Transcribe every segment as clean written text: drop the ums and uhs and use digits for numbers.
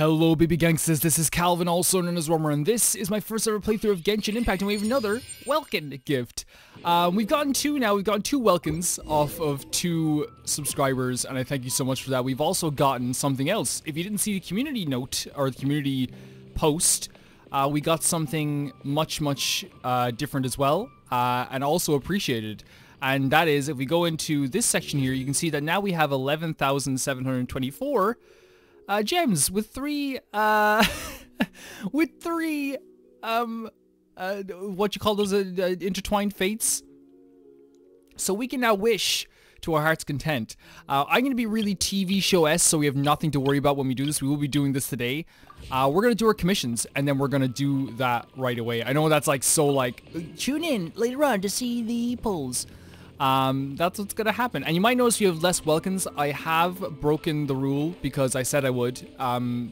Hello BB Gangsters, this is Calvin, also known as Romer, and this is my first ever playthrough of Genshin Impact, and we have another Welkin gift. We've gotten two now, we've gotten two Welkins off of two subscribers, and I thank you so much for that. We've also gotten something else. If you didn't see the community note, or the community post, we got something much different as well, and also appreciated. And that is, if we go into this section here, you can see that now we have 11,724 gems with three what you call those, intertwined fates. So we can now wish to our heart's content. I'm going to be really TV show-esque, so we have nothing to worry about when we do this. We will be doing this today. We're going to do our commissions, and then we're going to do that right away. I know that's like so like, tune in later on to see the polls. That's what's gonna happen, and you might notice you have less Welkins. I have broken the rule because I said I would.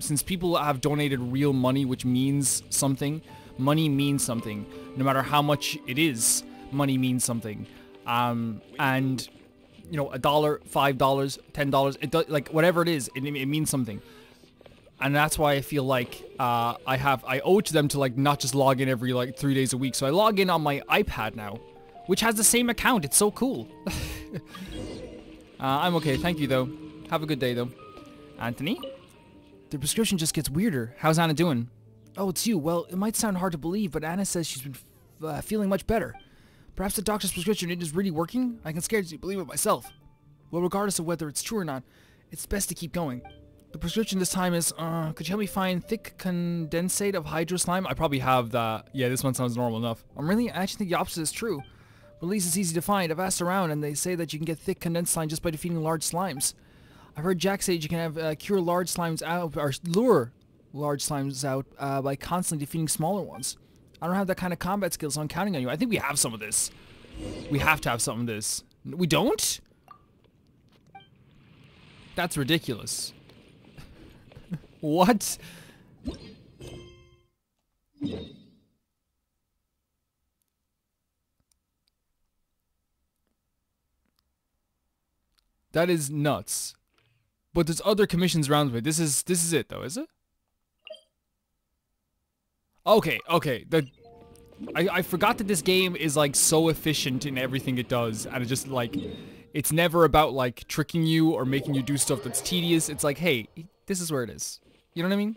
Since people have donated real money, which means something, money means something. No matter how much it is, money means something. And you know, $1, $5, $10, like whatever it is, it means something. And that's why I feel like I owe it to them to like not just log in every like 3 days a week. So I log in on my iPad now, which has the same account. It's so cool. I'm okay, thank you though. Have a good day though. Anthony? The prescription just gets weirder. How's Anna doing? Oh, it's you. Well, it might sound hard to believe, but Anna says she's been feeling much better. Perhaps the doctor's prescription is really working? I can scarcely believe it myself. Well, regardless of whether it's true or not, it's best to keep going. The prescription this time is, could you help me find thick condensate of hydro slime? I probably have that. Yeah, this one sounds normal enough. I actually think the opposite is true. Release is easy to find. I've asked around, and they say that you can get thick condensed slime just by defeating large slimes. I've heard Jack say you can have cure large slimes out, or lure large slimes out by constantly defeating smaller ones. I don't have that kind of combat skill, so I'm counting on you. I think we have some of this. We have to have some of this. We don't? That's ridiculous. What? That is nuts. But there's other commissions around me. This is it though, is it? Okay. I forgot that this game is like so efficient in everything it does, and it just like, it's never about like tricking you or making you do stuff that's tedious. It's like, hey, this is where it is. You know what I mean?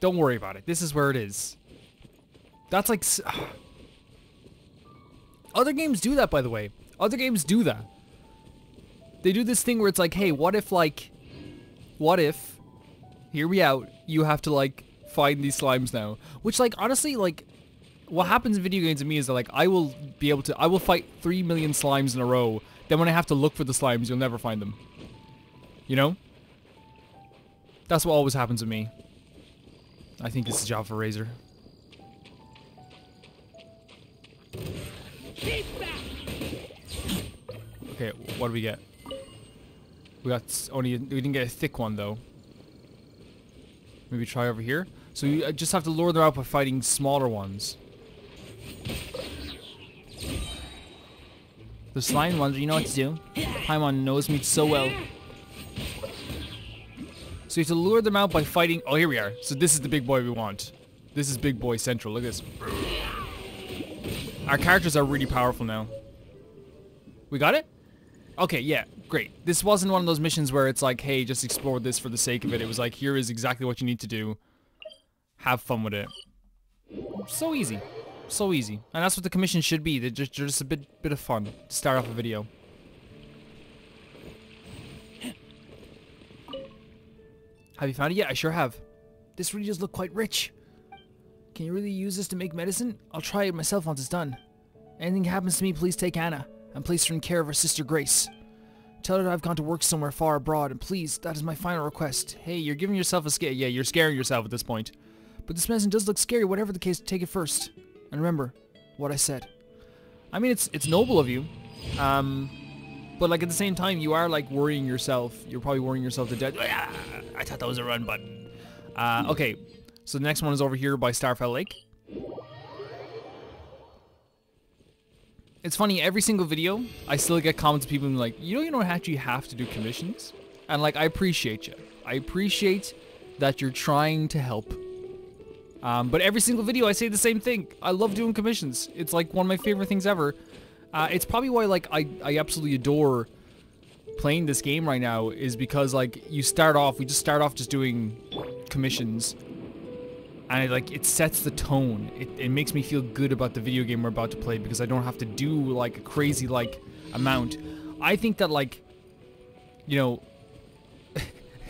Don't worry about it. This is where it is. That's like other games do that, by the way. Other games do that. They do this thing where it's like, hey, what if, hear me out, you have to like find these slimes now. Which like, honestly, like what happens in video games to me is that like, I will fight 3 million slimes in a row. Then when I have to look for the slimes, you'll never find them. You know? That's what always happens to me. I think this is a job for Razor. Okay, what do we get? We got only, we didn't get a thick one though. Maybe try over here. So you just have to lure them out by fighting smaller ones. The slime ones, you know what to do. Paimon knows me so well. So you have to lure them out by fighting. Oh, here we are. So this is the big boy we want. This is big boy central. Look at this. Our characters are really powerful now. We got it? Okay, yeah, great. This wasn't one of those missions where it's like, hey, just explore this for the sake of it. It was like, here is exactly what you need to do. Have fun with it. So easy. So easy. And that's what the commission should be. They're just a bit of fun to start off a video. Have you found it? Yeah, I sure have. This really does look quite rich. Can you really use this to make medicine? I'll try it myself once it's done. Anything happens to me, please take Anna and place her in care of her sister Grace. Tell her that I've gone to work somewhere far abroad, and please, that is my final request. Hey, you're giving yourself a scare. Yeah, you're scaring yourself at this point. But this medicine does look scary, whatever the case, take it first. And remember what I said. I mean, it's noble of you. But like at the same time, you are like worrying yourself. You're probably worrying yourself to death. I thought that was a run button. Okay, so the next one is over here by Starfell Lake. It's funny, every single video, I still get comments of people being like, you know you don't actually have to do commissions? And like, I appreciate you. I appreciate that you're trying to help. But every single video I say the same thing. I love doing commissions. It's like one of my favorite things ever. It's probably why like I absolutely adore playing this game right now, is because like you start off, we just start off just doing commissions, and it sets the tone. It makes me feel good about the video game we're about to play because I don't have to do like a crazy like amount. I think that like, you know,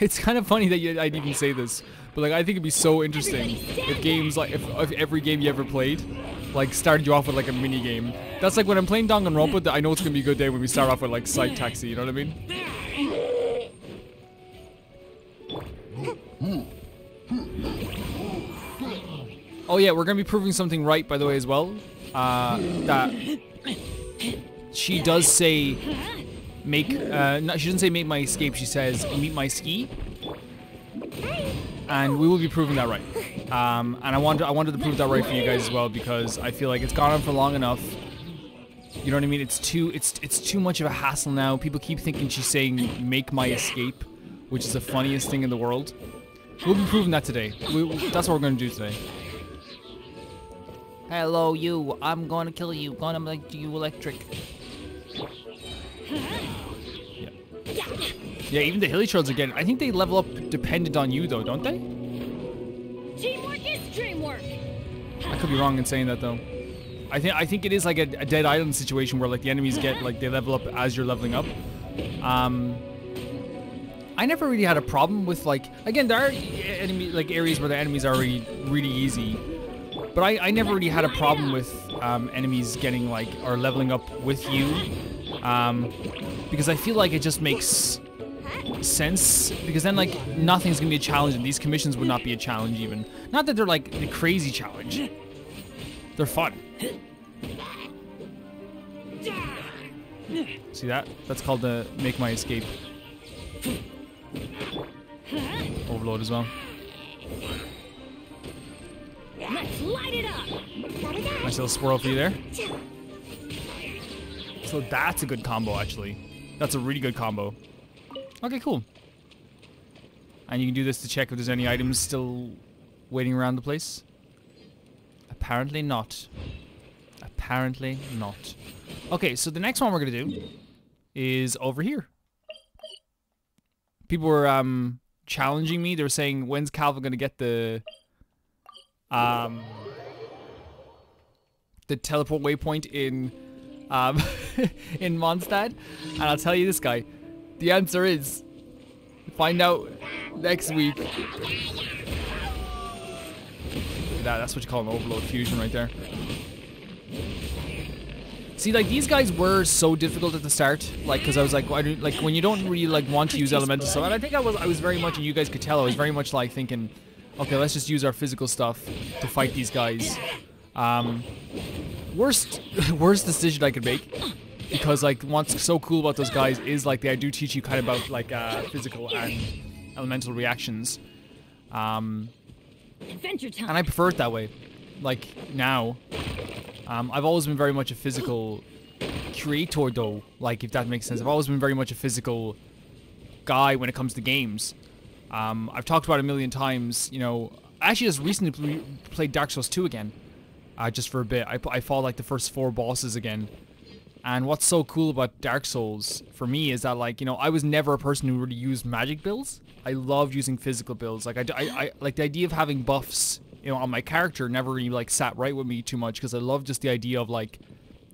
it's kind of funny that I'd even say this, but like I think it'd be so interesting if games like if every game you ever played like started you off with like a mini game. That's like when I'm playing Danganronpa, I know it's gonna be a good day when we start off with like Side Taxi, you know what I mean? Oh yeah, we're gonna be proving something right, by the way, as well. That she does say make, no, she doesn't say make my escape, she says meet my ski. And we will be proving that right. And I wanted to prove that right for you guys as well, because I feel like it's gone on for long enough. You know what I mean? It's too much of a hassle now. People keep thinking she's saying make my escape, which is the funniest thing in the world. We'll be proving that today. That's what we're gonna do today. Hello, you. I'm gonna kill you. Gonna make you electric. Yeah. Yeah, even the Hilichurls are getting. I think they level up dependent on you, though, don't they? Teamwork is dreamwork. I could be wrong in saying that, though. I think it is like a Dead Island situation where like the enemies get like they level up as you're leveling up. I never really had a problem with like, again, there are areas where the enemies are really easy. But I never really had a problem with enemies getting like, or leveling up with you. Because I feel like it just makes sense. Because then like, nothing's gonna be a challenge, and these commissions would not be a challenge even. Not that they're like the crazy challenge. They're fun. See that? That's called the make my escape. Overload as well. Let's light it up. Nice little swirl for you there. So that's a good combo, actually. That's a really good combo. Okay, cool. And you can do this to check if there's any items still waiting around the place. Apparently not. Apparently not. Okay, so the next one we're gonna do is over here. People were challenging me. They were saying, when's Calvin gonna get the teleport waypoint in Mondstadt? And I'll tell you this, guy. The answer is, find out next week. That's what you call an overload fusion right there. See, like, these guys were so difficult at the start, like, because I was like, when you don't really, like, want to use elemental stuff, and I think I was very much, and you guys could tell, I was very much, like, thinking, okay, let's just use our physical stuff to fight these guys. Worst decision I could make, because, like, what's so cool about those guys is, like, I do teach you kind of about, like, physical and elemental reactions. And I prefer it that way, like, now. I've always been very much a physical creator, though, like, if that makes sense. I've always been very much a physical guy when it comes to games. I've talked about it a million times, you know. I actually just recently played Dark Souls 2 again, just for a bit. I fought, like, the first 4 bosses again. And what's so cool about Dark Souls, for me, is that, like, you know, I was never a person who really used magic builds. I loved using physical builds. Like, I like, the idea of having buffs, you know, on my character never really, like, sat right with me too much, because I love just the idea of, like,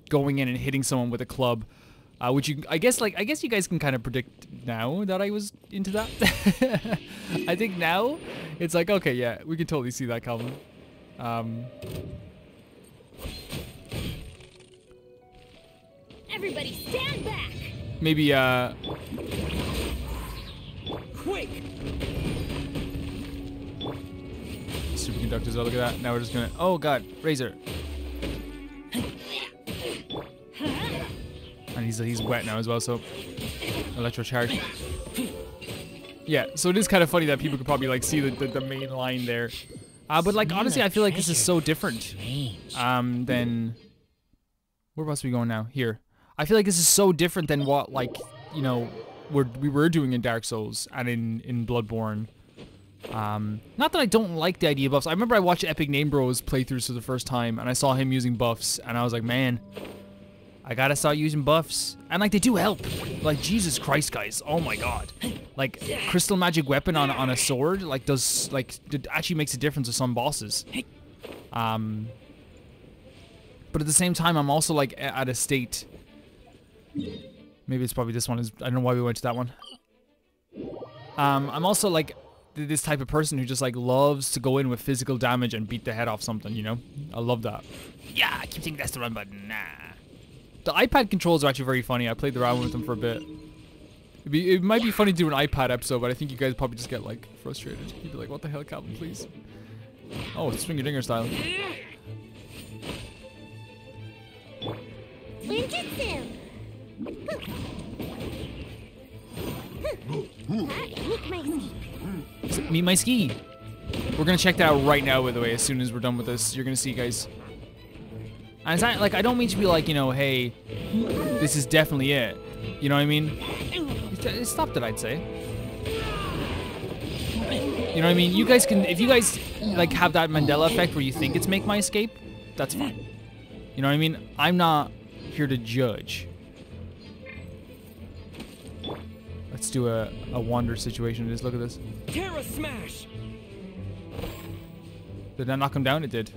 going in and hitting someone with a club, which you, I guess you guys can kind of predict now that I was into that. I think now it's like, okay, yeah, we can totally see that coming. Everybody stand back. Maybe, quick. Superconductors, oh, look at that. Now we're just gonna, oh god, Razor. And he's wet now as well, so electro charge. Yeah, so it is kind of funny that people could probably like see the main line there. But like honestly, I feel like this is so different than, where else are we going now? Here. I feel like this is so different than what, like, you know, we were doing in Dark Souls and in Bloodborne. Not that I don't like the idea of buffs. I remember I watched Epic Name Bros playthroughs for the first time, and I saw him using buffs, and I was like, man, I gotta start using buffs. And like, they do help. Like, Jesus Christ, guys. Oh my God. Like, crystal magic weapon on a sword, like, does, like, it actually makes a difference with some bosses. But at the same time, I'm also like at a state. Maybe it's probably this one. I don't know why we went to that one. I'm also like this type of person who just like loves to go in with physical damage and beat the head off something, you know? I love that. Yeah, I keep thinking that's the run button. Nah. The iPad controls are actually very funny. I played around with them for a bit. It might be funny to do an iPad episode, but I think you guys probably just get like frustrated. You'd be like, what the hell, Calvin, please? Oh, it's Swinger Dinger style. Meet my ski. We're gonna check that out right now, by the way, as soon as we're done with this. You're gonna see, guys. And it's not like, I don't mean to be like, you know, hey, this is definitely it. You know what I mean? It's not that I'd say. You know what I mean? You guys can, if you guys like have that Mandela effect where you think it's make my escape, that's fine. You know what I mean? I'm not here to judge. Let's do a Wander situation. Just look at this. Terra smash. Did that knock him down? It did.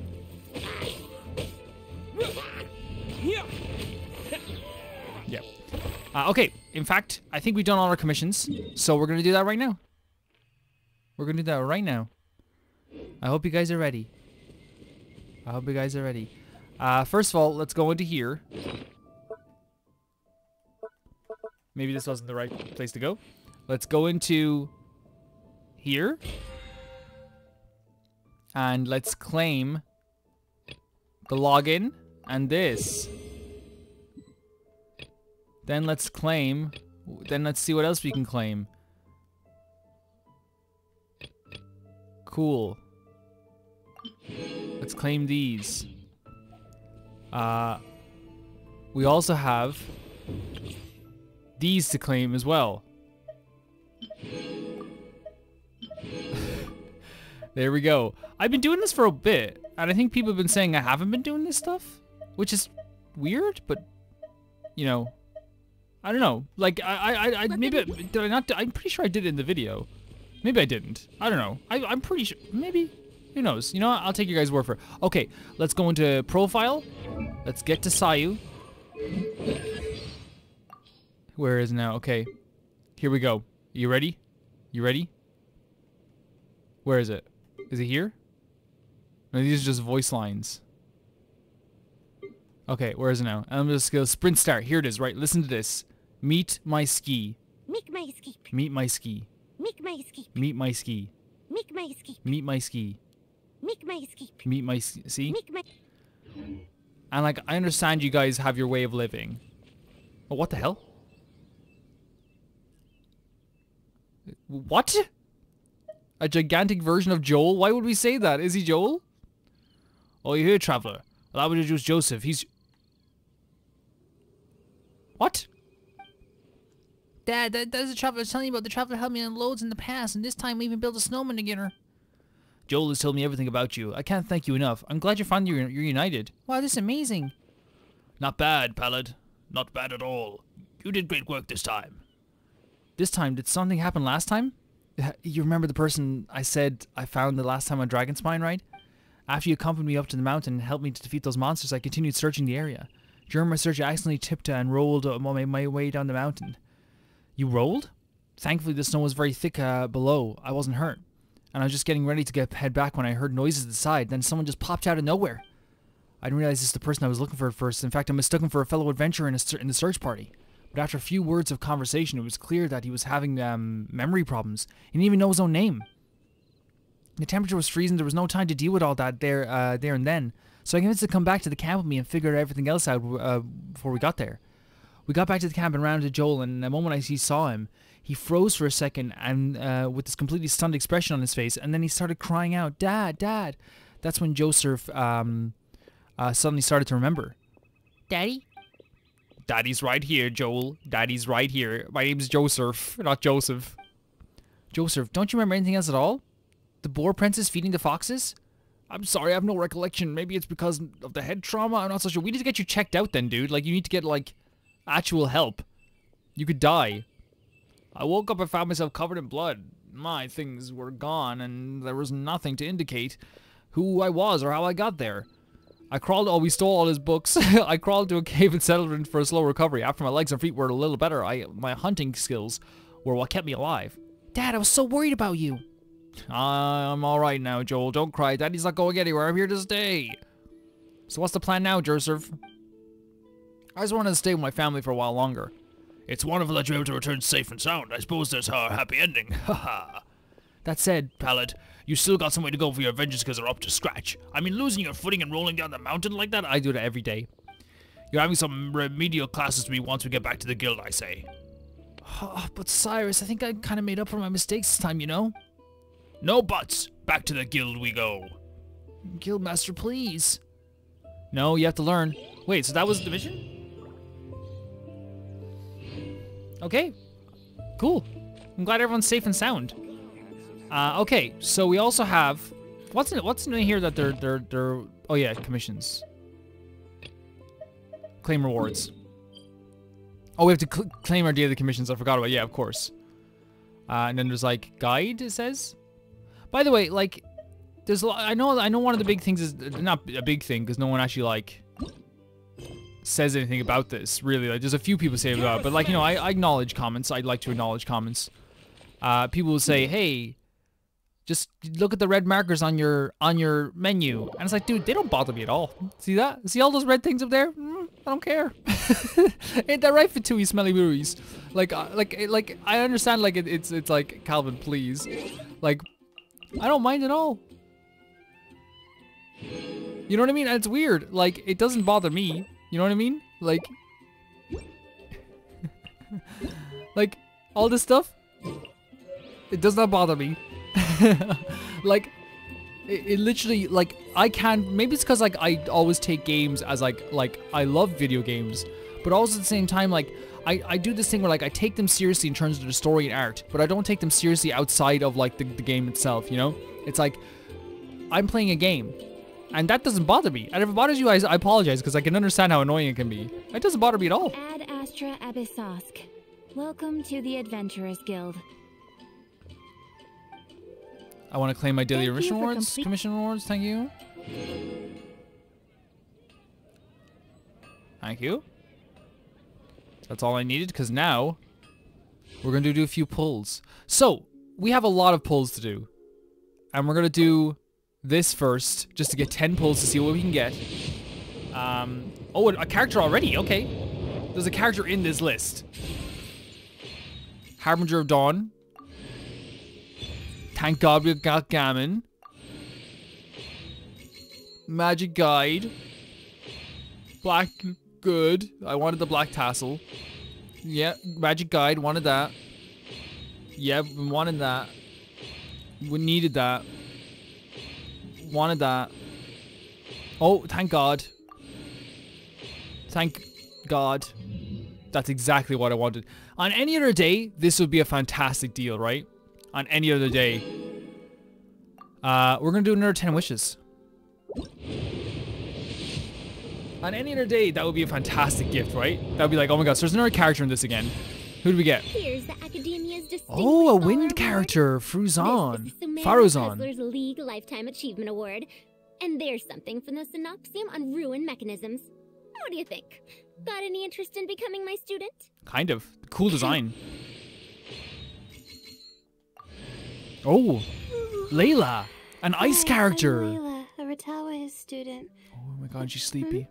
Yeah. Okay. In fact, I think we've done all our commissions, so we're gonna do that right now. We're gonna do that right now. I hope you guys are ready. I hope you guys are ready. First of all, let's go into here. Maybe this wasn't the right place to go. Let's go into here. And let's claim the login and this. Then let's claim. Then let's see what else we can claim. Cool. Let's claim these. We also have these to claim as well. There we go. I've been doing this for a bit, and I think people have been saying I haven't been doing this stuff, which is weird, but, you know, I don't know. Like, I maybe, did I not, I'm pretty sure I did it in the video. Maybe I didn't. I don't know. I'm pretty sure, maybe. Who knows? You know what? I'll take your guys' word for it. Okay, let's go into profile. Let's get to Sayu. Where is now? Okay. Here we go. You ready? You ready? Where is it? Is it here? No, these are just voice lines. Okay, where is it now? I'm just going to sprint start. Here it is, right? Listen to this. Meet my ski. Meet my ski. Meet my ski. Meet my ski. Meet my ski. Meet my ski. Meet my ski. Meet my escape. Meet my see. Meet my... And like, I understand you guys have your way of living. Oh, what the hell? What? A gigantic version of Joel? Why would we say that? Is he Joel? Oh, you hear, traveler? Allow me to introduce Joseph. He's what? Dad, that is a traveler telling you about. The traveler helped me on loads in the past, and this time we even built a snowman to get her. Joel has told me everything about you. I can't thank you enough. I'm glad you finally reunited. Wow, this is amazing. Not bad, Pallid. Not bad at all. You did great work this time. This time? Did something happen last time? You remember the person I said I found the last time on Dragonspine, right? After you accompanied me up to the mountain and helped me to defeat those monsters, I continued searching the area. During my search, I accidentally tipped and rolled my way down the mountain. You rolled? Thankfully, the snow was very thick below. I wasn't hurt. And I was just getting ready to head back when I heard noises at the side. Then someone just popped out of nowhere. I didn't realize this is the person I was looking for at first. In fact, I mistook him for a fellow adventurer in the search party. But after a few words of conversation, it was clear that he was having memory problems. He didn't even know his own name. The temperature was freezing. There was no time to deal with all that there and then. So I convinced him to come back to the camp with me and figure everything else out before we got there. We got back to the camp and ran to Joel, and the moment he saw him, he froze for a second and with this completely stunned expression on his face, and then he started crying out, Dad, Dad. That's when Joseph suddenly started to remember. Daddy? Daddy's right here, Joel. Daddy's right here. My name's Joseph, not Joseph. Joseph, don't you remember anything else at all? The boar princess feeding the foxes? I'm sorry, I have no recollection. Maybe it's because of the head trauma. I'm not so sure. We need to get you checked out then, dude. Like, you need to get, like, actual help. You could die. I woke up and found myself covered in blood. My things were gone, and there was nothing to indicate who I was or how I got there. We stole all his books. I crawled to a cave and settled in for a slow recovery. After my legs and feet were a little better, my hunting skills were what kept me alive. Dad, I was so worried about you. I'm alright now, Joel. Don't cry. Daddy's not going anywhere. I'm here to stay. So what's the plan now, Joseph? I just wanted to stay with my family for a while longer. It's wonderful that you're able to return safe and sound. I suppose there's a happy ending. Haha. That said, Pallet, you still got some way to go for your vengeance because they're up to scratch. I mean, losing your footing and rolling down the mountain like that, I do that every day. You're having some remedial classes to me once we get back to the guild, I say. Oh, but Cyrus, I think I kind of made up for my mistakes this time, you know? No buts! Back to the guild we go. Guildmaster, please. No, you have to learn. Wait, so that was the mission? Okay, cool. I'm glad everyone's safe and sound. Okay, so we also have what's in here that they're oh yeah, commissions. Claim rewards. Oh, we have to claim our daily commissions. I forgot about. Yeah, of course. And then there's like guide. It says. By the way, like there's a lot, I know one of the big things is not a big thing because no one actually like says anything about this really. Like there's a few people say about it, but like you know I acknowledge comments. I'd like to acknowledge comments. People will say, hey, just look at the red markers on your menu. And it's like, dude, they don't bother me at all. See that? See all those red things up there? I don't care. Ain't that right, Fatui Smelly Booties? Like I understand. Like it's like Calvin, please. Like I don't mind at all. You know what I mean? And it's weird. Like it doesn't bother me. You know what I mean? Like, like all this stuff. It does not bother me. Like, it literally, like, I can, maybe it's because, like, I always take games as, like, I love video games. But also at the same time, like, I do this thing where, like, I take them seriously in terms of the story and art. But I don't take them seriously outside of, like, the game itself, you know? It's like, I'm playing a game. And that doesn't bother me. And if it bothers you, I apologize, because I can understand how annoying it can be. It doesn't bother me at all. Ad Astra Abyssosk. Welcome to the Adventurers Guild. I want to claim my daily commission rewards, thank you. Thank you. That's all I needed, because now we're going to do a few pulls. So, we have a lot of pulls to do. And we're going to do this first, just to get 10 pulls to see what we can get. Oh, a character already, okay. There's a character in this list. Harbinger of Dawn. Thank God we've got Gammon. Magic Guide. Black Good. I wanted the Black Tassel. Yeah, Magic Guide. Wanted that. Yeah, we wanted that. We needed that. Wanted that. Oh, thank God. Thank God. That's exactly what I wanted. On any other day, this would be a fantastic deal, right? On any other day. We're going to do another 10 wishes. On any other day, that would be a fantastic gift, right? That would be like, oh my gosh, there's another character in this again. Who do we get? Here's the Academia's oh, a wind character. Fruzan. Faruzan. Puzzler's League Lifetime Achievement Award. And there's something from the Synopsium on Ruin Mechanisms. What do you think? Got any interest in becoming my student? Kind of. Cool design. Oh, Layla, an ice character. I'm Layla, a Ritawa student. Oh my God, she's sleepy.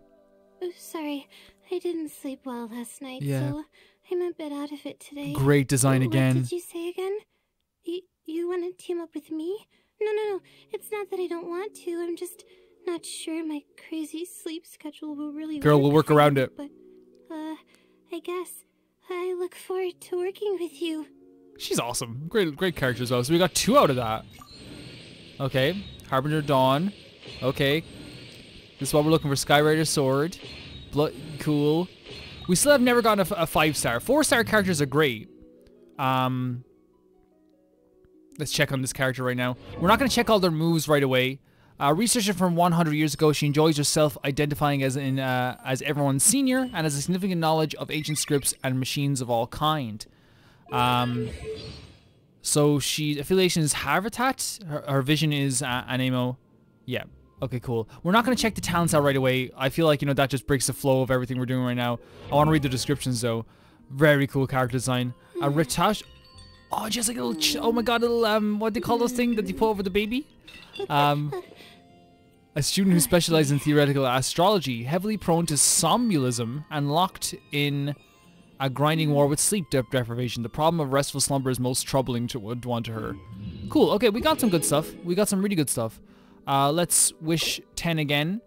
Oh, sorry, I didn't sleep well last night, so I'm a bit out of it today. Great design again. What did you say again? You want to team up with me? No, it's not that I don't want to. I'm just not sure my crazy sleep schedule will really. Girl, we'll work around it. But, I guess I look forward to working with you. She's awesome. Great characters though. So we got 2 out of that. Okay. Harbinger Dawn. Okay. This is what we're looking for. Skyrider Sword. Blood. Cool. We still have never gotten a 5-star. 4-star characters are great. Let's check on this character right now. We're not going to check all their moves right away. A researcher from 100 years ago, she enjoys herself identifying as everyone's senior and has a significant knowledge of ancient scripts and machines of all kind. So she affiliation is Harvatat. Her vision is Anemo. Yeah. Okay, cool. We're not going to check the talents out right away. I feel like, you know, that just breaks the flow of everything we're doing right now. I want to read the descriptions, though. Very cool character design. A Ritash. Oh, just like a little... oh, my God, a little... what do they call those things that they put over the baby? A student who specializes in theoretical astrology, heavily prone to somnambulism and locked in a grinding war with sleep deprivation. The problem of restful slumber is most troubling to one to her. Cool. Okay, we got some good stuff. We got some really good stuff. Let's wish 10 again.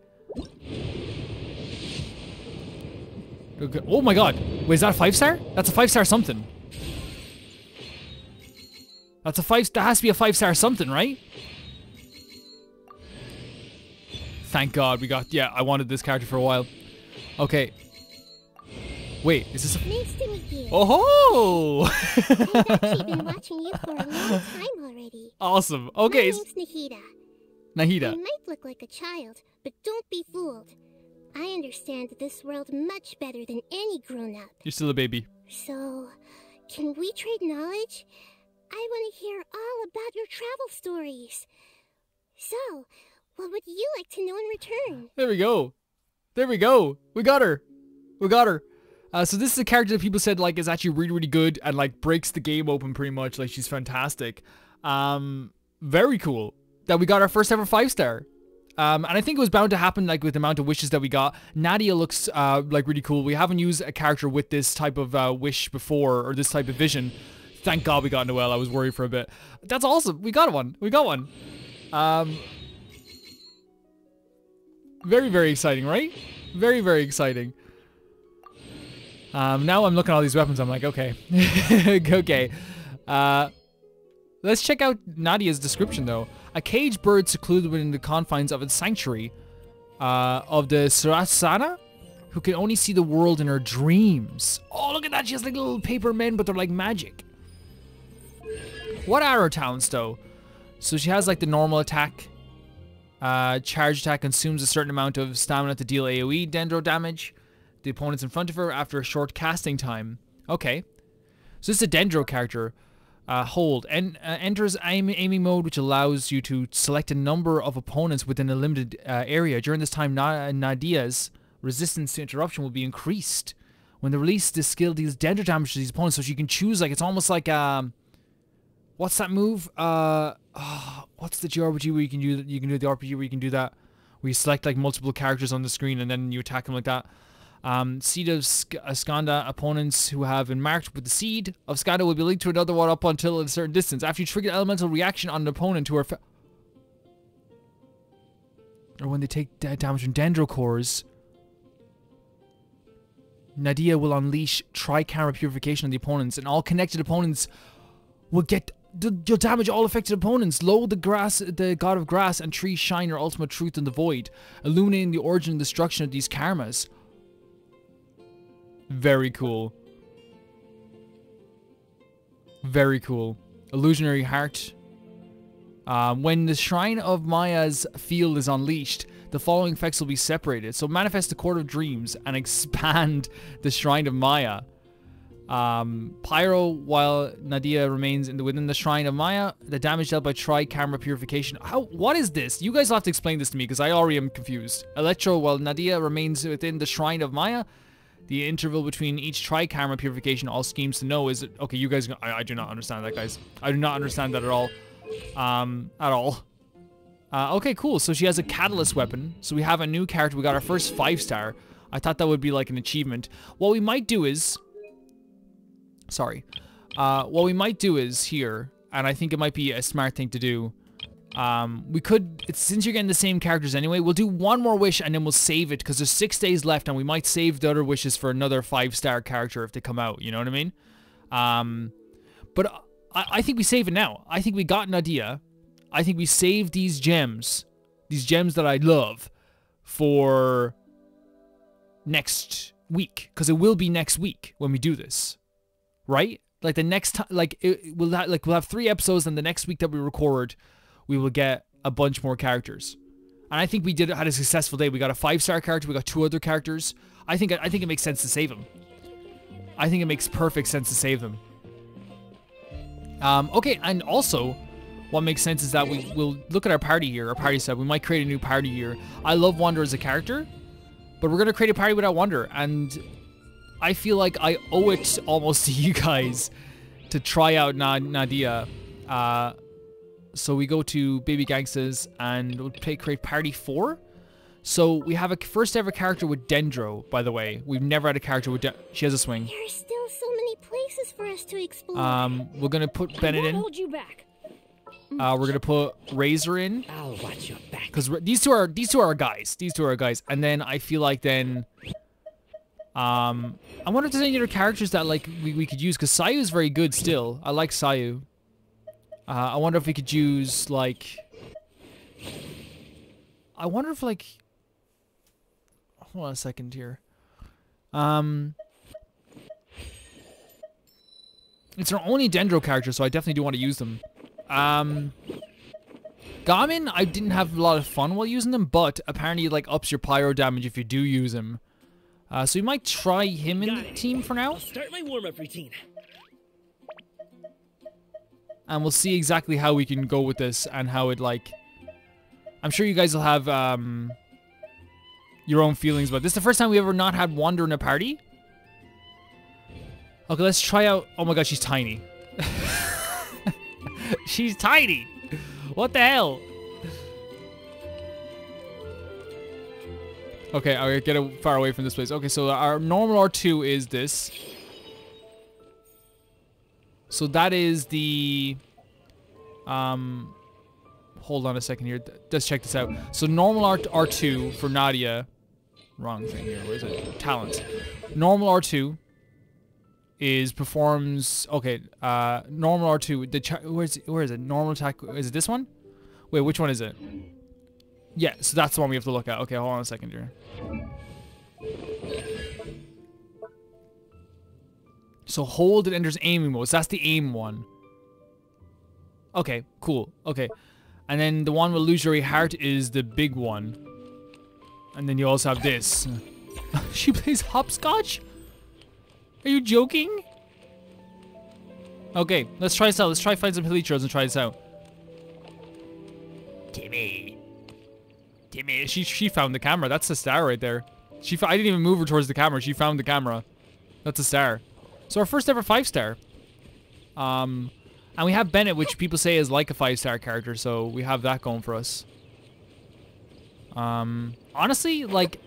Okay. Oh my God. Wait, is that a 5-star? That's a 5-star something. That's a 5. That has to be a 5-star something, right? Thank God we got. Yeah, I wanted this character for a while. Okay. Wait, is this a... Nice to meet you. Oh ho! I've actually been watching you for a long time already. Awesome. Okay. My name's Nahida. Nahida. You might look like a child, but don't be fooled. I understand this world much better than any grown-up. You're still a baby. So, can we trade knowledge? I want to hear all about your travel stories. So, what would you like to know in return? There we go. There we go. We got her. We got her. So this is a character that people said, like, is actually really, really good and, like, breaks the game open pretty much. Like, she's fantastic. Very cool that we got our first ever 5-star. And I think it was bound to happen, like, with the amount of wishes that we got. Nadia looks, like, really cool. We haven't used a character with this type of wish before, or this type of vision. Thank God we got Noelle. I was worried for a bit. That's awesome. We got one. We got one. Very, very exciting, right? Very, very exciting. Now I'm looking at all these weapons. I'm like, okay. Okay. Let's check out Nadia's description, though. A caged bird secluded within the confines of its sanctuary of the Sarasana, who can only see the world in her dreams. Oh, look at that. She has like little paper men, but they're like magic. What are her talents, though? So she has like the normal attack. Charge attack consumes a certain amount of stamina to deal AoE Dendro damage. The opponents in front of her after a short casting time. Okay. So this is a Dendro character. Hold. Enters aiming mode, which allows you to select a number of opponents within a limited area. During this time, Nadia's resistance to interruption will be increased. When they release this skill, deals Dendro damage to these opponents. So she can choose, like, it's almost like, what's that move? What's the JRPG where you can do the RPG where you can do that? Where you select, like, multiple characters on the screen and then you attack them like that. Seed of Skanda, opponents who have been marked with the Seed of Skanda will be linked to another one up until a certain distance. After you trigger an elemental reaction on an opponent to her... or when they take damage from Dendro cores, Nadia will unleash Tri Purification on the opponents, and all connected opponents will get... you'll damage all affected opponents. Lo, the god of grass and tree shine your ultimate truth in the void, illuminating the origin and destruction of these karmas. Very cool. Very cool. Illusionary heart. When the Shrine of Maya's field is unleashed, the following effects will be separated. So manifest the Court of Dreams and expand the Shrine of Maya. Pyro, while Nadia remains within the Shrine of Maya, the damage dealt by Tri-Camera Purification. What is this? You guys will have to explain this to me because I already am confused. Electro, while Nadia remains within the Shrine of Maya, the interval between each tri-camera purification, all schemes to know is... okay, you guys... I do not understand that, guys. I do not understand that at all. Okay, cool. So she has a catalyst weapon. So we have a new character. We got our first 5-star. I thought that would be like an achievement. What we might do is... sorry. What we might do is here, and I think it might be a smart thing to do. We could, since you're getting the same characters anyway, we'll do one more wish and then we'll save it because there's 6 days left and we might save the other wishes for another 5-star character if they come out, you know what I mean? But I think we save it now. I think we got Nadia. I think we save these gems that I love, for next week because it will be next week when we do this, right? like the next time, like we'll have 3 episodes, and the next week that we record, we will get a bunch more characters. And I think we had a successful day. We got a 5-star character. We got 2 other characters. I think it makes sense to save them. I think it makes perfect sense to save them. Okay, and also, what makes sense is that we'll look at our party here, our party side. We might create a new party here. I love Wander as a character, but we're going to create a party without Wander. And I feel like I owe it almost to you guys to try out Nahida. So we go to Baby Gangsters and we'll create party 4. So we have a first ever character with Dendro, by the way. We've never had a character with Dendro. She has a swing. There's still so many places for us to explore. We're going to put Bennett in. Hold you back. We're gonna put Razor in. I'll watch your back. Cause these two are our guys. These two are our guys. And then I feel like then, I wonder if there's any other characters that like we could use. Cause Sayu is very good still. I like Sayu. I wonder if we could use like. I wonder if like. Hold on a second here. It's our only Dendro character, so I definitely do want to use them. Gammon, I didn't have a lot of fun while using them, but apparently it, like, ups your pyro damage if you do use him. So you might try him in the team for now. I'll start my warm-up routine. And we'll see exactly how we can go with this and how it, like... I'm sure you guys will have, your own feelings about this. This is the first time we ever not had Wander in a party. Okay, let's try out... Oh my god, she's tiny. She's tiny. What the hell? Okay, I'll get far away from this place. Okay, so our normal R2 is this. So that is the... hold on a second here. Let's check this out. So normal R2 for Nadia. Wrong thing here. Where is it? Talent. Normal R2. Is performs okay. Normal R2. Where is it? Normal attack. Is it this one? Wait, which one is it? Yeah, so that's the one we have to look at. Okay, hold on a second here. So hold and enters aiming mode. So that's the aim one. Okay, cool. Okay, and then the one with illusory heart is the big one. And then you also have this. She plays hopscotch. Are you joking? Okay, let's try this out. Let's try find some Hilichurls and try this out. Timmy. She found the camera. That's a star right there. I didn't even move her towards the camera. She found the camera. That's a star. So our first ever 5-star. And we have Bennett, which people say is like a 5-star character. So we have that going for us. Honestly, like.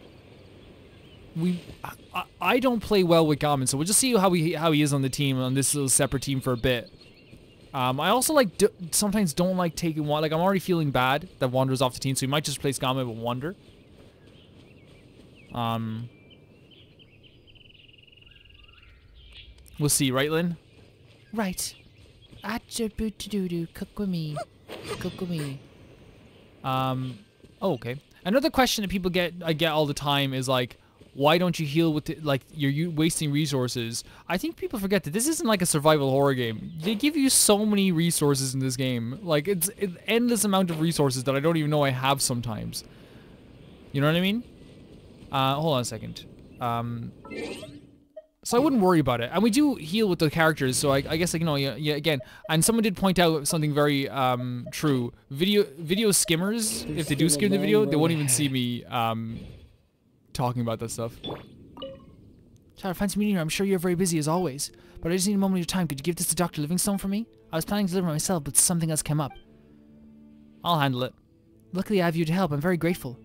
I don't play well with Gammon, so we'll just see how he is on the team, on this little separate team for a bit. I also like sometimes don't like taking one. Like I'm already feeling bad that Wander's off the team, so we might just place Gammon with Wander. We'll see, right, Lynn? Right. Cook with me. Oh, okay. Another question that people I get all the time is like. Why don't you heal with it? Like, you're wasting resources. I think people forget that this isn't like a survival horror game. They give you so many resources in this game. Like, it's endless amount of resources that I don't even know I have sometimes. You know what I mean? Hold on a second. So I wouldn't worry about it. And we do heal with the characters, so I guess, like, you know, yeah, again. And someone did point out something very true. Video skimmers, if they do skim the video, they won't even see me... talking about that stuff. Tyler, fancy meeting you. I'm sure you're very busy as always, but I just need a moment of your time. Could you give this to Dr. Livingstone for me? I was planning to deliver myself, but something else came up. I'll handle it. Luckily, I have you to help. I'm very grateful.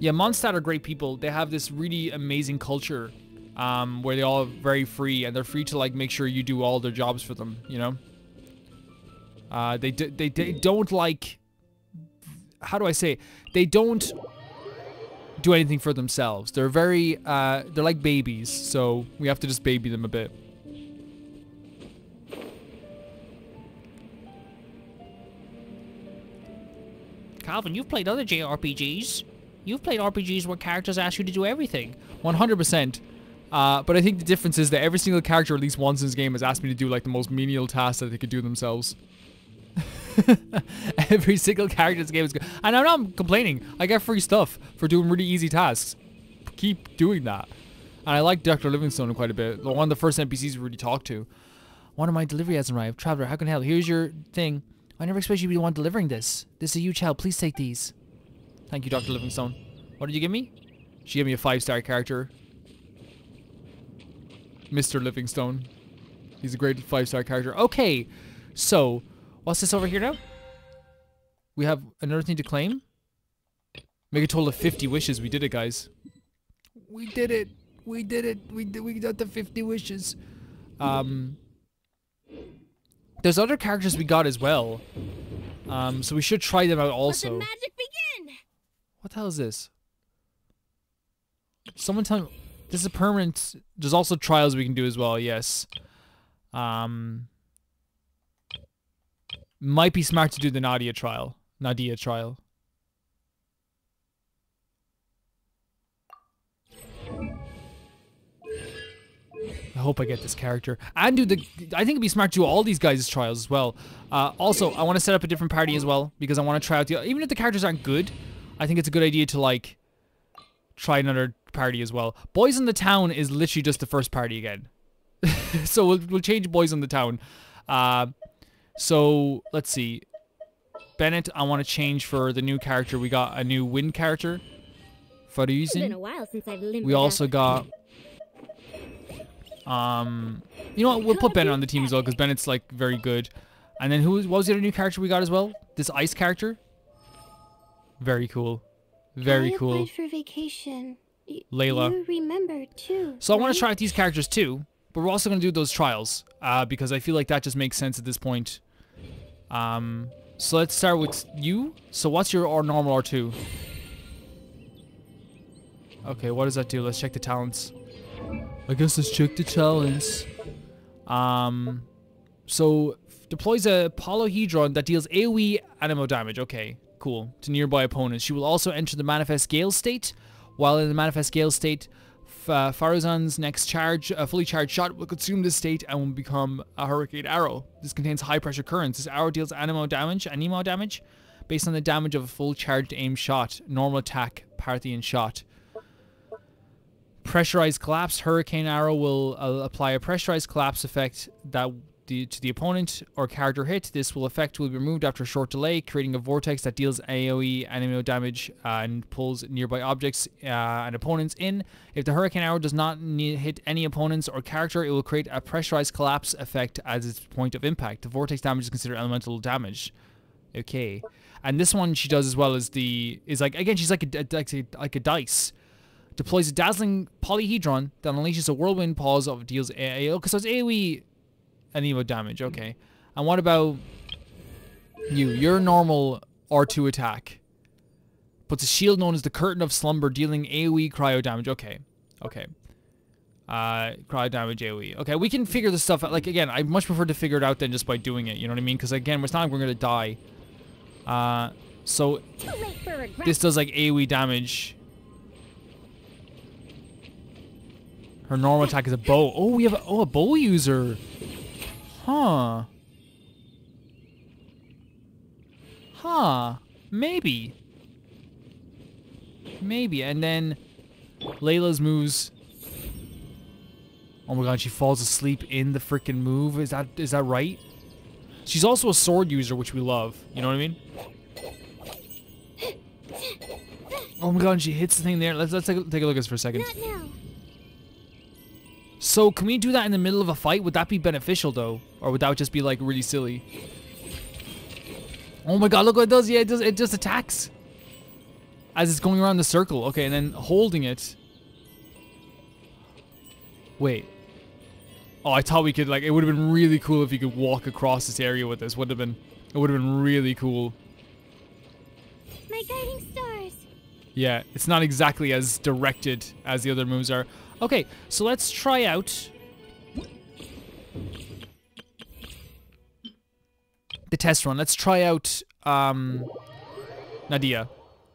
Yeah, Mondstadt are great people. They have this really amazing culture where they're all very free, and they're free to like make sure you do all their jobs for them, you know? They don't like... How do I say it? They don't... do anything for themselves. They're very they're like babies, so we have to just baby them a bit. Calvin, you've played other JRPGs. You've played RPGs where characters ask you to do everything. 100%. But I think the difference is that every single character at least once in this game has asked me to do like the most menial task that they could do themselves. Every single character in this game is good. And I'm not complaining. I get free stuff for doing really easy tasks. Keep doing that. And I like Dr. Livingstone quite a bit. One of the first NPCs we really talked to. One of my delivery hasn't arrived. Traveler, how can I help? Here's your thing. I never expected you to be the one delivering this. This is a huge help. Please take these. Thank you, Dr. Livingstone. What did you give me? She gave me a 5-star character. Mr. Livingstone. He's a great 5-star character. Okay. So, what's this over here now? We have another thing to claim. Make a total of 50 wishes. We did it, guys. We did it. We did it. We got the 50 wishes. There's other characters we got as well. So we should try them out also. Let the magic begin. What the hell is this? Someone tell me. This is a permanent. There's also trials we can do as well. Yes. Might be smart to do the Nadia trial. I hope I get this character. And do the. I think it'd be smart to do all these guys' trials as well. Also, I want to set up a different party as well because I want to try out the. Even if the characters aren't good, I think it's a good idea to like try another party as well. Boys in the Town is literally just the first party again. So we'll change Boys in the Town. So let's see. Bennett, I want to change for the new character. We got a new wind character for the using. It's been a while since I've limped. We also got you know what, we'll put Bennett on the team as well because Bennett's like very good. And then what was the other new character we got as well? This ice character. Very cool. Very cool. For vacation. Layla. You remember too, so right? I want to try out these characters too, but we're also going to do those trials because I feel like that just makes sense at this point. So let's start with you. So what's your normal R2? Okay, what does that do? Let's check the talents. I guess let's check the talents. So deploys a polyhedron that deals AoE Anemo damage. Okay. Cool. To nearby opponents. She will also enter the Manifest Gale state. While in the Manifest Gale state, Farazan's next charge, a fully charged shot, will consume this state and will become a Hurricane Arrow. This contains high pressure currents. This arrow deals Anemo damage based on the damage of a full charged aim shot, normal attack, Parthian shot. Pressurized Collapse. Hurricane Arrow will apply a pressurized collapse effect that to the opponent or character hit. This effect will be removed after a short delay, creating a vortex that deals AoE Anemo damage and pulls nearby objects and opponents in. If the Hurricane Arrow does not hit any opponents or character, it will create a pressurized collapse effect as its point of impact. The vortex damage is considered elemental damage. Okay, and this one she does as well as the she's like a dice. Deploys a dazzling polyhedron that unleashes a whirlwind pause of deals AoE. Okay, so it's AoE. Anemo damage, okay. And what about you? Your normal R2 attack puts a shield known as the Curtain of Slumber, dealing AoE cryo damage. Okay, okay. Cryo damage AoE. Okay, we can figure this stuff out. Like again, I much prefer to figure it out than just by doing it. You know what I mean? Because again, it's not like we're gonna die. So this does like AoE damage. Her normal attack is a bow. Oh, we have a bow user. Huh. Maybe. And then Layla's moves. Oh my god, she falls asleep in the freaking move. Is that right? She's also a sword user, which we love. You know what I mean? Oh my god, and she hits the thing there. Let's take a look at this for a second. Not now. So, can we do that in the middle of a fight? Would that be beneficial, though? Or would that just be, like, really silly? Oh my god, look what it does! Yeah, it just attacks! As it's going around the circle. Okay, and then holding it. Wait. Oh, I thought we could, like, it would have been really cool if you could walk across this area with this. It would have been really cool. My guiding stars! Yeah, it's not exactly as directed as the other moves are. Okay, so let's try out the test run. Let's try out Nahida.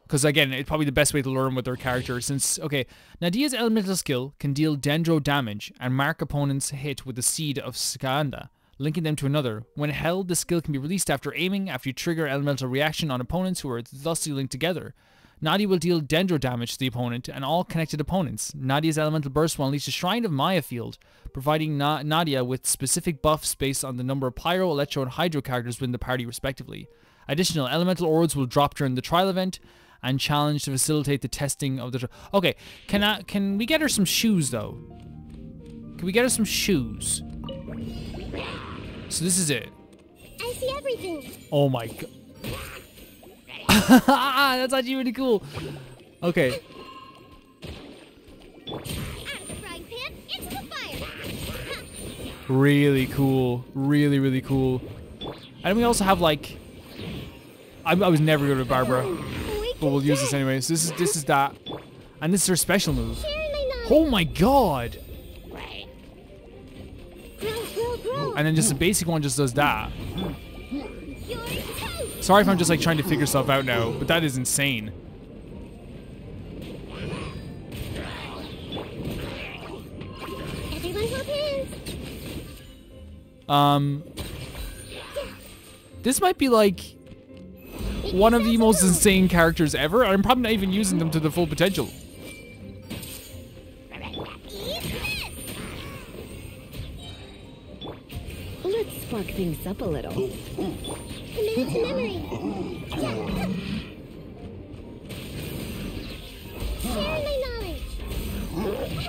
Because again, it's probably the best way to learn with their character since, okay, Nadia's elemental skill can deal Dendro damage and mark opponents hit with the Seed of Skanda, linking them to another. When held, the skill can be released after aiming, after you trigger elemental reaction on opponents who are thusly linked together. Nadia will deal Dendro damage to the opponent and all connected opponents. Nadia's elemental burst will unleash the Shrine of Maya field, providing Nadia with specific buffs based on the number of Pyro, Electro, and Hydro characters within the party respectively. Additional elemental orbs will drop during the trial event and challenge to facilitate the testing of the Okay, can we get her some shoes though? Can we get her some shoes? So this is it. I see everything. Oh my god. That's actually really cool. Okay. Really cool. Really, really cool. And we also have like I was never good with Barbara, but we'll use this anyway. So this is that, and this is her special move. Oh my god! And then just the basic one just does that. Sorry if I'm just like trying to figure stuff out now, but that is insane. This might be like one of the most insane characters ever. I'm probably not even using them to the full potential. Let's spark things up a little. Command to memory. Yeah. Share my knowledge.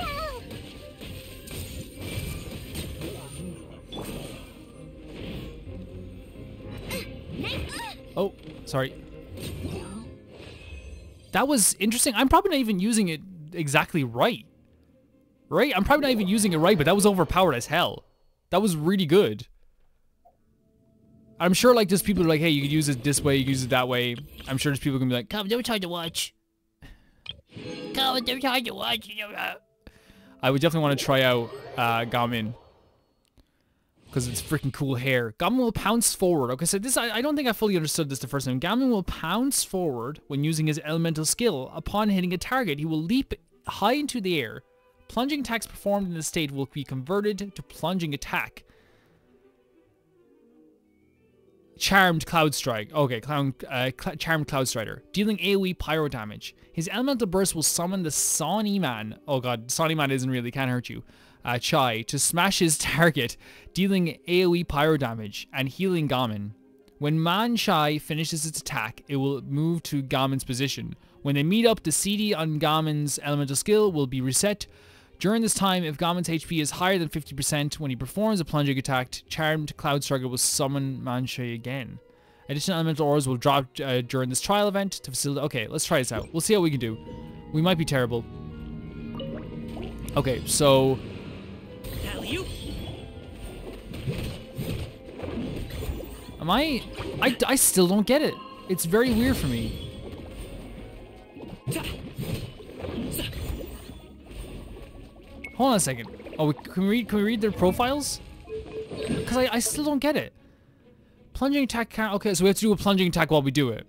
Help. Oh, sorry. That was interesting. I'm probably not even using it exactly right. Right? I'm probably not even using it right, but that was overpowered as hell. That was really good. I'm sure like there's people who are like, hey, you could use it this way, you could use it that way. I'm sure there's people who can be like, come, don't try to watch. Come, don't try to watch. I would definitely want to try out Gammon. Because it's freaking cool hair. Gammon will pounce forward. Okay, so this, I don't think I fully understood this the first time. Gammon will pounce forward when using his elemental skill. Upon hitting a target, he will leap high into the air. Plunging attacks performed in this state will be converted to plunging attack. Charmed Cloud Strike. Okay, Charmed Cloud Strider. Dealing AoE Pyro damage. His elemental burst will summon the Sonny Man. Oh god, Sonny Man isn't really, can't hurt you. Chai to smash his target, dealing AoE Pyro damage and healing Gammon. When Man Chai finishes its attack, it will move to Gammon's position. When they meet up, the CD on Gammon's elemental skill will be reset. During this time, if Gammon's HP is higher than 50% when he performs a plunging attack, Charmed Cloud Striker will summon Man Chai again. Additional elemental auras will drop during this trial event to facilitate. Okay, let's try this out. We'll see how we can do. We might be terrible. Okay, so. Am I still don't get it. It's very weird for me. Hold on a second. Oh, can we read their profiles? Because I still don't get it. Plunging attack count. Okay, so we have to do a plunging attack while we do it.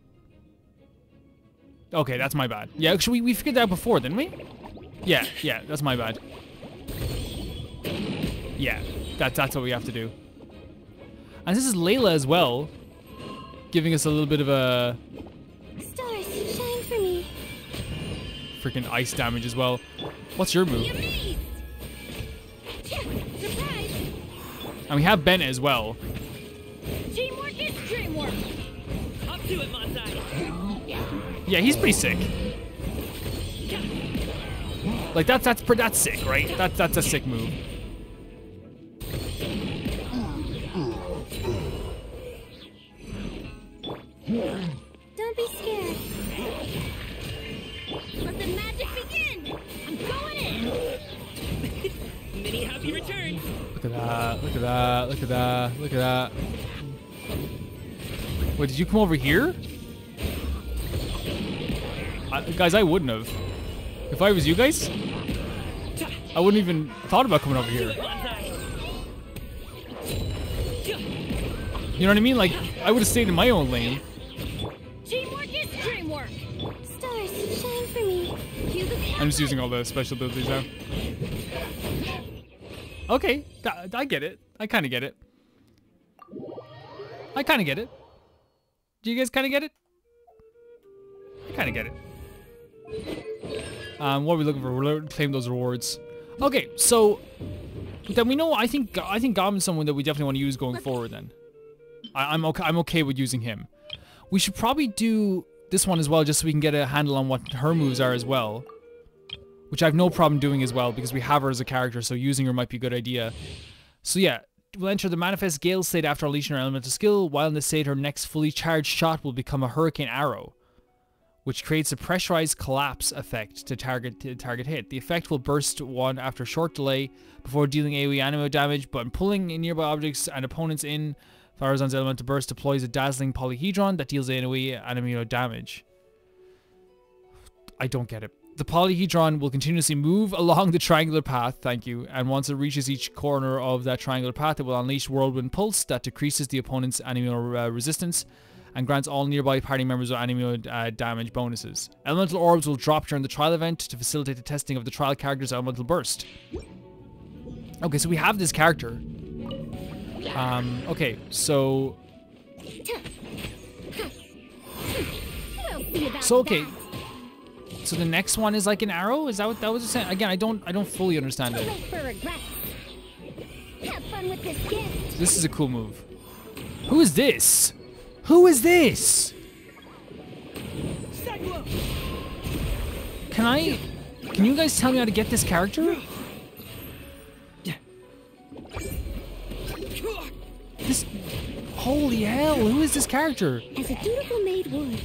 Okay, that's my bad. Yeah, actually we figured that out before, didn't we? Yeah, that's my bad. Yeah, that's what we have to do. And this is Layla as well, giving us a little bit of a stars shine for me. Freaking ice damage as well. What's your move? And we have Bennett as well. Teamwork is dreamwork. Up to it, Montai. Yeah, he's pretty sick. Like that's sick, right? That's a sick move. Don't be scared. Let the magic begin. I'm going in. Many happy returns. Look at that! Look at that! Look at that! Look at that! Wait, did you come over here? Guys, I wouldn't have. If I was you guys, I wouldn't even thought about coming over here. You know what I mean? Like I would have stayed in my own lane. Stars, shine for me. I'm just using all the special abilities now. Okay, I get it. I kind of get it. I kind of get it. Do you guys kind of get it? I kind of get it. What are we looking for? We're claim those rewards. Okay, so then we know. I think Gommon's someone that we definitely want to use going forward. Then I'm okay with using him. We should probably do this one as well, just so we can get a handle on what her moves are as well. Which I have no problem doing as well, because we have her as a character, so using her might be a good idea. So yeah, we'll enter the Manifest Gale state after unleashing her elemental skill. While in this state, her next fully charged shot will become a Hurricane Arrow, which creates a Pressurized Collapse effect to target hit. The effect will burst one after a short delay before dealing AoE Anemo damage, but pulling in nearby objects and opponents in. Farazan's elemental burst deploys a Dazzling Polyhedron that deals AoE Anemo damage. I don't get it. The Polyhedron will continuously move along the triangular path, thank you, and once it reaches each corner of that triangular path, it will unleash Whirlwind Pulse that decreases the opponent's Anemo resistance and grants all nearby party members of Anemo damage bonuses. Elemental Orbs will drop during the trial event to facilitate the testing of the trial character's Elemental Burst. Okay, so we have this character. Okay, so... okay. So the next one is like an arrow? Is that what that was saying? Again, I don't fully understand it. This is a cool move. Who is this? Who is this? Can you guys tell me how to get this character? This, holy hell, who is this character? As a dutiful maid would.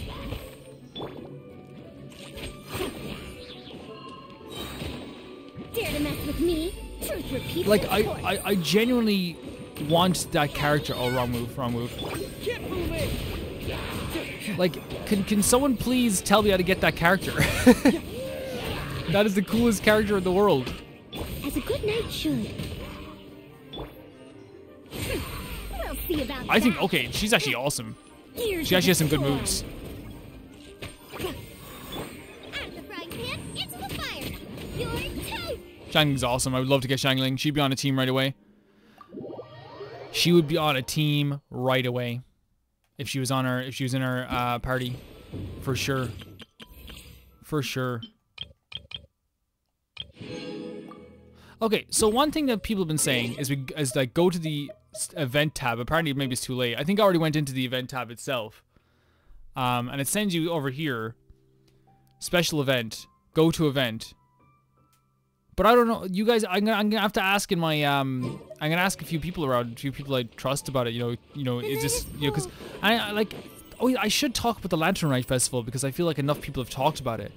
Dare to mess with me? Truth repeats. Like I genuinely want that character. Oh, wrong move. Like, can someone please tell me how to get that character? That is the coolest character in the world. As a good knight should. We'll see about that. I think, okay, she's actually awesome. She actually has some good moves. Shangling's awesome. I would love to get Shangling. She'd be on a team right away. She would be on a team right away if she was on her, if she was in her party, for sure. For sure. Okay, so one thing that people have been saying is like go to the event tab. Apparently, maybe it's too late. I think I already went into the event tab itself, and it sends you over here. Special event. Go to event. But I don't know, you guys. I'm gonna have to ask in my I'm gonna ask a few people around, a few people I trust about it. You know, is this, you know, because I like. Oh, I should talk about the Lantern Rite Festival because I feel like enough people have talked about it.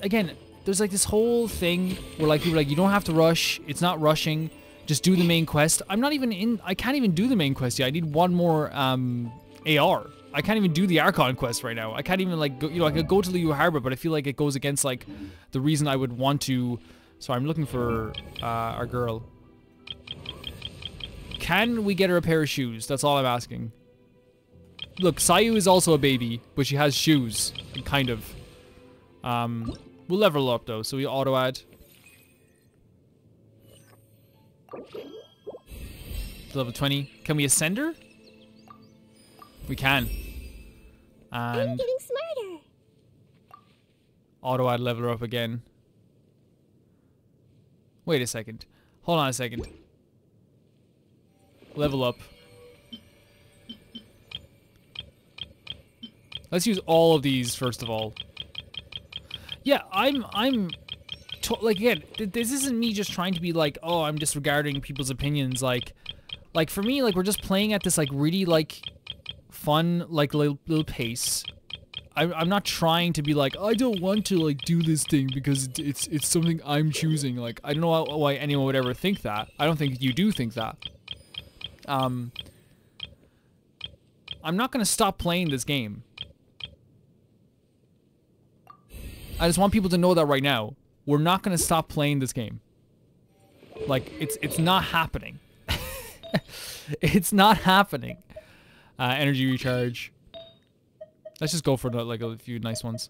Again, there's like this whole thing where like people are like, you don't have to rush. It's not rushing. Just do the main quest. I'm not even in. I can't even do the main quest yet. I need one more AR. I can't even do the Archon quest right now. I can't even like go, you know, I could go to Liyue Harbor, but I feel like it goes against like the reason I would want to. So I'm looking for our girl. Can we get her a pair of shoes? That's all I'm asking. Look, Sayu is also a baby, but she has shoes, kind of. We'll level up though, so we auto add. Level 20. Can we ascend her? We can. And I'm getting smarter. Auto add level her up again. Wait a second. Hold on a second. Level up. Let's use all of these first of all. Yeah, like again, this isn't me just trying to be like, oh, I'm disregarding people's opinions. Like for me, like we're just playing at this like really like fun like little pace. I'm not trying to be like, I don't want to like do this thing because it's something I'm choosing. Like I don't know why anyone would ever think that. I don't think you do think that. I'm not gonna stop playing this game. I just want people to know that right now. We're not gonna stop playing this game. Like it's not happening. It's not happening. Energy recharge. Let's just go for like a few nice ones.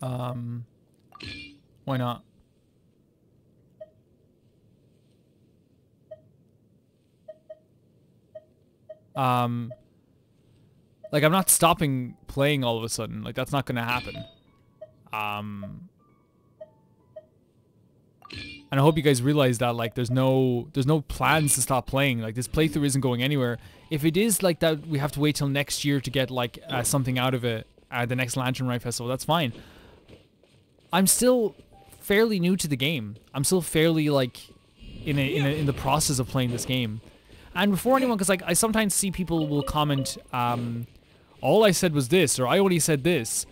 Why not? Like, I'm not stopping playing all of a sudden. Like, that's not gonna happen. And I hope you guys realize that, like, there's no plans to stop playing. Like, this playthrough isn't going anywhere. If it is like that, we have to wait till next year to get, like, something out of it at the next Lantern Rite Festival. That's fine. I'm still fairly new to the game. I'm still fairly, like, in the process of playing this game. And before anyone, because, like, I sometimes see people will comment, all I said was this, or I only said this.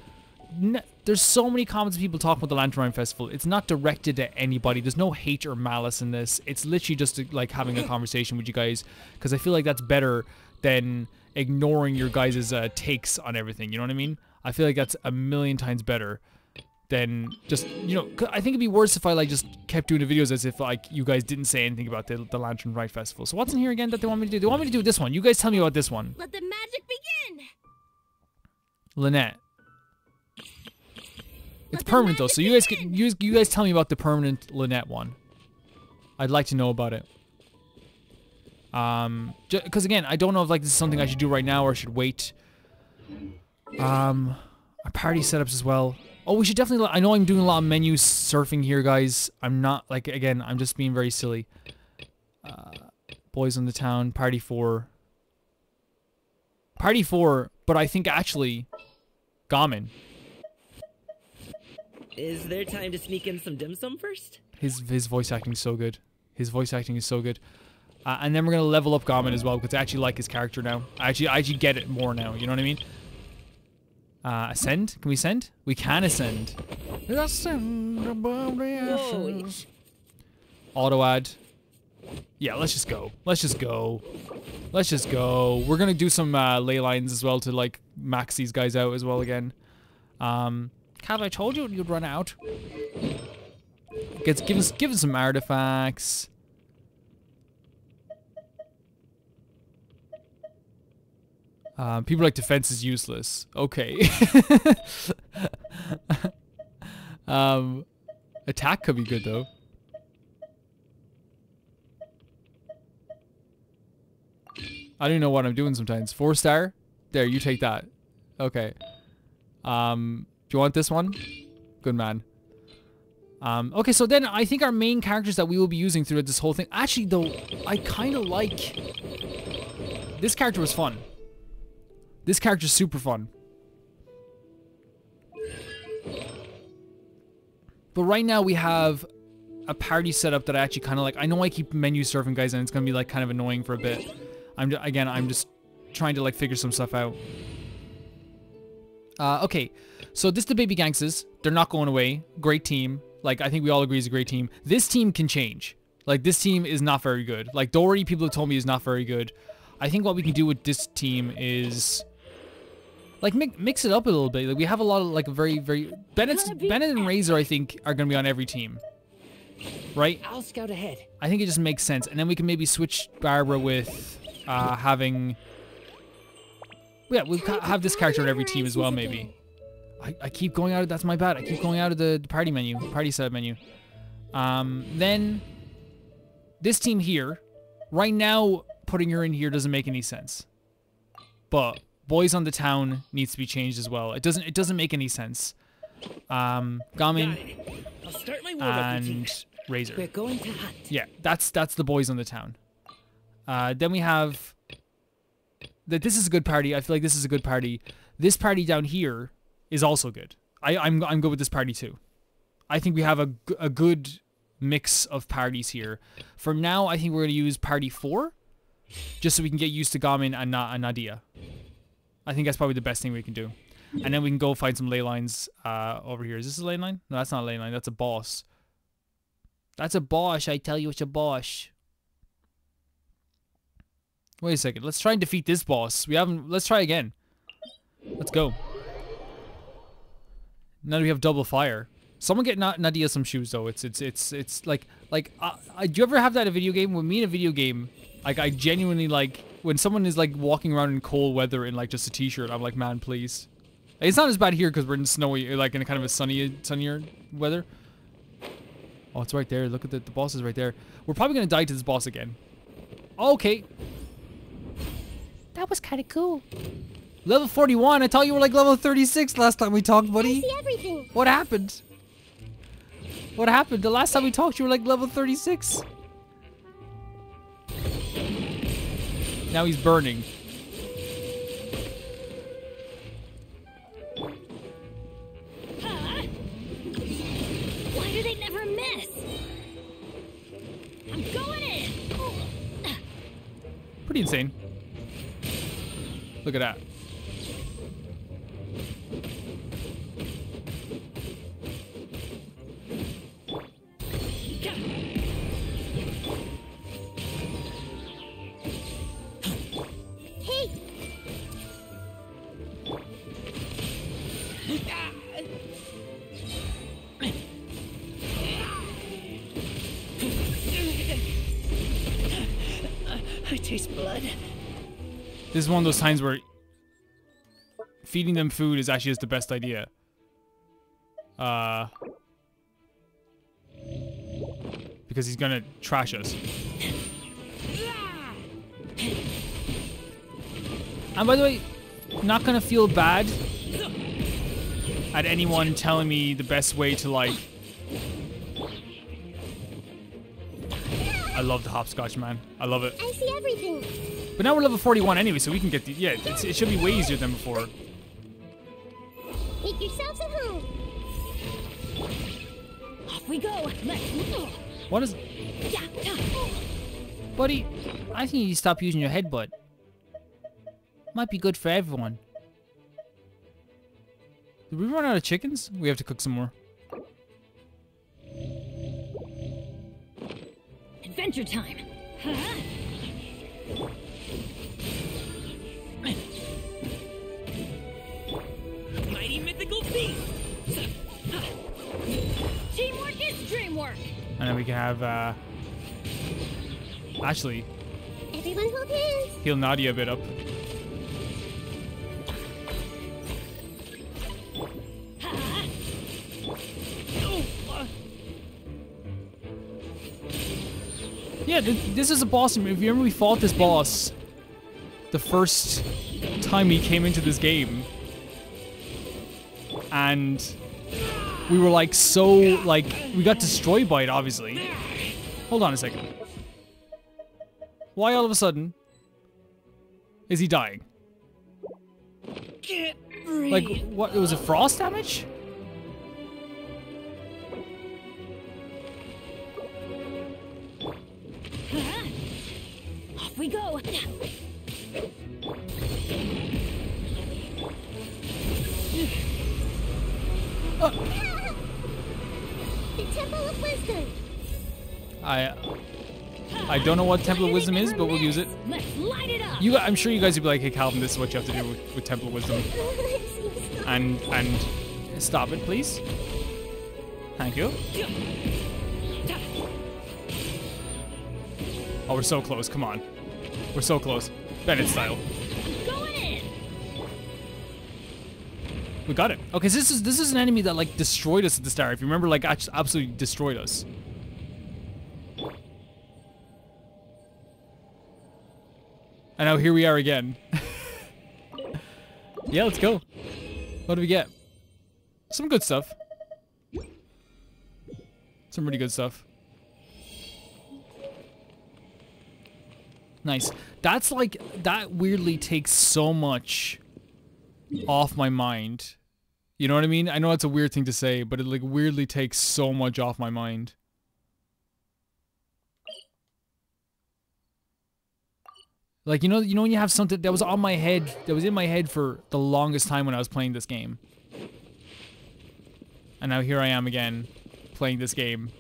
There's so many comments of people talking about the Lantern Rite Festival. It's not directed at anybody. There's no hate or malice in this. It's literally just, like, having a conversation with you guys, because I feel like that's better than ignoring your guys' takes on everything. You know what I mean? I feel like that's a million times better than just, you know, I think it'd be worse if I, like, just kept doing the videos as if, like, you guys didn't say anything about the Lantern Rite Festival. So what's in here again that they want me to do? They want me to do this one. You guys tell me about this one. Let the magic begin. Lynette. It's permanent though, so you guys can you guys tell me about the permanent Lynette one. I'd like to know about it. Because again, I don't know if, like, this is something I should do right now or I should wait. Our party setups as well. Oh, we should definitely... I know I'm doing a lot of menu surfing here, guys. I'm not... Like, again, I'm just being very silly. Boys in the Town, Party 4. Party 4, but I think, actually, Gammon. Is there time to sneak in some dim sum first? His voice acting is so good. His voice acting is so good. And then we're going to level up Gammon as well, because I actually like his character now. I actually get it more now, you know what I mean? Ascend? Can we ascend? We can ascend. Ascend above the ashes. Auto add. Yeah, let's just go. Let's just go. Let's just go. We're gonna do some ley lines as well to, like, max these guys out as well again. Cat, I told you you'd run out. Give us some artifacts. People like defense is useless. Okay. Attack could be good though. I don't know what I'm doing sometimes. 4-star? There, you take that. Okay. Do you want this one? Good man. Okay, so then I think our main characters that we will be using throughout this whole thing... Actually though, I kind of like... This character was fun. This character's super fun. But right now we have a party setup that I actually kind of like. I know I keep menu surfing, guys, and it's going to be, like, kind of annoying for a bit. I'm just trying to, like, figure some stuff out. Okay, so this is the Baby Gangsters. They're not going away. Great team. Like, I think we all agree it's a great team. This team can change. Like, this team is not very good. Like, Dory, people have told me, is not very good. I think what we can do with this team is... Like, mix it up a little bit. Like, we have a lot of, like, very... Bennett and Razor, I think, are going to be on every team. Right? I'll scout ahead. I think it just makes sense. And then we can maybe switch Barbara with having... Yeah, we'll have this character on every team as well, maybe. I keep going out of... That's my bad. I keep going out of the party menu. Party setup menu. Then... This team here. Right now, putting her in here doesn't make any sense. But... Boys on the Town needs to be changed as well. It doesn't make any sense. Gammon and Razor. We're going to hunt. Yeah, that's the Boys on the Town. Then we have that. This is a good party. I feel like this is a good party. This party down here is also good. I'm good with this party too. I think we have a good mix of parties here. For now, I think we're gonna use Party 4, just so we can get used to Gammon and Nahida. I think that's probably the best thing we can do. And then we can go find some ley lines over here. Is this a ley line? No, that's not a ley line. That's a boss. That's a boss. I tell you, it's a boss. Wait a second. Let's try and defeat this boss. We haven't... Let's try again. Let's go. Now we have double fire. Someone get Nahida some shoes, though. It's like... do you ever have that in a video game? When me in a video game... Like, I genuinely, like, when someone is, like, walking around in cold weather in, like, just a t-shirt, I'm like, man, please. It's not as bad here because we're in snowy, like in kind of a sunnier weather. Oh, it's right there. Look at the boss is right there. We're probably gonna die to this boss again. Okay. That was kind of cool. Level 41. I thought you were like level 36 last time we talked, buddy. I see everything. What happened? What happened? The last time we talked, you were like level 36. Now he's burning. Why do they never miss? I'm going in. Pretty insane. Look at that. This is one of those times where feeding them food is actually just the best idea. Because he's gonna trash us. And by the way, I'm not gonna feel bad at anyone telling me the best way to like... I love the hopscotch, man. I love it. I see everything. But now we're level 41 anyway, so we can get the... Yeah, it should be way easier than before. Make yourselves at home. Off we go. Let's move. What is... Buddy, I think you need to stop using your headbutt. Might be good for everyone. Did we run out of chickens? We have to cook some more. Adventure time. Huh? Mighty mythical beast. Teamwork is dream work. And then we can have Ashley. Everyone hold hands. Heal Nadia a bit up. Yeah, this is a boss. If you remember, we fought this boss the first time we came into this game, and we were like so like we got destroyed by it. Obviously, hold on a second. Why all of a sudden is he dying? Like what? It was a frost damage. Off we go. The Temple of Wisdom. I don't know what Temple of Wisdom is, but we'll use it. You, I'm sure you guys would be like, hey Calvin, this is what you have to do with Temple of Wisdom. And stop it, please. Thank you. Oh, we're so close. Come on. We're so close. Bennett style. Going in. We got it. Okay, so this is an enemy that like destroyed us at the start. If you remember, like absolutely destroyed us. And now here we are again. Yeah, let's go. What do we get? Some good stuff. Some really good stuff. Nice. That's like, that weirdly takes so much off my mind. You know what I mean? I know it's a weird thing to say, but it like weirdly takes so much off my mind. Like, you know when you have something that was on my head, that was in my head for the longest time when I was playing this game. And now here I am again, playing this game.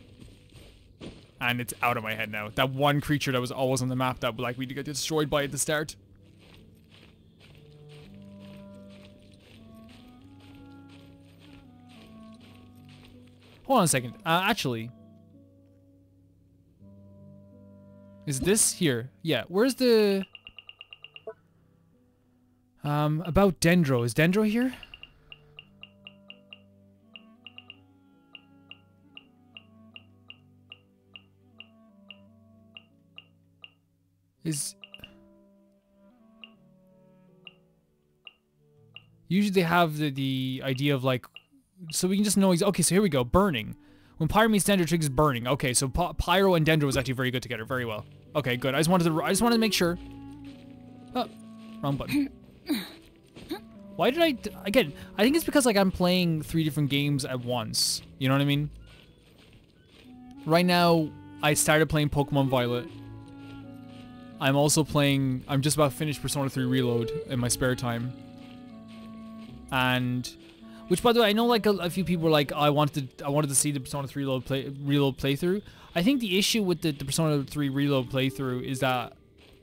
And it's out of my head now. That one creature that was always on the map that like we got destroyed by at the start. Hold on a second. Actually, is this here? Yeah. Where's the about Dendro? Is Dendro here? Is usually they have the idea of like, so we can just know he's okay. So here we go, burning. When Pyro meets Dendro, triggers burning. Okay, so Pyro and Dendro was actually very good together, very well. Okay, good. I just wanted to make sure. Oh, wrong button. Why did I, again, I think it's because like I'm playing 3 different games at once. You know what I mean? Right now, I started playing Pokemon Violet. I'm also playing, I'm just about finished Persona 3 Reload in my spare time. And, which by the way, I know like a few people were like, oh, I wanted to see the Persona 3 Reload playthrough. I think the issue with the Persona 3 Reload playthrough is that,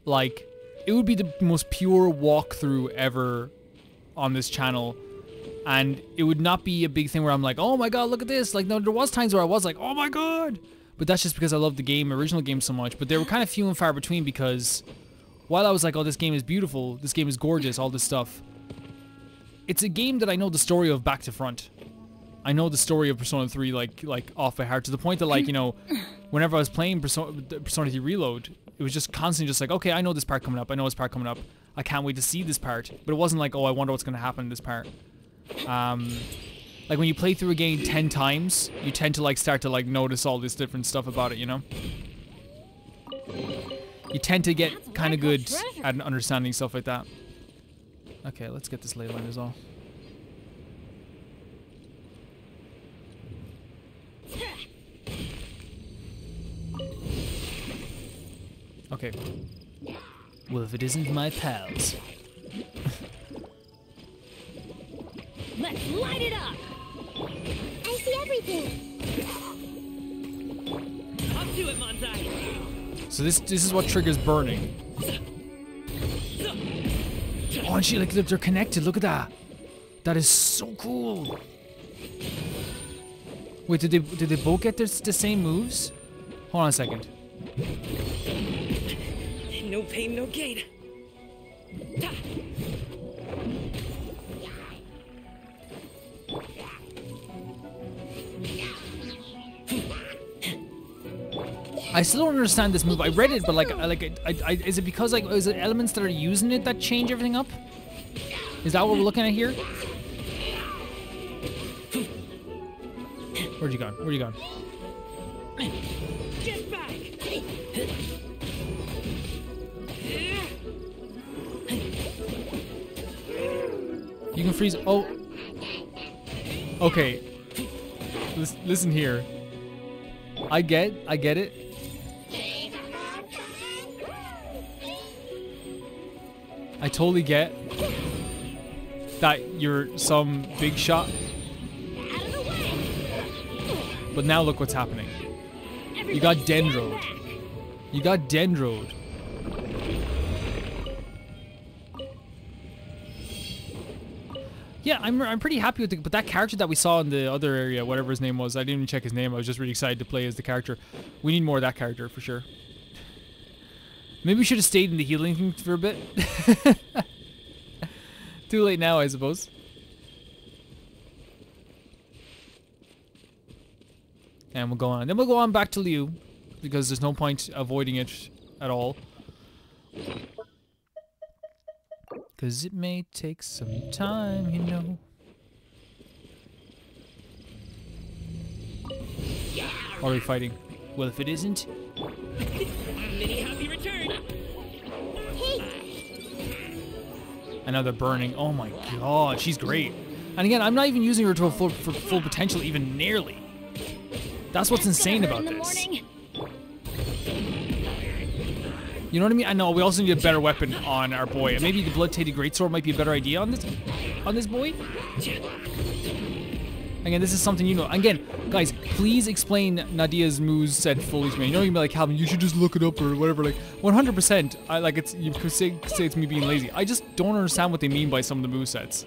like, it would be the most pure walkthrough ever on this channel, and it would not be a big thing where I'm like, oh my god, look at this. Like, no, there was times where I was like, oh my god, but that's just because I love the game, original game, so much. But they were kind of few and far between, because while I was like, oh, this game is beautiful, this game is gorgeous, all this stuff, it's a game that I know the story of back to front. I know the story of Persona 3 like off by heart, to the point that, like, you know, whenever I was playing Persona 3 Reload, it was just constantly just like, okay, I know this part coming up, I know this part coming up, I can't wait to see this part. But it wasn't like, oh, I wonder what's going to happen in this part. Like, when you play through a game 10 times, you tend to, like, start to, like, notice all this different stuff about it, you know? You tend to get kind of good at understanding stuff like that. Okay, let's get this ley line as well. Okay. Well, if it isn't my pals. Let's light it up! I see everything! Up to it, Monzai! So this is what triggers burning. Oh, and she, like, they're connected, look at that! That is so cool! Wait, did they both get the same moves? Hold on a second. No pain, no gain. I still don't understand this move. I read it, but like, is it because like, is it elements that are using it that change everything up? Is that what we're looking at here? Where'd you go? Where you gone? Get back! You can freeze. Oh. Okay. Listen here. I get it. I totally get that you're some big shot. But now look what's happening. You got Dendro'd. You got Dendro'd. Yeah, I'm pretty happy with it, but that character that we saw in the other area, whatever his name was, I didn't even check his name, I was just really excited to play as the character. We need more of that character, for sure. Maybe we should have stayed in the healing thing for a bit. Too late now, I suppose. And we'll go on. Then we'll go on back to Liyue, because there's no point avoiding it at all. Cause it may take some time, you know. Are we fighting? Well, if it isn't. Mini happy return. Another burning. Oh my god, she's great. And again, I'm not even using her to her full potential, even nearly. That's what's insane about this. You know what I mean? I know, we also need a better weapon on our boy. Maybe the blood-tainted greatsword might be a better idea on this boy. Again, this is something you know. Again, guys, please explain Nadia's moves said fully to me. You know, you'd be like, Calvin, you should just look it up or whatever. Like, 100%, I like it's, you could say it's me being lazy. I just don't understand what they mean by some of the movesets.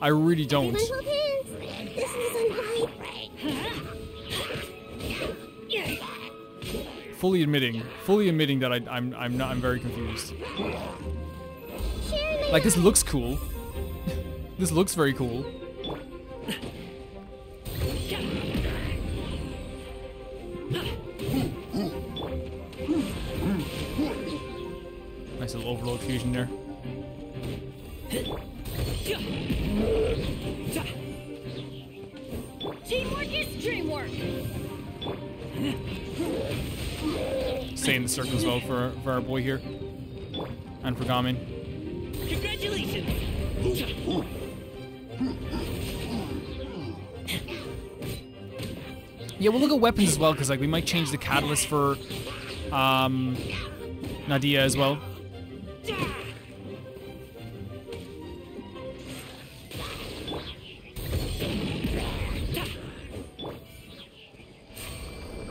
I really don't. Fully admitting that I'm very confused. Like, this looks cool. This looks very cool. nice little overload fusion there. Teamwork is dreamwork. Stay in the circle as well for our boy here. And for Gammon. Congratulations! Yeah, we'll look at weapons as well, because like we might change the catalyst for Nahida as well.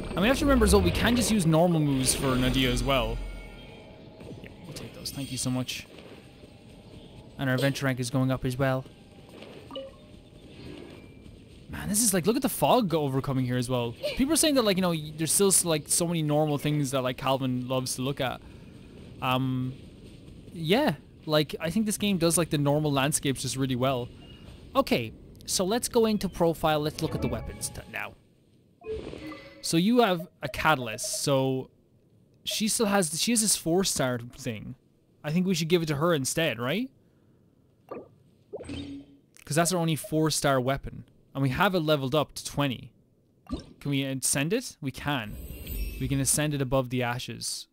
And we have to remember as well, we can just use normal moves for Nahida as well. Yeah, we'll take those. Thank you so much. And our adventure rank is going up as well. Man, this is like, look at the fog overcoming here as well. People are saying that, like, you know, there's still like so many normal things that like Calvin loves to look at. Yeah, like I think this game does like the normal landscapes just really well. Okay, so let's go into profile. Let's look at the weapons now. So you have a catalyst. So she still has, she has this 4-star thing. I think we should give it to her instead, right? Because that's our only 4-star weapon. And we have it leveled up to 20. Can we ascend it? We can. We can ascend it above the ashes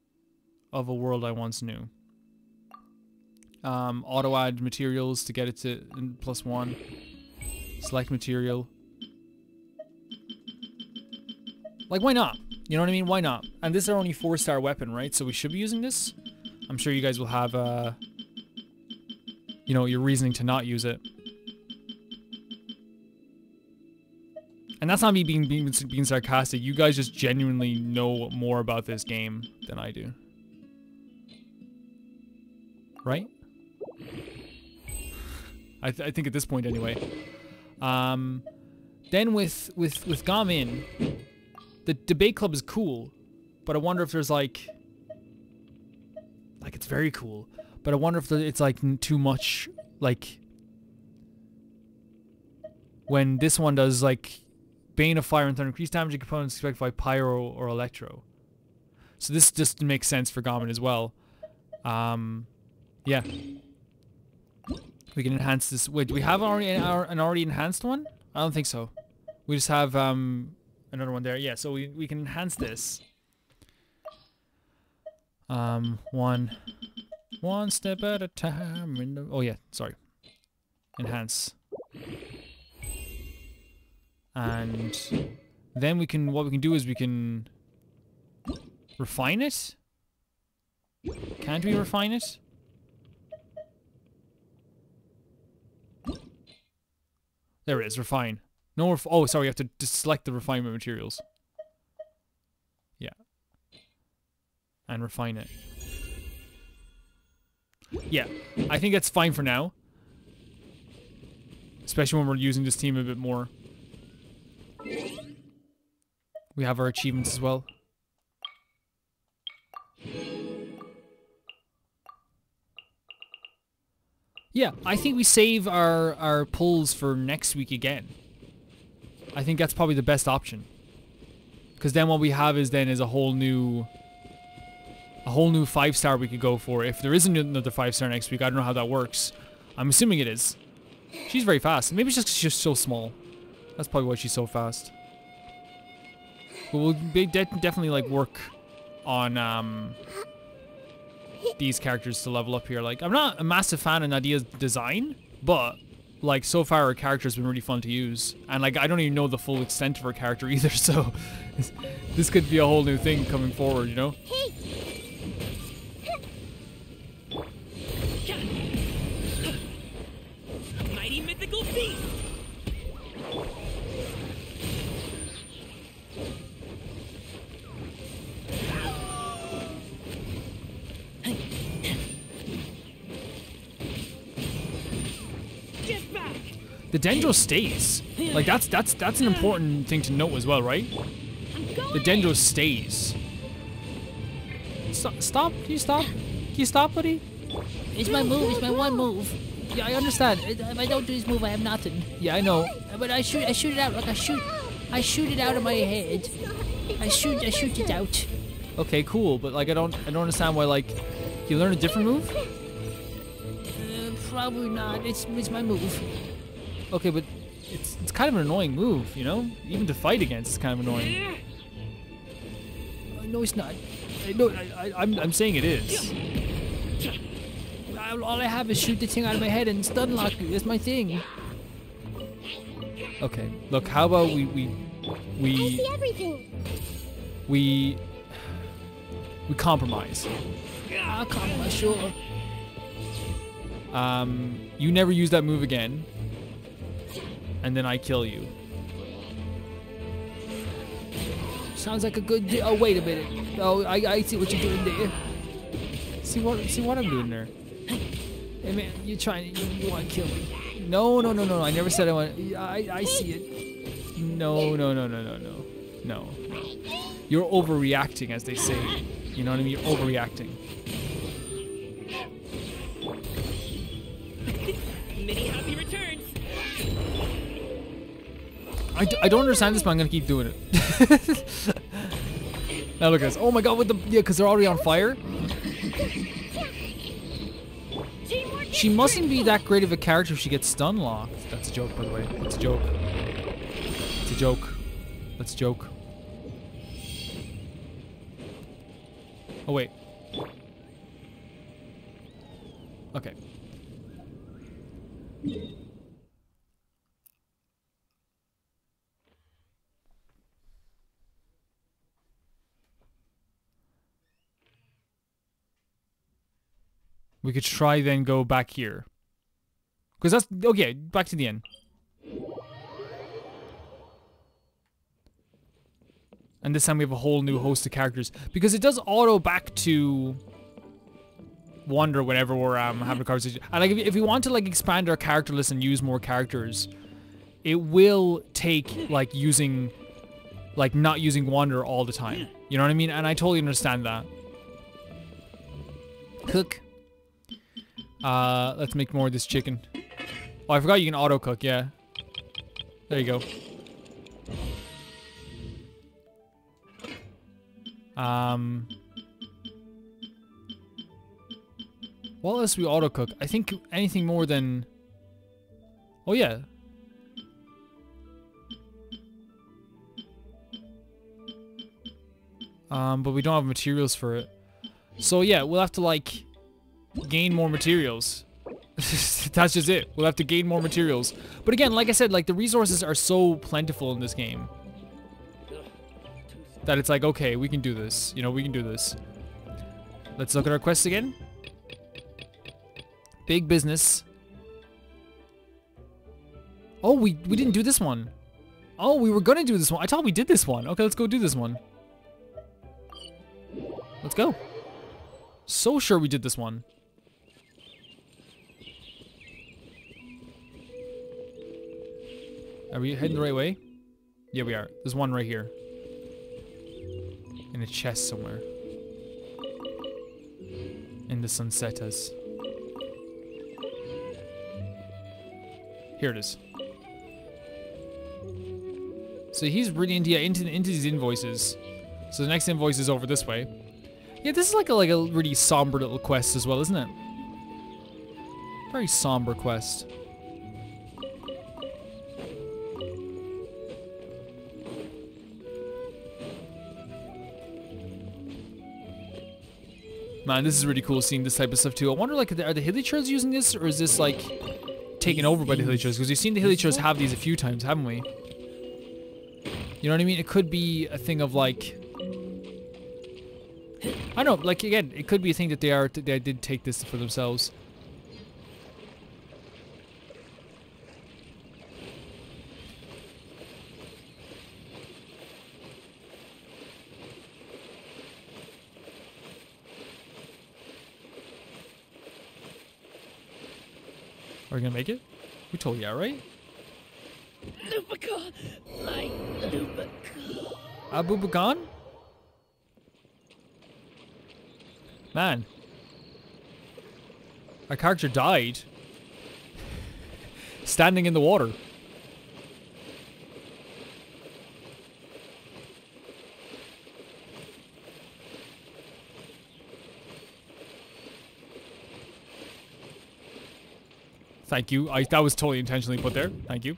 of a world I once knew. Auto add materials to get it to +1. Select material. Like, why not? You know what I mean? Why not? And this is our only 4-star weapon, right? So we should be using this. I'm sure you guys will have, you know, your reasoning to not use it. And that's not me being sarcastic. You guys just genuinely know more about this game than I do. Right? I think at this point anyway. Then with Gammon, the debate club is cool, but I wonder if there's like it's very cool, but I wonder if it's like too much, like when this one does like Bane of Fire and Thunder. Increased damage to components expected by Pyro or Electro. So this just makes sense for Gammon as well. Yeah. We can enhance this. Wait, do we have an already enhanced one? I don't think so. We just have another one there. Yeah, so we can enhance this. One step at a time. Oh yeah, sorry. Enhance. And then we can, what we can do is we can refine it. Can't we refine it? There it is, refine. No, oh, sorry, you have to select the refinement materials. Yeah. And refine it. Yeah, I think that's fine for now. Especially when we're using this team a bit more. We have our achievements as well. Yeah, I think we save our pulls for next week again. I think that's probably the best option. Because then what we have is then is a whole new 5-star we could go for. If there isn't another 5-star next week, I don't know how that works. I'm assuming it is. She's very fast. Maybe it's just she's so small. That's probably why she's so fast. But we'll definitely like work on these characters to level up here. Like, I'm not a massive fan of Nadia's design, but like so far her character's been really fun to use. And like I don't even know the full extent of her character either, so this could be a whole new thing coming forward, you know? Mighty mythical beast. The Dendro stays. Like that's an important thing to note as well, right? The Dendro stays. Stop! Can you stop? Can you stop, buddy? It's my move. It's my one move. Yeah, I understand. If I don't do this move, I have nothing. Yeah, I know. But I shoot it out. Like I shoot it out of my head. I shoot it out. Okay, cool. But like I don't understand why like You learn a different move? Probably not. It's my move. Okay, but it's kind of an annoying move, you know? Even to fight against is kind of annoying. No, it's not. No, I'm saying it is. All I have is shoot the thing out of my head and stun lock you. That's my thing. Okay, look, how about we I see everything. We compromise. I'll compromise, sure. You never use that move again. And then I kill you. Sounds like a good deal. Oh, wait a minute. Oh, I see what you're doing there. See what I'm doing there. Hey man, you want to kill me. No. I never said I want to. I see it. No. You're overreacting, as they say. You know what I mean? You're overreacting. Many happy returns. I don't understand this, but I'm gonna keep doing it. Now look at this. Oh my god, with the because they're already on fire. She mustn't be that great of a character if she gets stun locked. That's a joke, by the way. It's a joke. It's a joke. Let's joke. Oh wait. Okay. We could try then go back here. Because that's... Okay, back to the end. And this time we have a whole new host of characters. Because it does auto back to... Wander whenever we're having a conversation. And like, if we want to like expand our character list and use more characters, it will take like using... Like not using Wander all the time. You know what I mean? And I totally understand that. Cook. Let's make more of this chicken. Oh, I forgot you can auto cook, yeah. There you go. What else do we auto cook? I think anything more than... Oh yeah. But we don't have materials for it. So yeah, we'll have to like... gain more materials. That's just it. We'll have to gain more materials. But again, like I said, like the resources are so plentiful in this game that it's like, okay, we can do this. You know, we can do this. Let's look at our quests again. Big business. Oh, we didn't do this one. Oh, we were gonna do this one. I thought we did this one. Okay, let's go do this one. Let's go. So sure we did this one. Are we heading the right way? Yeah, we are. There's one right here. In a chest somewhere. In the Sunsetas. Here it is. So he's really into these invoices. So the next invoice is over this way. Yeah, this is like a really somber little quest as well, isn't it? Very somber quest. Man, this is really cool seeing this type of stuff too. I wonder, like, are the Hilichurls using this, or is this like taken over by the Hilichurls? Because we've seen the Hilichurls have these a few times, haven't we? You know what I mean? It could be a thing of like. I don't know, like again, it could be a thing that they did take this for themselves. Are we gonna make it? We totally are, right? Lubagon, my Lubagon. Abubagon? Man, our character died standing in the water. Thank you. That was totally intentionally put there. Thank you.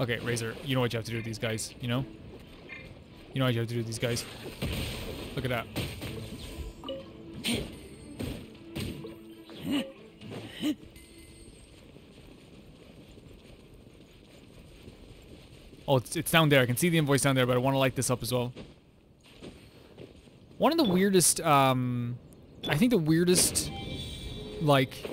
Okay, Razor, you know what you have to do with these guys, you know? You know what you have to do with these guys. Look at that. Oh, it's down there. I can see the invoice down there, but I want to light this up as well. One of the weirdest, I think the weirdest, like,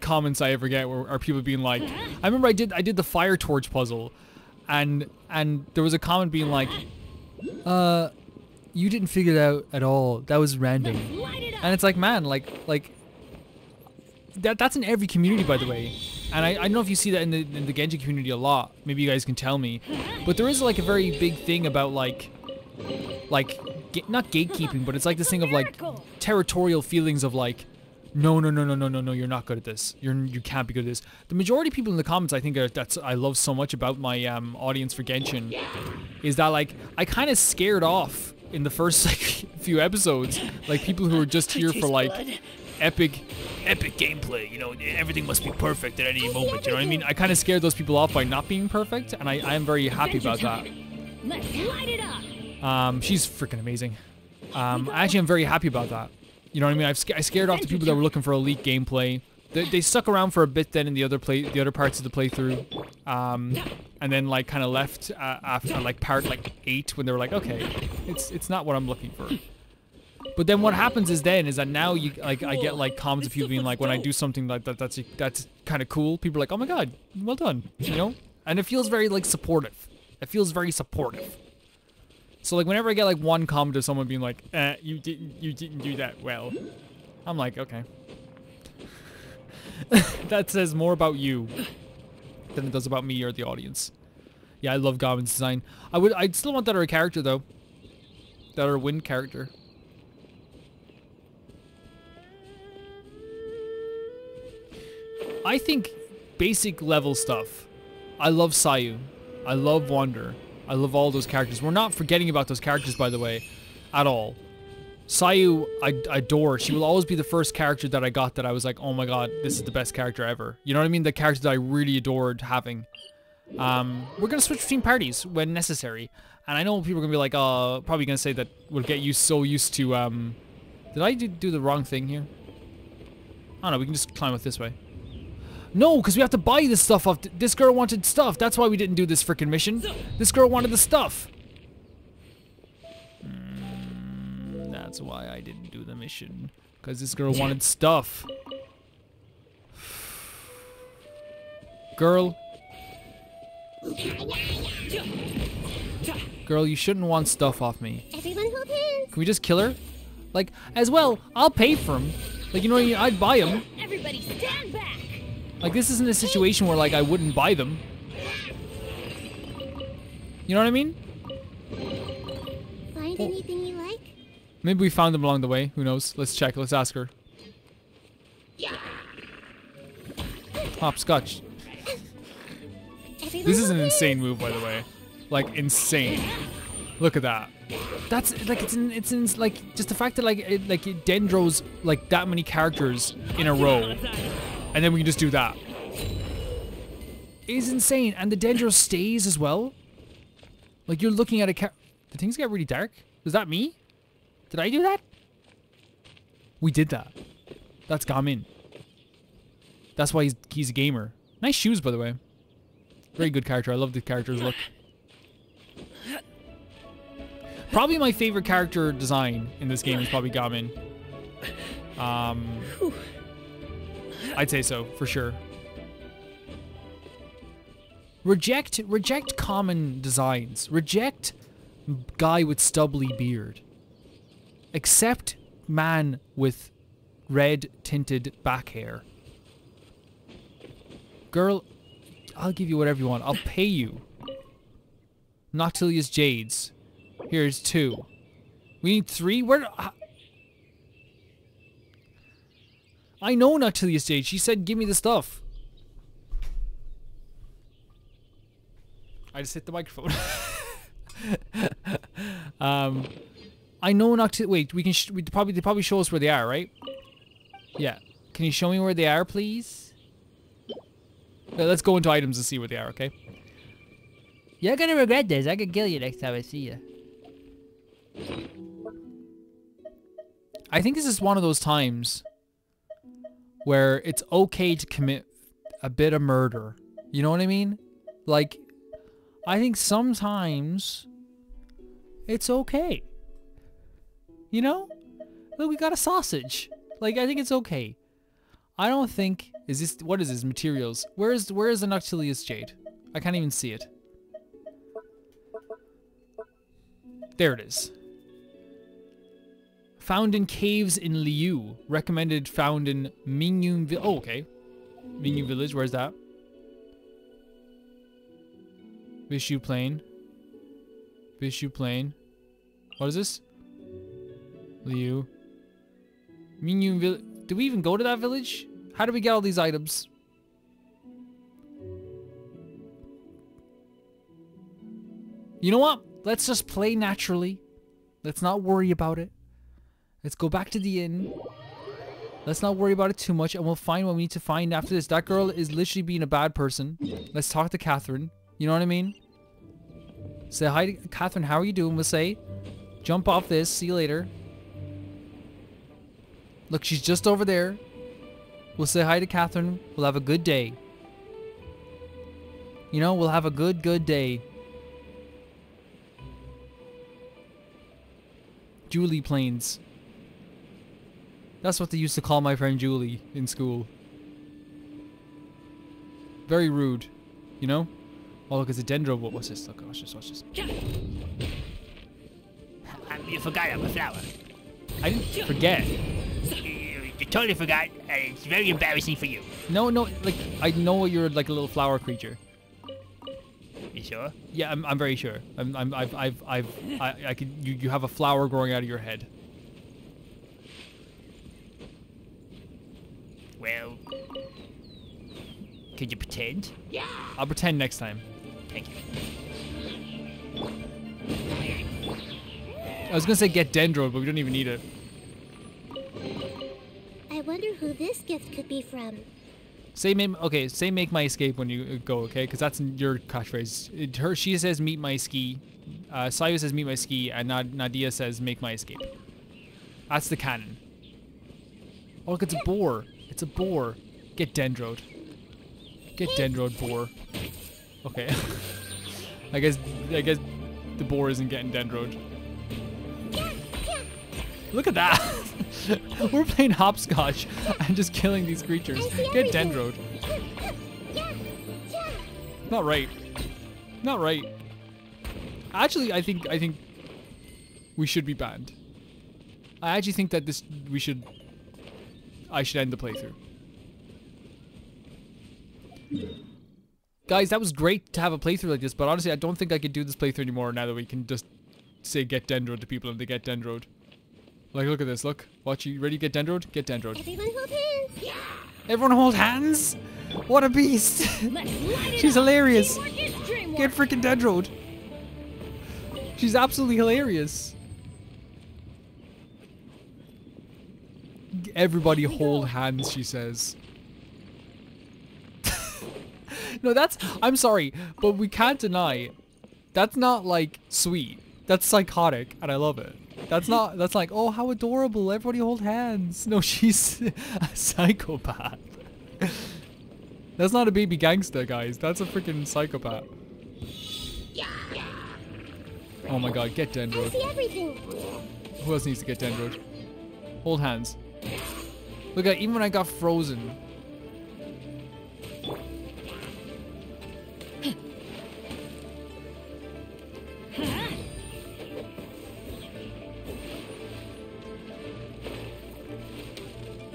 comments I ever get are people being like, I remember I did the fire torch puzzle, and there was a comment being like, you didn't figure it out at all. That was random. And it's like, man, like, that's in every community, by the way. And I don't know if you see that in the Genji community a lot. Maybe you guys can tell me. But there is like a very big thing about like not gatekeeping, but it's like this thing of like territorial feelings of like, no, you're not good at this. You can't be good at this. The majority of people in the comments, I think, I love so much about my audience for Genshin, is that like I kind of scared off in the first like few episodes, like people who are just here for like epic gameplay, you know, everything must be perfect at any moment, you know what I mean? I kind of scared those people off by not being perfect, and I am very happy about that. She's freaking amazing. Actually, I'm very happy about that. You know what I mean? I scared off the people that were looking for elite gameplay. They stuck around for a bit then in the other parts of the playthrough, and then like kind of left after like part 8 when they were like, okay, it's not what I'm looking for. But then what happens is that now you like I get like comments of people being like, when I do something like that's kind of cool, people are like, oh my god, well done, you know? And it feels very like supportive. It feels very supportive. So like whenever I get like one comment of someone being like, you didn't do that well, I'm like, okay. That says more about you than it does about me or the audience. Yeah, I love Gammon's design. I'd still want that or a character though. That or a wind character. I think basic level stuff. I love Sayu. I love Wander. I love all those characters. We're not forgetting about those characters, by the way, at all. Sayu, I adore. She will always be the first character that I got that I was like, oh my god, this is the best character ever. You know what I mean? The character that I really adored having. We're going to switch between parties when necessary. And I know people are going to be like, probably going to say that we'll get you so used to... did I do the wrong thing here? I don't know. We can just climb it this way. No, because we have to buy this stuff off. This girl wanted stuff. That's why we didn't do this freaking mission. This girl wanted the stuff. That's why I didn't do the mission. Because this girl wanted stuff. Girl. Girl, you shouldn't want stuff off me. Everyone hold hands. Can we just kill her? Like, as well, I'll pay for him. Like, you know what I mean? I'd buy him. Everybody stand back. Like, this isn't a situation where, like, I wouldn't buy them. You know what I mean? Find anything you like? Maybe we found them along the way. Who knows? Let's check. Let's ask her. Yeah. Hopscotch. This is an insane move, by the way. Like, insane. Look at that. That's, like, it's like, just the fact that, like, Dendro's, like, that many characters in a row. And then we can just do that. It is insane. And the Dendro stays as well. Like, you're looking at a car. Did things get really dark? Was that me? Did I do that? We did that. That's Gammon. That's why he's a gamer. Nice shoes, by the way. Very good character. I love the character's look. Probably my favorite character design in this game is probably Gammon. I'd say so, for sure. Reject common designs. Reject guy with stubbly beard. Accept man with red tinted back hair. Girl, I'll give you whatever you want. I'll pay you. Nautilius Jades. Here's 2. We need 3? Where... I know Nautilius Jade. She said, give me the stuff. I just hit the microphone. I know Nautilius... Wait, they probably show us where they are, right? Yeah. Can you show me where they are, please? Let's go into items and see where they are, okay? You're gonna regret this. I could kill you next time I see you. I think this is one of those times where it's okay to commit a bit of murder. You know what I mean? Like, I think sometimes it's okay. You know? Look, we got a sausage. Like, I think it's okay. I don't think... Is this... What is this? Materials. Where is the Noctilius Jade? I can't even see it. There it is. Found in caves in Liyue. Recommended found in Mingyun Village. Oh, okay. Mingyun Village. Where's that? Vishu Plain. Vishu Plain. What is this? Liyue. Mingyun Village. Did we even go to that village? How do we get all these items? You know what? Let's just play naturally. Let's not worry about it. Let's go back to the inn. Let's not worry about it too much, and we'll find what we need to find after this. That girl is literally being a bad person. Let's talk to Catherine. You know what I mean? Say hi to Catherine. How are you doing? We'll say, jump off this. See you later. Look, she's just over there. We'll say hi to Catherine. We'll have a good day. You know, we'll have a good day. Julie Plains. That's what they used to call my friend Julie in school. Very rude, you know? Oh, look, it's a Dendro. What's this? Look, watch this, watch this. You forgot I'm a flower. I didn't forget. You totally forgot, and it's very embarrassing for you. No, like, I know you're like a little flower creature. You sure? Yeah, I'm very sure. I could, you have a flower growing out of your head. Well, could you pretend? Yeah. I'll pretend next time. Thank you. I was gonna say get Dendro, but we don't even need it. I wonder who this gift could be from. Say, okay, say make my escape when you go, okay? Because that's your catchphrase. She says meet my ski. Sayu says meet my ski, and Nadia says make my escape. That's the canon. Oh, look, it's a boar. It's a boar. Get Dendro'd. Get Dendro'd, boar. Okay. I guess the boar isn't getting Dendro'd. Look at that! We're playing hopscotch and just killing these creatures. Get Dendro'd. Not right. Not right. Actually, I think we should be banned. I actually think that I should end the playthrough. Guys, that was great to have a playthrough like this, but honestly, I don't think I could do this playthrough anymore now that we can just say get Dendro'd to people and they get Dendro'd. Like, look at this, look. Watch, you ready? Get Dendro'd? Get Dendro'd. Everyone hold hands! Yeah! Everyone hold hands? What a beast! She's hilarious! Get freaking Dendro'd! She's absolutely hilarious! Everybody hold hands, she says. No, that's... I'm sorry, but we can't deny. That's not, like, sweet. That's psychotic, and I love it. That's not, that's like, oh, how adorable, everybody hold hands. No, she's a psychopath. That's not a baby gangster, guys. That's a freaking psychopath. Oh my god, get Dendro'd. Who else needs to get Dendro'd? Hold hands. Look at, even when I got frozen.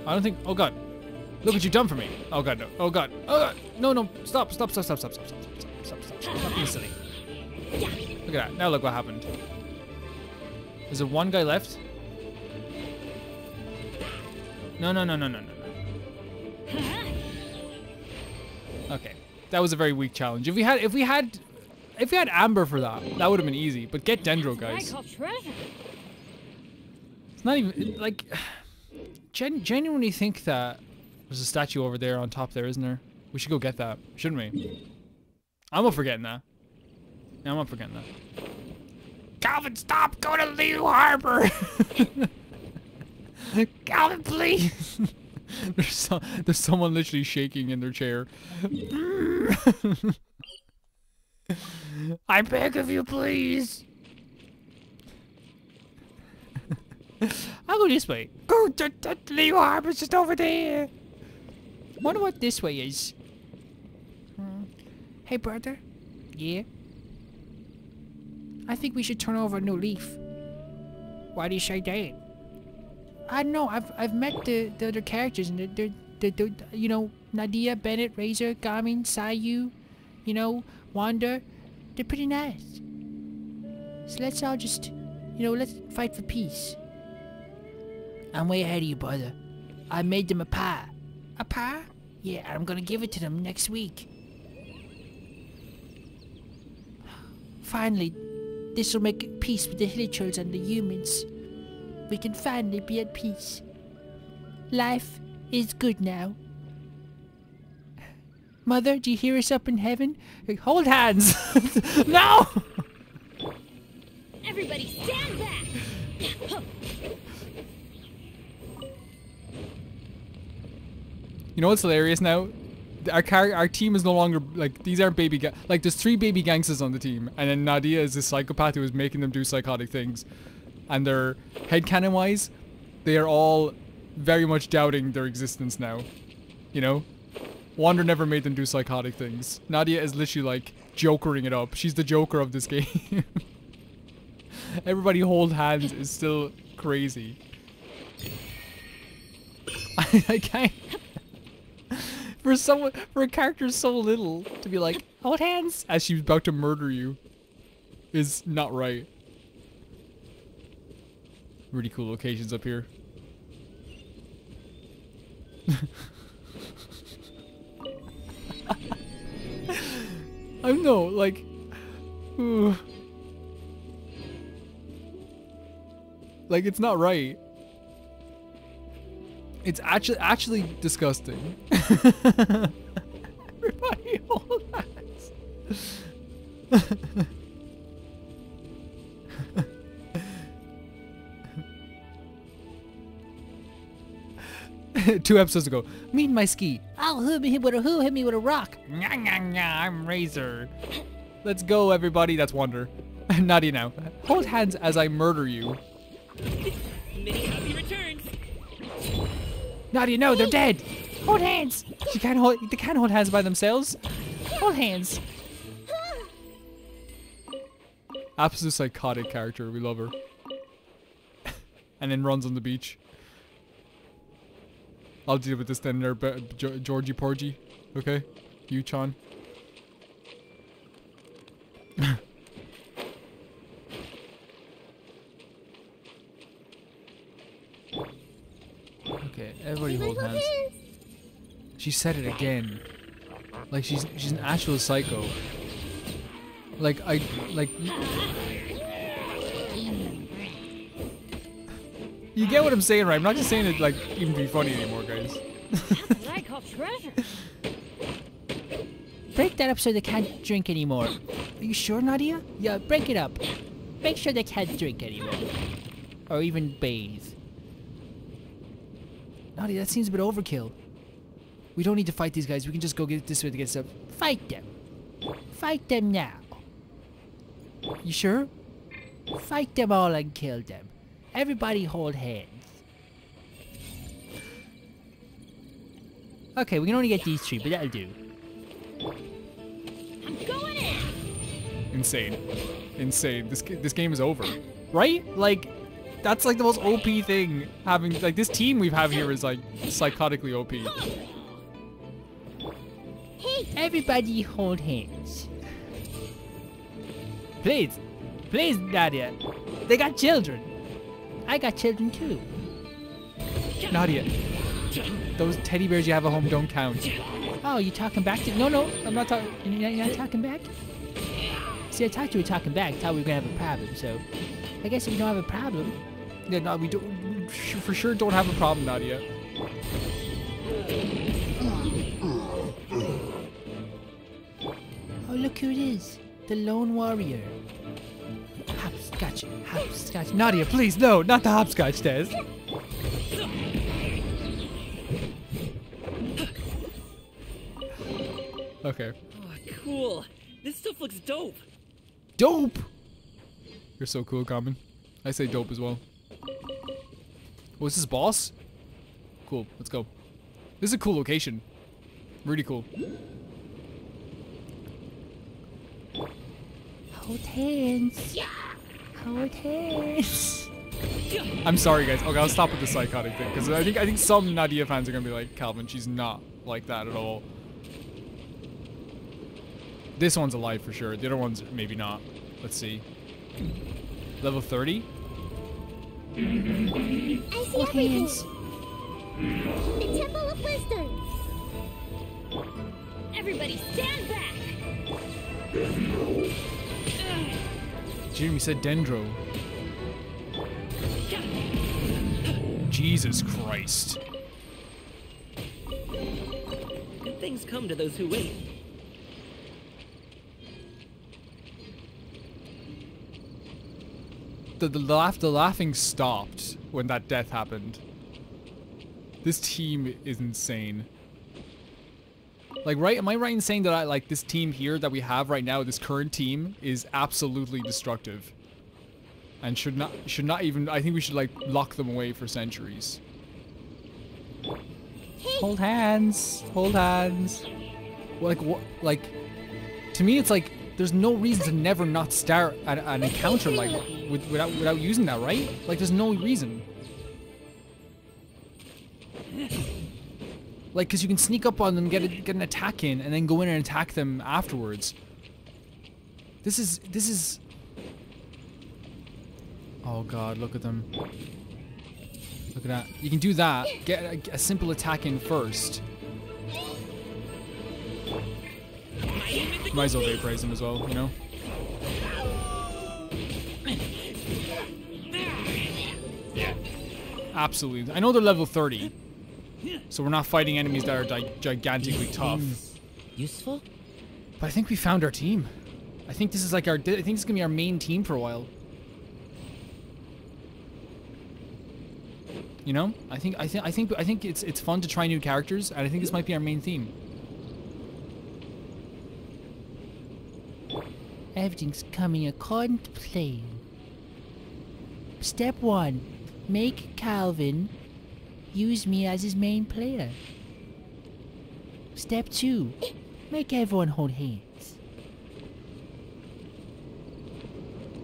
I don't think. Oh god! Look what you've done for me! Oh god! No! Oh god! Oh god! No! No! Stop! Stop! Stop! Stop! Stop! Stop! Stop! Stop! Stop! Stop being silly! Look at that! Now look what happened. Is there one guy left? No! No! No! No! No! No! Okay, that was a very weak challenge. If we had Amber for that, that would have been easy. But get Dendro, guys. It's not even like. Genuinely think that There's a statue over there on top there, isn't there? We should go get that, shouldn't we? I'm not forgetting that. No, I'm not forgetting that. Calvin, stop! Go to Liyue Harbor! Calvin, please! There's someone literally shaking in their chair. I beg of you, please! I'll go this way. Go to Liyue Harbor's just over there! Wonder what this way is. Hey, brother. Yeah? I think we should turn over a new leaf. Why do you say that? I don't know. I've met the other characters, and they're you know, Nahida, Bennett, Razor, Gammon, Sayu, you know, Wander. They're pretty nice. So let's all just, you know, let's fight for peace. I'm way ahead of you, brother. I made them a pie. A pie? Yeah, I'm gonna give it to them next week. Finally, this will make peace with the Hilichurls and the humans. We can finally be at peace. Life is good now. Mother, do you hear us up in heaven? Hold hands! No! Everybody stand back! You know what's hilarious now? Our team is no longer, like, these aren't baby gang. Like, there's 3 baby gangsters on the team, and then Nahida is a psychopath who is making them do psychotic things. And they're, headcanon-wise, they are all very much doubting their existence now. You know? Wander never made them do psychotic things. Nahida is literally, like, jokering it up. She's the joker of this game. Everybody hold hands is still crazy. I can't... For a character so little to be like, hold hands as she's about to murder you is not right. Really cool locations up here. I know, like, ooh. Like, it's not right. It's actually disgusting. Everybody hold hands. Two episodes ago, me and my ski. I'll hit me with a who, hit me with a rock. Nya, nya, nya, I'm Razor. Let's go, everybody. That's Wander. Naughty now. Hold hands as I murder you. Many happy returns. Nahida, no, they're dead! Hold hands! They can't hold hands by themselves. Hold hands. Absolute psychotic character, we love her. And then runs on the beach. I'll deal with this then there, Georgie Porgy. Okay? You-chan. Okay, everybody hold hands. She said it again. Like she's an actual psycho. Like you get what I'm saying, right? I'm not just saying it like even be funny anymore, guys. That's what I call treasure. Break that up so they can't drink anymore. Are you sure, Nahida? Yeah, break it up. Make sure they can't drink anymore. Or even bathe. Nahida, that seems a bit overkill. We don't need to fight these guys. We can just go get this way to get stuff. Fight them. Fight them now. You sure? Fight them all and kill them. Everybody hold hands. Okay, we can only get these 3, but that'll do. I'm going in. Insane. Insane. This game is over. Right? Like... That's like the most OP thing, having, like, this team we have here is like psychotically OP. Hey, everybody hold hands. Please, please, Nahida. They got children. I got children too. Nahida, those teddy bears you have at home don't count. Oh, you talking back to, no, I'm not talking, you're not talking back? See, I thought you were talking back, thought we were gonna have a problem, so. I guess we don't have a problem. Yeah, no, we don't. For sure, don't have a problem, Nahida. Oh, look who it is. The lone warrior. Hopscotch, hopscotch. Nadia, please, no, not the hopscotch test. Okay. Oh, cool. This stuff looks dope. Dope? You're so cool, Gammon. I say dope as well. Oh, is this boss? Cool, let's go. This is a cool location. Really cool. Hold hands. Yeah. Hold hands. I'm sorry, guys. Okay, I'll stop with the psychotic thing because I think some Nahida fans are gonna be like, Calvin, she's not like that at all. This one's alive for sure. The other one's maybe not. Let's see. Level 30. I see everything. The Temple of Wisdom. Everybody, stand back. Jimmy said Dendro. Jesus Christ. Good things come to those who wait. The laughing stopped when that death happened. This team is insane. Like, right? Am I right in saying that this team here that we have right now, this current team, is absolutely destructive, and should not even. I think we should like lock them away for centuries. Hey. Hold hands, hold hands. Like what? Like, to me, it's like there's no reason to never not start an encounter like without using that, right? Like, there's no reason. Like, because you can sneak up on them, get an attack in, and then go in and attack them afterwards. This is... Oh god, look at them. Look at that. You can do that. Get a simple attack in first. Might as well vaporize them as well, you know? Yeah. Absolutely. I know they're level 30. So we're not fighting enemies that are gigantically tough. Useful? But I think we found our team. I think this is like I think this is gonna be our main team for a while. You know, I think it's fun to try new characters, and I think this might be our main theme. Everything's coming according to plan. Step 1: make Calvin use me as his main player. Step 2, make everyone hold hands.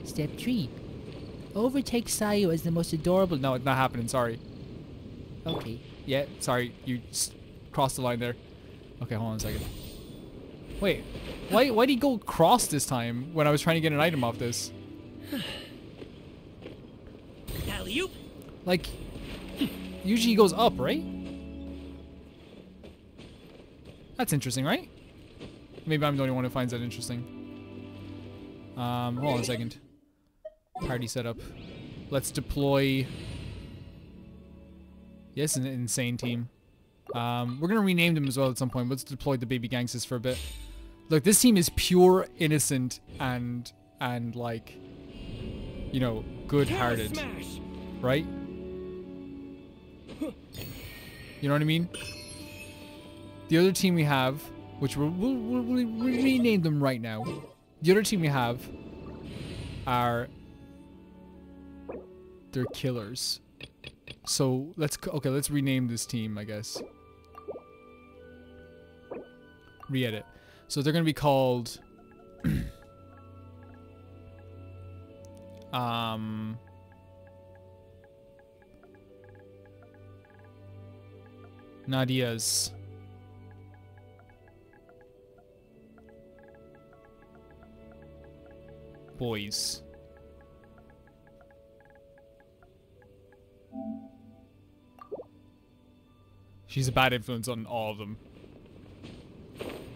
Step 3, overtake Sayu as the most adorable. No, it's not happening, sorry. Okay. Yeah, sorry, you crossed the line there. Okay, hold on a second. Wait, why did he go cross this time when I was trying to get an item off this? Like, usually he goes up, right? That's interesting, right? Maybe I'm the only one who finds that interesting. Hold on a second. Party setup. Let's deploy. Yes, an insane team. We're gonna rename them as well at some point. Let's deploy the baby gangsters for a bit. Look, this team is pure innocent and like, you know, good-hearted, right? You know what I mean? The other team we have, which we'll rename them right now. The other team we have are... they're killers. So let's... okay, let's rename this team, I guess. Re-edit. So they're going to be called... Nadia's boys. She's a bad influence on all of them.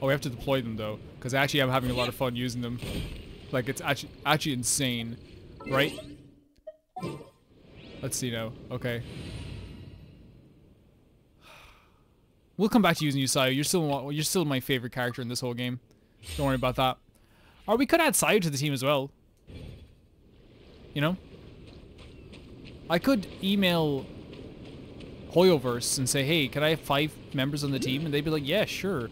Oh, we have to deploy them though, because actually I'm having a lot of fun using them. Like, it's actually insane, right? Let's see now. Okay. We'll come back to using you, Sayu. You're still my favorite character in this whole game. Don't worry about that. Or we could add Sayu to the team as well. You know? I could email Hoyoverse and say, hey, can I have 5 members on the team? And they'd be like, yeah, sure.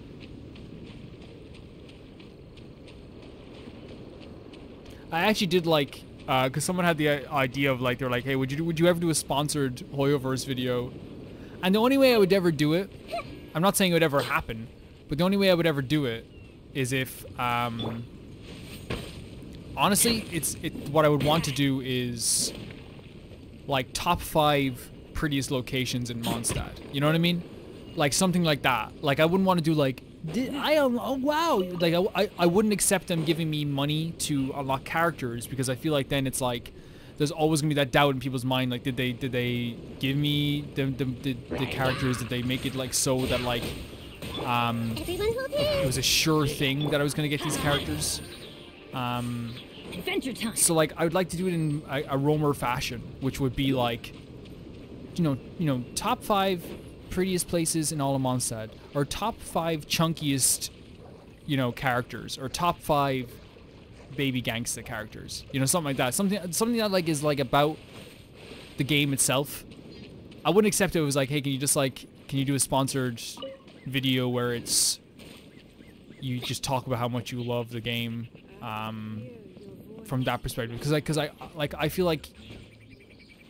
I actually did like, because someone had the idea of like, they're like, hey, would you ever do a sponsored Hoyoverse video? And the only way I would ever do it, I'm not saying it would ever happen, but the only way I would ever do it is if, honestly, what I would want to do is like top 5 prettiest locations in Mondstadt. You know what I mean? Like something like that. Like I wouldn't want to do like, oh wow, like I wouldn't accept them giving me money to unlock characters, because I feel like then it's like there's always gonna be that doubt in people's mind, like did they give me the characters, did they make it like so that like it was a sure thing that I was gonna get these characters. Adventure time. So like I would like to do it in a Roamer fashion, which would be like, you know, top 5 prettiest places in all of Mondstadt, or top 5 chunkiest, you know, characters, or top 5 baby gangsta characters, you know, something like that. Something that like is like about the game itself. I wouldn't accept it. It was like, hey, can you do a sponsored video where it's you just talk about how much you love the game from that perspective? Because I feel like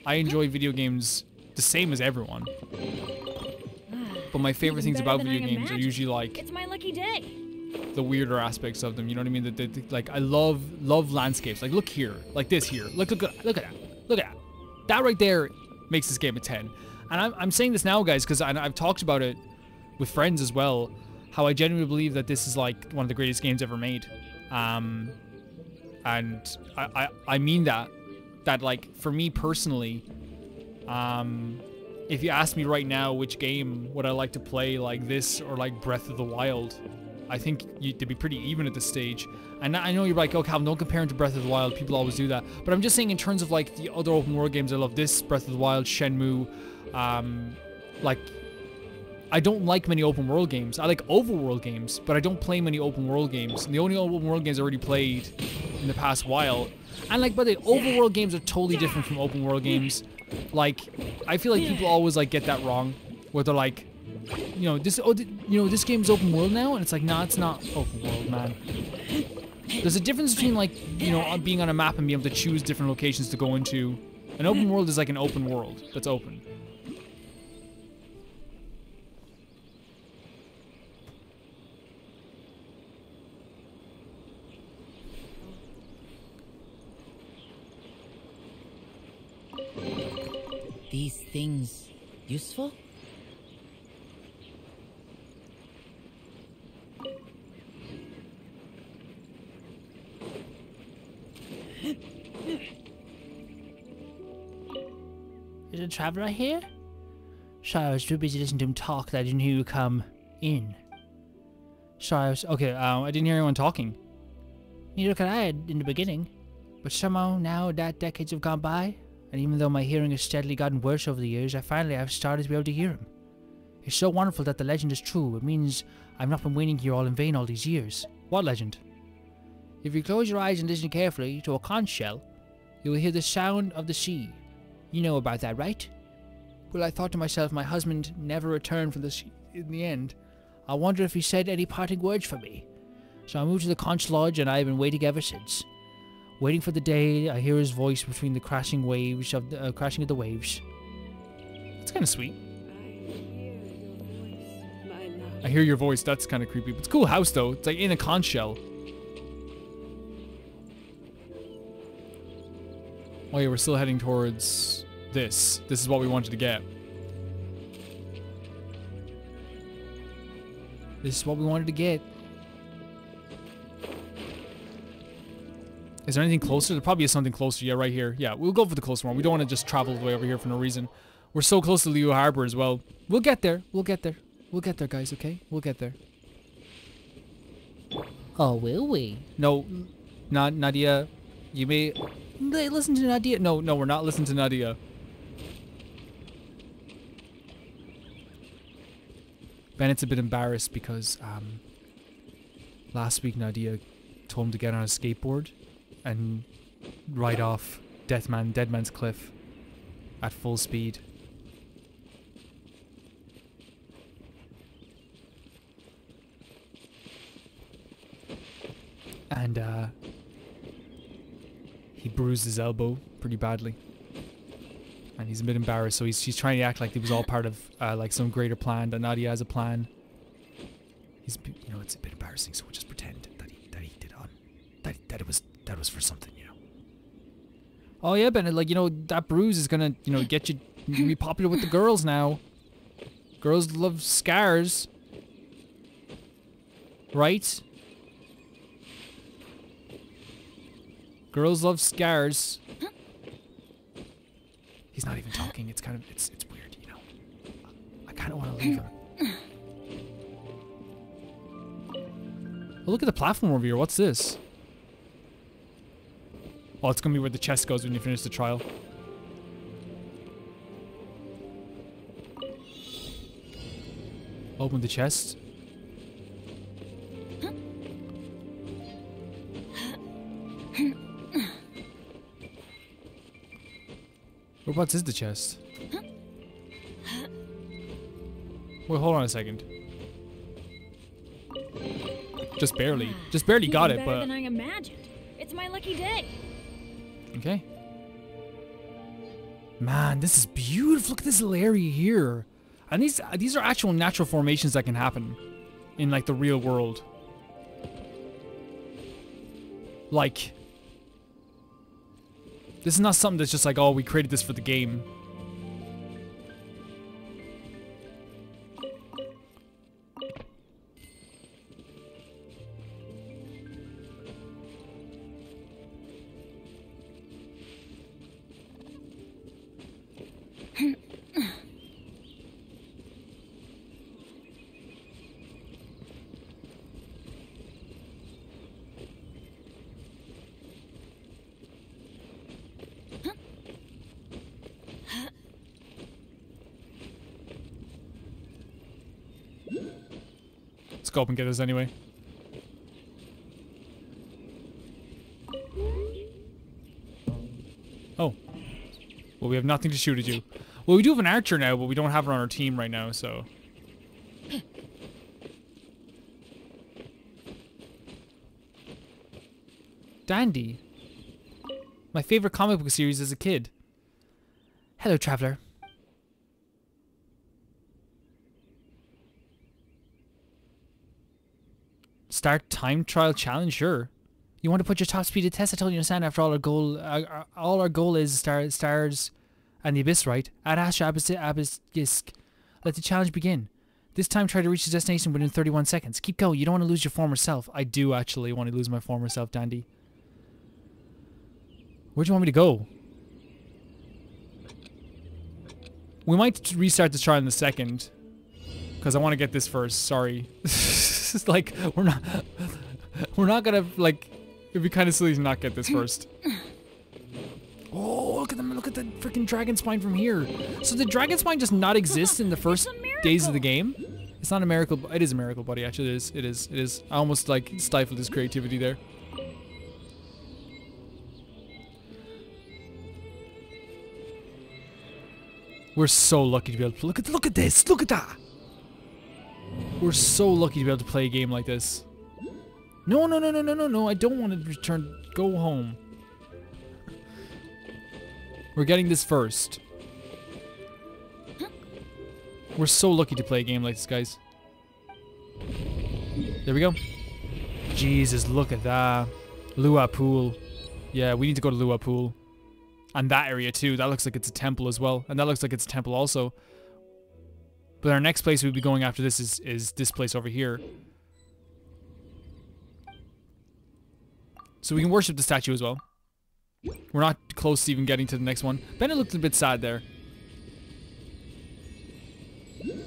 I enjoy video games the same as everyone. But my favorite things about video games are usually like, it's my lucky day, the weirder aspects of them, you know what I mean? Like I love landscapes. Like look here, like this here. Look at that. Look at that. That right there makes this game a 10. And I'm saying this now, guys, because I've talked about it with friends as well, how I genuinely believe that this is like one of the greatest games ever made. And I mean that like for me personally, if you ask me right now which game would I like to play, like this or like Breath of the Wild, I think they'd be pretty even at this stage. And I know you're like, oh Calvin, don't compare him to Breath of the Wild, people always do that. But I'm just saying in terms of like the other open world games I love, this, Breath of the Wild, Shenmue, like I don't like many open world games. I like overworld games, but I don't play many open world games. And the only open world games I already played in the past while. And like, by the way, overworld games are totally different from open world games. Like, I feel like people always like get that wrong, where they're like, you know, this game's open world now, and it's like, nah, it's not open world, man. There's a difference between like, you know, being on a map and being able to choose different locations to go into. An open world is like an open world that's open. These things useful? Is a traveler here? Sorry, I was too busy listening to him talk that I didn't hear you come in. Sorry, I didn't hear anyone talking. Neither could I in the beginning. But somehow now that decades have gone by, and even though my hearing has steadily gotten worse over the years, I have started to be able to hear him. It's so wonderful that the legend is true. It means I've not been waiting here all in vain all these years. What legend? If you close your eyes and listen carefully to a conch shell, you will hear the sound of the sea. You know about that, right? Well, I thought to myself, my husband never returned from the sea in the end. I wonder if he said any parting words for me. So I moved to the conch lodge and I have been waiting ever since. Waiting for the day I hear his voice between the crashing of the waves. That's kind of sweet. I hear your voice. That's kind of creepy. But it's a cool house though. It's like in a conch shell. Oh yeah, we're still heading towards this. This is what we wanted to get. This is what we wanted to get. Is there anything closer? There probably is something closer. Yeah, right here. Yeah, we'll go for the closer one. We don't want to just travel the way over here for no reason. We're so close to Liyue Harbor as well. We'll get there. We'll get there. We'll get there, guys, okay? We'll get there. Oh, will we? No, not Nadia. You may... Listen to Nadia. No, we're not listening to Nadia. Bennett's a bit embarrassed because last week Nahida told him to get on a skateboard and ride off Deadman's Cliff at full speed. And he bruised his elbow pretty badly. And he's a bit embarrassed, so she's trying to act like it was all part of like some greater plan, that Nahida has a plan. He's, you know, it's a bit embarrassing, so we'll just pretend that he did on that it was for something, you know. Oh yeah, Bennett, like, you know, that bruise is gonna, you know, get you to be popular with the girls now. Girls love scars. Right? Girls love scars. He's not even talking. It's kind of, it's weird, you know. I kind of want to leave her. Oh, look at the platform over here. What's this? Oh, it's gonna be where the chest goes when you finish the trial. Open the chest. Whereabouts is the chest? Wait, hold on a second. Just barely got it, but. Than I imagined. It's my lucky day. Okay. Man, this is beautiful. Look at this area here, and these are actual natural formations that can happen in like the real world. Like. This is not something that's just like, oh, we created this for the game. Let's go up and get this anyway. Oh. Well, we have nothing to shoot at you. Well, we do have an archer now, but we don't have her on our team right now, so. Dandy. My favorite comic book series as a kid. Hello, traveler. Start time trial challenge, sure. You want to put your top speed to test? I told you to stand after all. Our goal is stars and the abyss, right? At Asha Abisgisk. Let the challenge begin. This time try to reach the destination within 31 seconds. Keep going. You don't want to lose your former self. I do actually want to lose my former self, Dandy. Where do you want me to go? We might restart this trial in a second. Because I want to get this first. Sorry. It's like, we're not gonna, like, it'd be kind of silly to not get this first. Oh, look at them, look at the freaking Dragonspine from here. So the Dragonspine just not exists in the first days of the game. It's not a miracle, it is a miracle, buddy, actually, it is. I almost, like, stifled his creativity there. We're so lucky to be able to, look at this, look at that. We're so lucky to be able to play a game like this. No, no, no, no, no, no, no. I don't want to return. Go home. We're getting this first. We're so lucky to play a game like this, guys. There we go. Jesus, look at that. Lua Pool. Yeah, we need to go to Lua Pool. And that area too. That looks like it's a temple as well. And that looks like it's a temple also. But our next place we'll be going after this is this place over here. So we can worship the statue as well. We're not close to even getting to the next one. Bennett looked a bit sad there.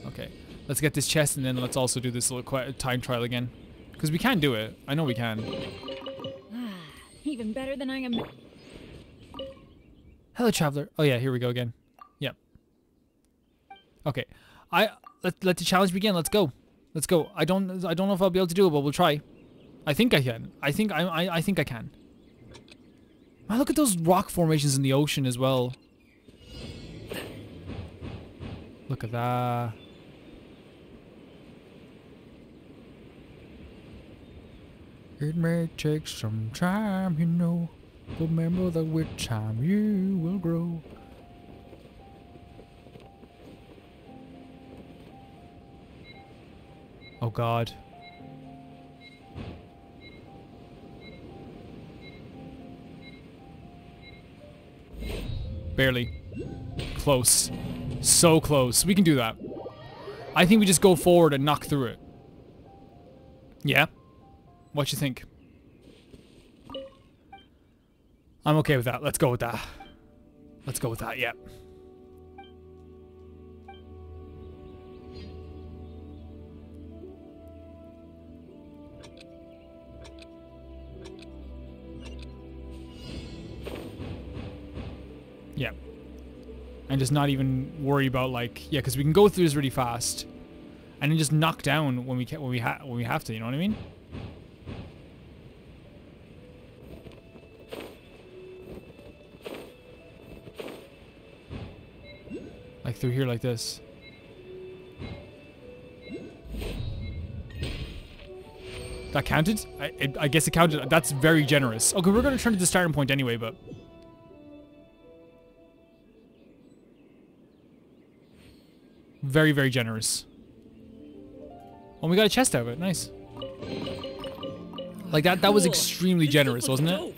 Okay. Let's get this chest and then let's also do this little time trial again. Because we can do it. I know we can. Ah, even better than I am. Hello, traveler. Oh yeah, here we go again. Yep. Okay. Let the challenge begin. Let's go. Let's go. I don't know if I'll be able to do it, but we'll try. I think I can. I think I can. Man, look at those rock formations in the ocean as well. Look at that. It may take some time, you know. Remember that with time you will grow. Oh God. Barely. Close. So close. We can do that. I think we just go forward and knock through it. Yeah? What you think? I'm okay with that. Let's go with that. Let's go with that, yeah. Yeah. And just not even worry about, like, yeah, because we can go through this really fast, and then just knock down when we can, when we have to. You know what I mean? Like through here, like this. That counted? I guess it counted. That's very generous. Okay, we're gonna turn to the starting point anyway, but. Very, very generous. Oh, we got a chest out of it. Nice. Like, that was extremely generous, wasn't it?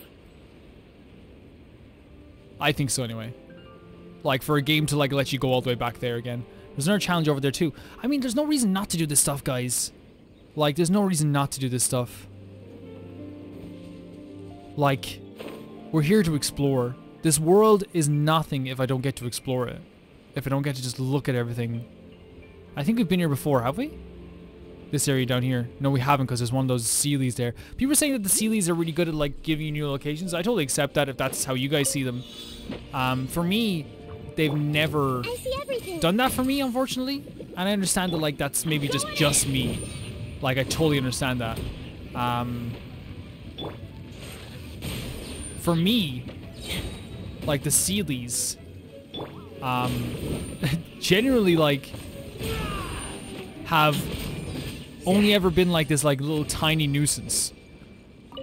I think so, anyway. Like, for a game to, like, let you go all the way back there again. There's another challenge over there, too. I mean, there's no reason not to do this stuff, guys. Like, there's no reason not to do this stuff. Like, we're here to explore. This world is nothing if I don't get to explore it. If I don't get to just look at everything. I think we've been here before, have we? This area down here. No, we haven't, because there's one of those sealies there. People are saying that the sealies are really good at, like, giving you new locations. I totally accept that if that's how you guys see them. For me, they've never done that for me, unfortunately. And I understand that, like, that's maybe just me. Like, I totally understand that. For me, like, the sealies... generally, like, have only ever been like this, like, little tiny nuisance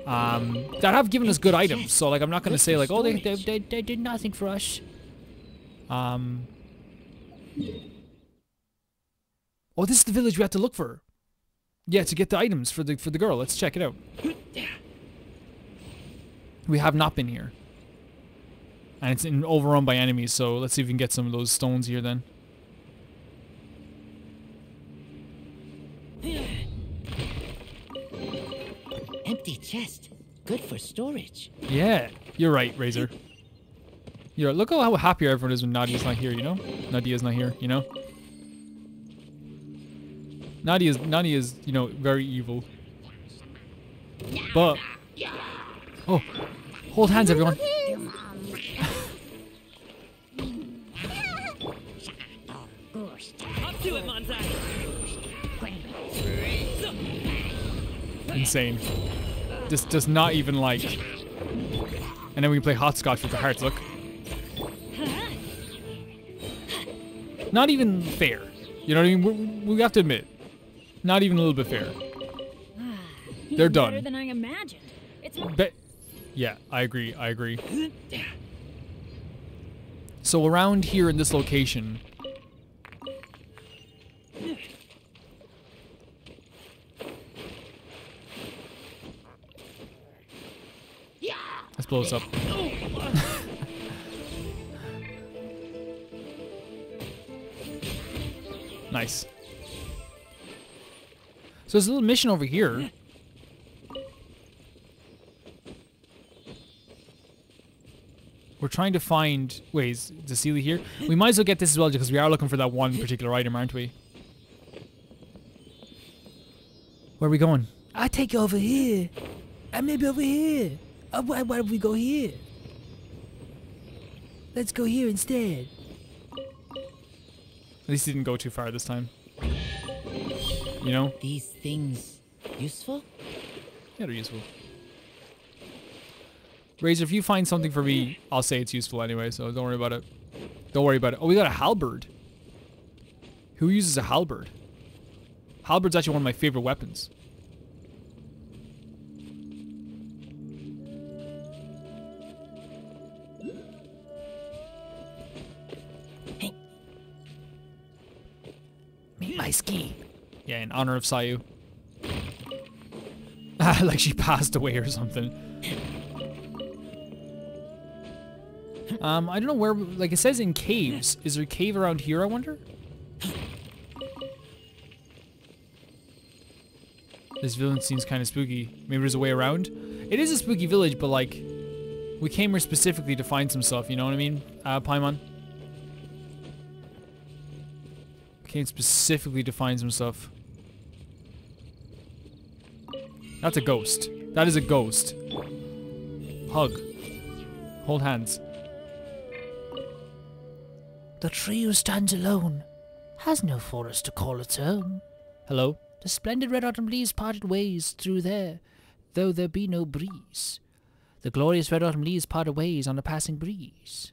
that have given us good items. So, like, I'm not gonna say like, oh, they did nothing for us. Oh, this is the village we have to look for. Yeah, to get the items for the girl. Let's check it out. We have not been here. And it's overrun by enemies, so let's see if we can get some of those stones here then. Empty chest. Good for storage. Yeah, you're right, Razor. You're right. Look how happy everyone is when Nadia's not here, you know? Nadia's not here, you know? Nadia is, you know, very evil. But... Oh! Hold hands, everyone! Insane. This does not even like. And then we can play hopscotch with the hearts. Look. Not even fair. You know what I mean? We have to admit, not even a little bit fair. They're done. Better than I imagined. It's yeah, I agree. I agree. So around here in this location. Let's blow this up. Nice. So there's a little mission over here. We're trying to find... Wait, is the Sealy here? We might as well get this as well because we are looking for that one particular item, aren't we? Where are we going? I take you over here. I maybe over here. Why don't we go here? Let's go here instead. At least he didn't go too far this time. you know? These things useful? Yeah, they're useful. Razor, if you find something for me, I'll say it's useful anyway, so don't worry about it. Don't worry about it. Oh, we got a halberd. Who uses a halberd? Halberd's actually one of my favorite weapons. Hey. My ski. Yeah, in honor of Sayu. Like she passed away or something. I don't know where, like it says in caves. Is there a cave around here, I wonder? This village seems kind of spooky. Maybe there's a way around? It is a spooky village, but like, we came here specifically to find some stuff, you know what I mean, Paimon? We came specifically to find some stuff. That's a ghost. That is a ghost. Hug. Hold hands. The tree who stands alone has no forest to call its own. Hello? The splendid red autumn leaves parted ways through there, though there be no breeze. The glorious red autumn leaves parted ways on a passing breeze.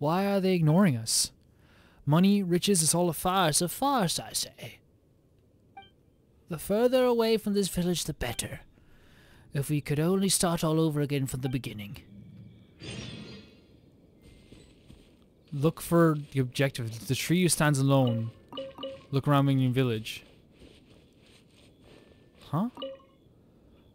Why are they ignoring us? Money, riches, it's all a farce, I say. The further away from this village, the better. If we could only start all over again from the beginning. Look for the objective. The tree who stands alone. Look around Mingyun Village. Huh?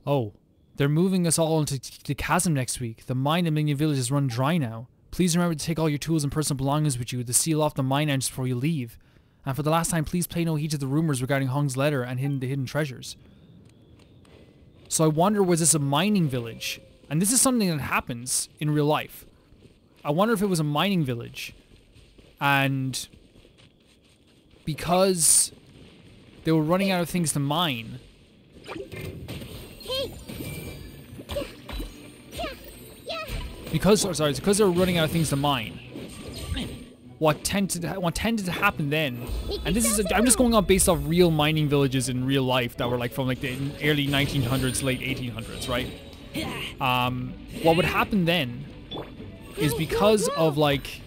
Oh, they're moving us all into the chasm next week. The mine in Mingyun Village is run dry now. Please remember to take all your tools and personal belongings with you to seal off the mine entrance before you leave. And for the last time, please pay no heed to the rumors regarding Hong's letter and the hidden treasures. So I wonder, was this a mining village? And this is something that happens in real life. I wonder if it was a mining village. And because they were running out of things to mine, because they were running out of things to mine, what tended to happen then, and this is, I'm just going on based off real mining villages in real life that were like from like the early 1900s, late 1800s, right? What would happen then is because of like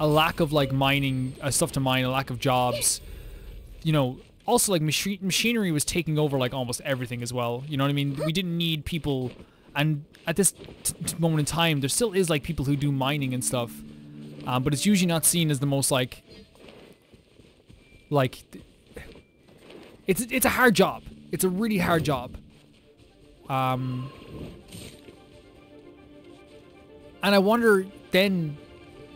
a lack of like mining, stuff to mine, a lack of jobs, you know, also like machinery was taking over like almost everything as well, you know what I mean? We didn't need people, and at this moment in time, there still is like people who do mining and stuff. But it's usually not seen as the most like it's a hard job. It's a really hard job. And I wonder then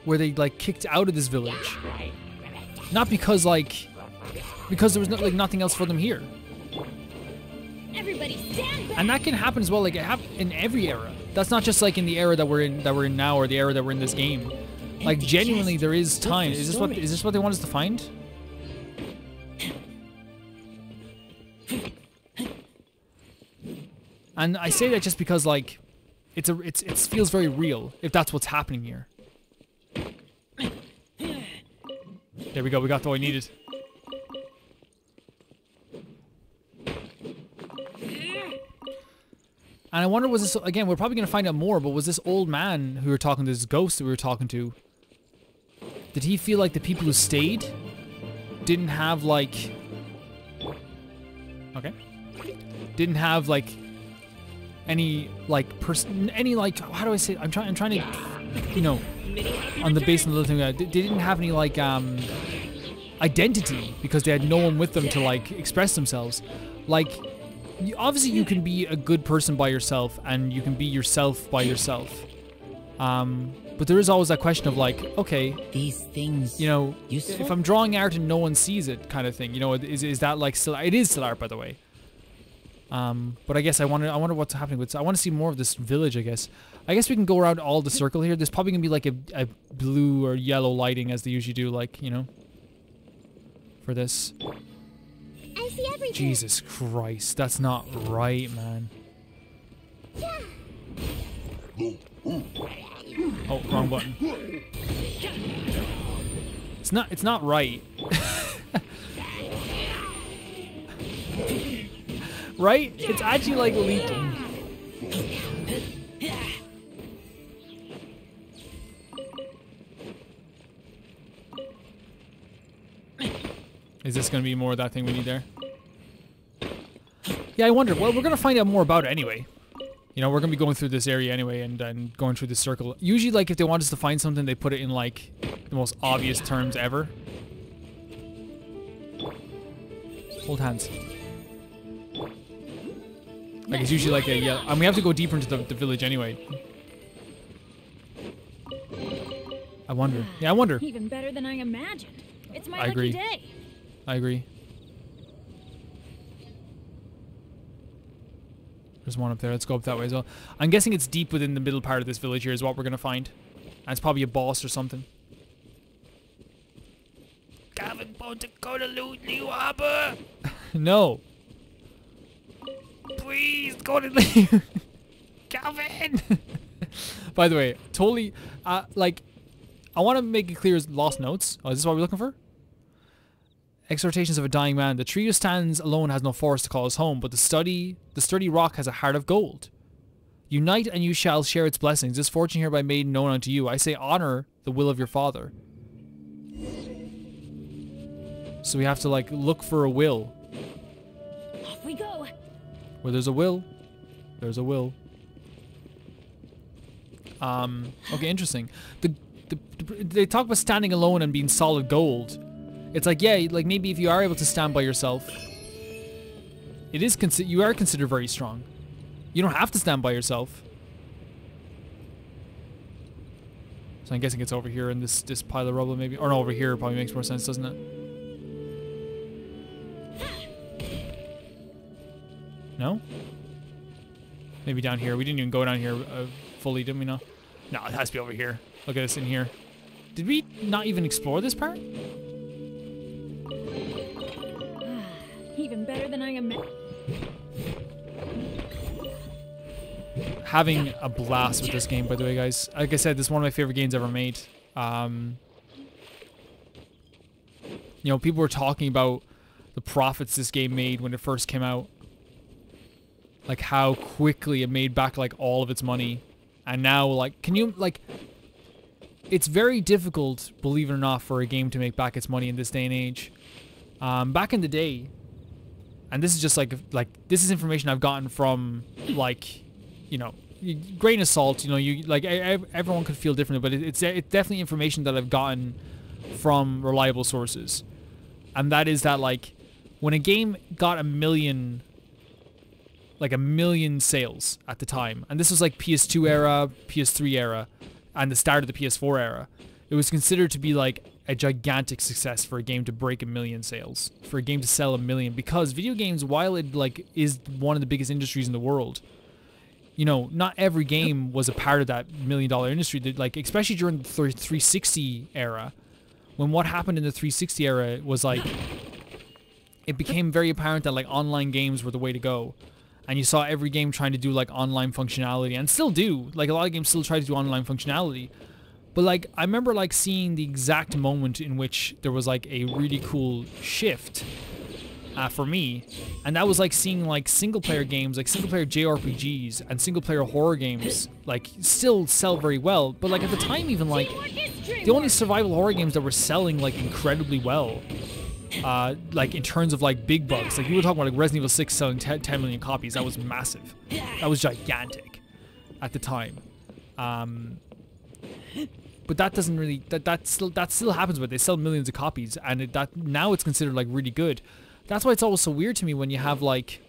were they like kicked out of this village? Not because like, because there was like nothing else for them here. And that can happen as well. Like it happened in every era. That's not just like in the era that we're in now, or the era that we're in this game. Like genuinely, there is time. Is this what they want us to find? And I say that just because like, it feels very real if that's what's happening here. There we go. We got all we needed. And I wonder, was this again? We're probably gonna find out more. But was this old man who we were talking to, this ghost that we were talking to? Did he feel like the people who stayed didn't have like, okay, didn't have like any like person, any like, how do I say it? I'm trying to, you know, on the base of the little thing, they didn't have any like identity because they had no one with them to like express themselves, like. Obviously, you can be a good person by yourself, and you can be yourself by yourself. But there is always that question of like, okay, these things, you know, useful? If I'm drawing art and no one sees it, kind of thing, you know, is that like still? It is still art, by the way. But I guess I wonder what's happening with. I want to see more of this village. I guess we can go around all the circle here. There's probably gonna be like a blue or yellow lighting as they usually do, like, you know, for this. I see everything. Jesus Christ, that's not right, man. Yeah. Oh, wrong button. It's not right. Right? It's actually like leaking. Is this gonna be more of that thing we need there? Yeah, I wonder. Well, we're gonna find out more about it anyway. You know, we're gonna be going through this area anyway and going through this circle. Usually, like, if they want us to find something, they put it in, like, the most obvious terms ever. Hold hands. Like, it's usually like a, yeah, and we have to go deeper into the village anyway. I wonder. Yeah, I wonder. Even better than I imagined. It's my lucky day. I agree. There's one up there. Let's go up that way as well. I'm guessing it's deep within the middle part of this village here is what we're going to find. And it's probably a boss or something. Gavin, about to go to Liyue Harbor. No. Please go to Liyue. Gavin. By the way, totally, like, I want to make it clear as lost notes. Oh, is this what we're looking for? Exhortations of a dying man. The tree who stands alone has no forest to call his home, but the sturdy rock has a heart of gold. Unite and you shall share its blessings. This fortune hereby made known unto you. I say honor the will of your father. So we have to, like, look for a will. Off we go. Where there's a will, there's a will. Okay, interesting. They talk about standing alone and being solid gold. It's like, yeah, like, maybe if you are able to stand by yourself, it is you are considered very strong. You don't have to stand by yourself. So I'm guessing it's over here in this pile of rubble, maybe, or no, over here probably makes more sense, doesn't it? No? Maybe down here. We didn't even go down here fully, didn't we? No. No, it has to be over here. Look at us in here. Did we not even explore this part? Even better than I am. Having a blast with this game, by the way, guys. Like I said, this is one of my favorite games ever made. You know, people were talking about the profits this game made when it first came out. Like, how quickly it made back, like, all of its money. And now, like, can you, like... It's very difficult, believe it or not, for a game to make back its money in this day and age. Back in the day... And this is just like this is information I've gotten from, like, you know, grain of salt. You know, you like everyone could feel differently, but it's definitely information that I've gotten from reliable sources. And that is that, like, when a game got a million sales at the time, and this was like PS2 era, PS3 era, and the start of the PS4 era, it was considered to be like a gigantic success for a game to break 1 million sales, for a game to sell 1 million, because video games, while it, like, is one of the biggest industries in the world, you know, not every game was a part of that $1 million industry. Like, especially during the 360 era, when what happened in the 360 era was, like, it became very apparent that, like, online games were the way to go, and you saw every game trying to do, like, online functionality, and still do, like, a lot of games still try to do online functionality. But, like, I remember, like, seeing the exact moment in which there was, like, a really cool shift for me. And that was, like, seeing, like, single-player games, like, single-player JRPGs and single-player horror games, like, still sell very well. But, like, at the time, even, like, the only survival horror games that were selling, like, incredibly well, like, in terms of, like, big bucks. Like, we were talking about, like, Resident Evil 6 selling 10 million copies. That was massive. That was gigantic at the time. But that doesn't really, that still happens, but they sell millions of copies, and that now it's considered, like, really good. That's why it's always so weird to me when you have, like,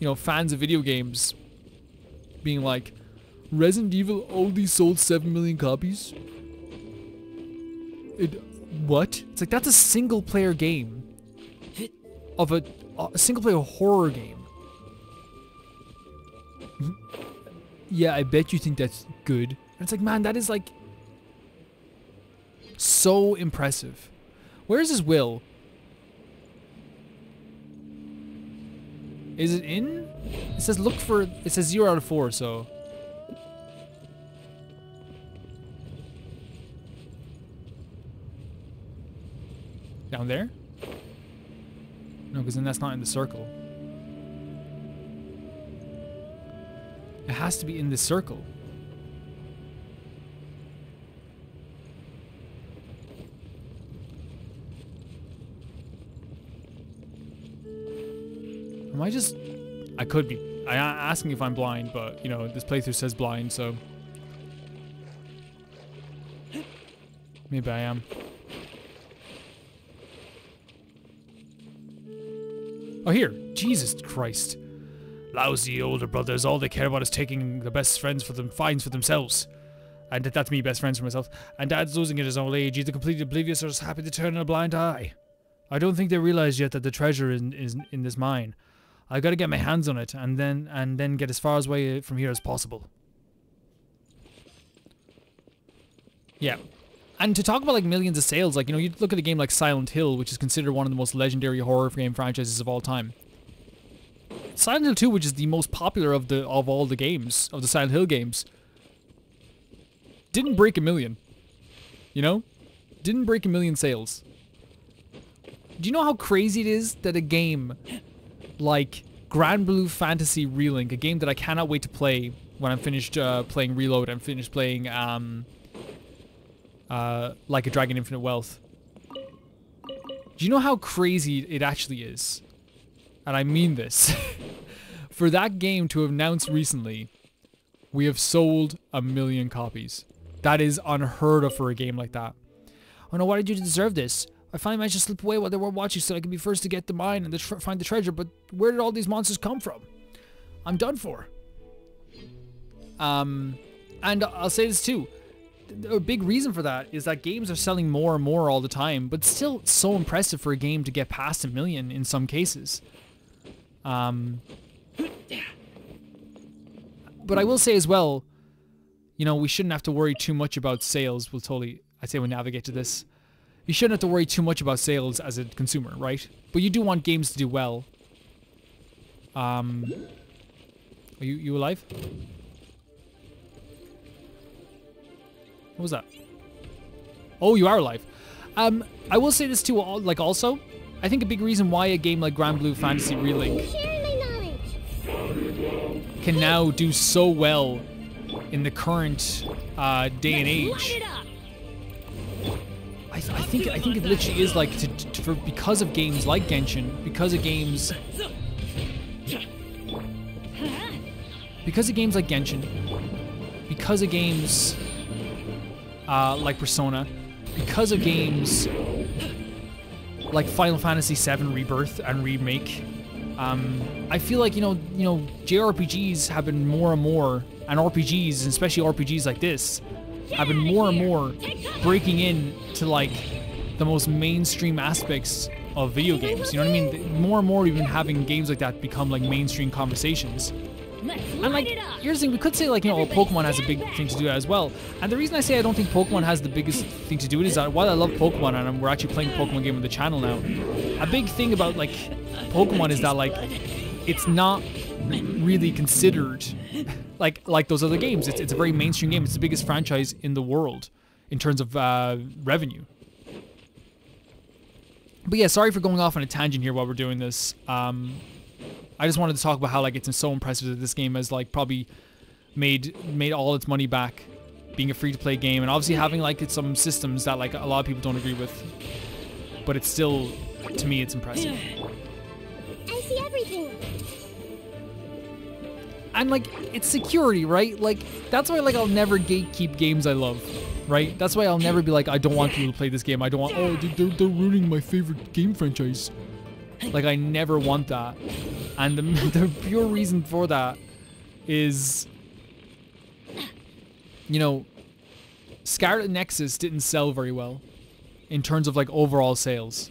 you know, fans of video games being like, Resident Evil only sold 7 million copies? What? It's like, that's a single player game of a single player horror game. Yeah, I bet you think that's good. And it's like, man, that is, like, so impressive. Where's his will? Is it in? It says look for, it says 0 out of 4, so. Down there? No, because then that's not in the circle. It has to be in the circle. Am I just... I could be. I'm asking if I'm blind, but, you know, this playthrough says blind, so... Maybe I am. Oh, here. Jesus Christ. Lousy older brothers, all they care about is taking the best friends for them, finds for themselves. And that's me, best friends for myself. And Dad's losing it at his old age. Either completely oblivious or just happy to turn a blind eye. I don't think they realize yet that the treasure is in this mine. I gotta get my hands on it and then get as far away from here as possible. Yeah. And to talk about like millions of sales, like, you know, you look at a game like Silent Hill, which is considered one of the most legendary horror game franchises of all time. Silent Hill 2, which is the most popular of all the games, of the Silent Hill games, didn't break a million. You know? Didn't break a million sales. Do you know how crazy it is that a game like Grand Blue Fantasy Relink, a game that I cannot wait to play when I'm finished playing Reload and finished playing Like a Dragon Infinite Wealth. Do you know how crazy it actually is? And I mean this. For that game to announce recently, we have sold 1 million copies. That is unheard of for a game like that. Oh no, what did you deserve this? I finally managed to slip away while they were watching so I could be first to get the mine and find the treasure, but where did all these monsters come from? I'm done for. And I'll say this too. A big reason for that is that games are selling more and more all the time, but still so impressive for a game to get past 1 million in some cases. But I will say as well, you know, we shouldn't have to worry too much about sales. We'll totally, I say we navigate to this. You shouldn't have to worry too much about sales as a consumer, right? But you do want games to do well. Are you alive? What was that? Oh, you are alive. I will say this too, like also, I think a big reason why a game like Grand Blue Fantasy Relink can now do so well in the current day and age. I think it literally is like because of games like Genshin, because of games like Persona, because of games like Final Fantasy VII Rebirth and Remake. I feel like you know JRPGs have been more and more, and RPGs, and especially RPGs like this, have been more and more breaking in to like the most mainstream aspects of video games. You know what I mean? More and more we've been having games like that become like mainstream conversations. And like, here's the thing, we could say like, you know, well, Pokemon has a big thing to do as well. And the reason I say I don't think Pokemon has the biggest thing to do with it is that while I love Pokemon and we're actually playing Pokemon game on the channel now, a big thing about like Pokemon is that like it's not really considered like those other games. It's a very mainstream game. It's the biggest franchise in the world in terms of revenue. But yeah, sorry for going off on a tangent here while we're doing this. I just wanted to talk about how like it's so impressive that this game has like probably made all its money back, being a free-to-play game, and obviously having like some systems that like a lot of people don't agree with. But it's still, to me, it's impressive. I see everything. And like, it's security, right? Like, that's why like I'll never gatekeep games I love, right? That's why I'll never be like, I don't want people to play this game. I don't want, oh, they're ruining my favorite game franchise. Like, I never want that. And the pure reason for that is, you know, Scarlet Nexus didn't sell very well in terms of like overall sales,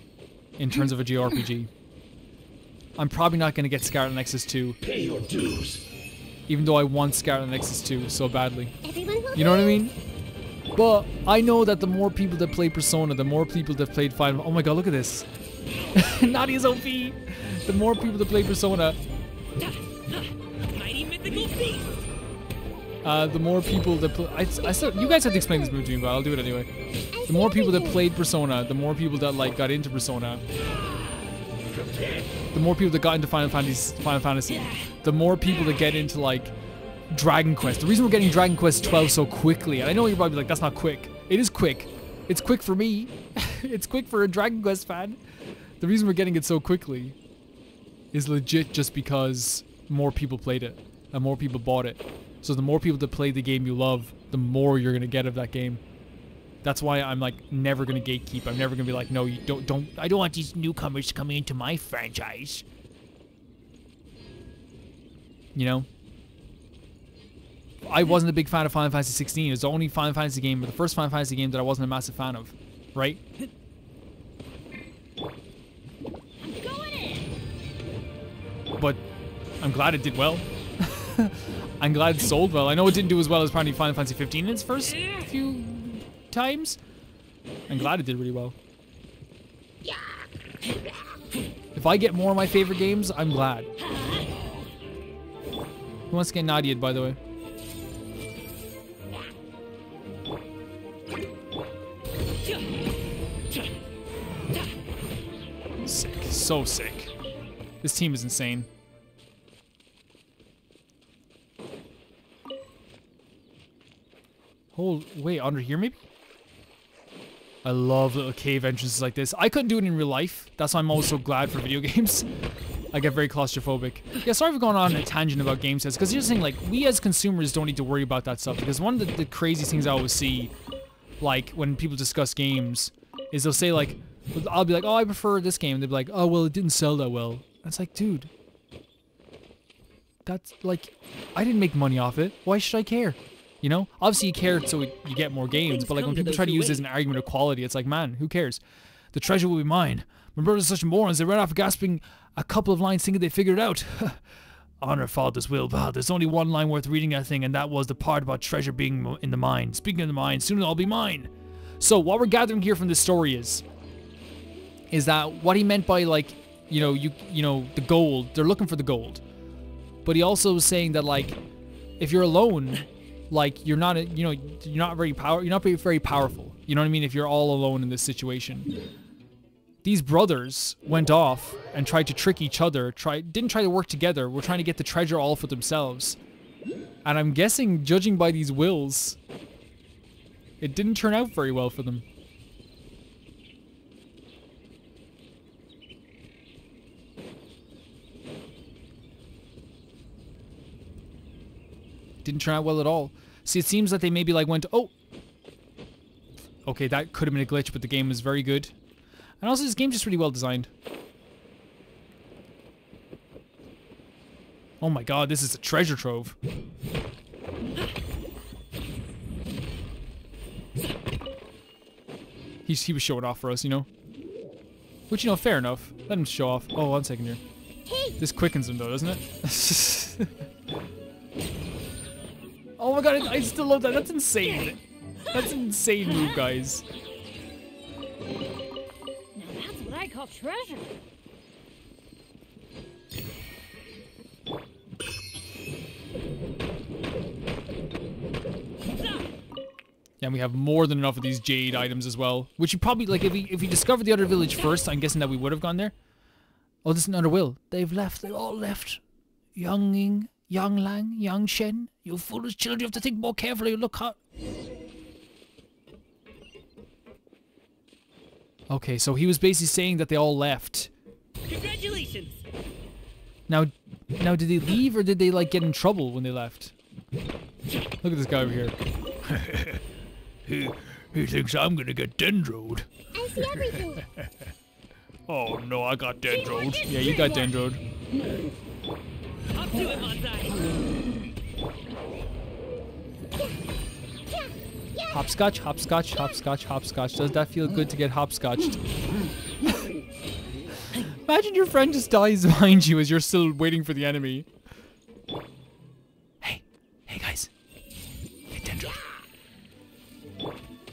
in terms of a JRPG. I'm probably not going to get Scarlet Nexus 2. Pay your dues. Even though I want Scarlet Nexus 2 so badly. You know what I mean? But I know that the more people that play Persona, the more people that played Final... Oh my god, look at this. Naughty's OP. The more people that play Persona, The more people that play, you guys have to explain this move to me, but I'll do it anyway. The more people that played Persona, the more people that like got into Persona, the more people that got into Final Fantasy, the more people that get into like Dragon Quest. The reason we're getting Dragon Quest 12 so quickly, and I know you're probably like, that's not quick. It is quick. It's quick for me. It's quick for a Dragon Quest fan. The reason we're getting it so quickly is legit just because more people played it and more people bought it. So the more people that play the game you love, the more you're gonna get of that game. That's why I'm like never gonna gatekeep. I'm never gonna be like, no, you don't. I don't want these newcomers coming into my franchise. You know. I wasn't a big fan of Final Fantasy 16. It was the only Final Fantasy game, but the first Final Fantasy game that I wasn't a massive fan of, right? I'm going in. But I'm glad it did well. I'm glad it sold well. I know it didn't do as well as probably Final Fantasy 15 in its first few times. I'm glad it did really well. If I get more of my favorite games, I'm glad. Who wants to get Nadia'd, by the way? Sick. So sick. This team is insane. Hold, wait, under here maybe? I love little cave entrances like this. I couldn't do it in real life. That's why I'm always so glad for video games. I get very claustrophobic. Yeah, sorry for going on a tangent about game sets, because here's the thing, like, we as consumers don't need to worry about that stuff, because one of the craziest things I always see, like, when people discuss games, is they'll say, like, I'll be like, oh, I prefer this game. And they'll be like, oh, well, it didn't sell that well. And it's like, dude, that's, like, I didn't make money off it. Why should I care? You know, obviously you care so you get more games, but like when people try to use it as an argument of quality, it's like, man, who cares? The treasure will be mine. My brothers are such morons, they ran off gasping a couple of lines thinking they figured it out. Honor father's will, but there's only one line worth reading that thing, and that was the part about treasure being in the mine. Speaking of the mine, soon it'll all be mine. So what we're gathering here from this story is that what he meant by like, you know, the gold, they're looking for the gold. But he also was saying that like, if you're alone, like you're not, you know, you're not very powerful. You know what I mean? If you're all alone in this situation, these brothers went off and tried to trick each other. Didn't try to work together. We're trying to get the treasure all for themselves. And I'm guessing, judging by these wills, it didn't turn out very well for them. Didn't turn out well at all. See, it seems that they maybe like went, oh, okay, that could have been a glitch, but the game was very good. And also this game's just really well designed. Oh my god, this is a treasure trove. He was showing off for us, you know? Which, you know, fair enough. Let him show off. Oh, one second here. This quickens him though, doesn't it? Oh my god, I still love that. That's insane. That's an insane move, guys. Now that's what I call treasure. Yeah, and we have more than enough of these jade items as well. Which you probably, like, if we discovered the other village first, I'm guessing that we would have gone there. Oh, this is another will. They've left. They all left. Younging. Yang Lang, Yang Shen, you foolish children, you have to think more carefully, you look hot. Okay, so he was basically saying that they all left. Congratulations! Now did they leave or did they like get in trouble when they left? Look at this guy over here. He thinks I'm gonna get Dendroed. I see everything. Oh no, I got Dendroed. Yeah, you got Dendroed. Up to it, Bonsai. Hopscotch, hopscotch, hopscotch, hopscotch. Does that feel good to get hopscotched? Imagine your friend just dies behind you as you're still waiting for the enemy. Hey guys. Get Dendro.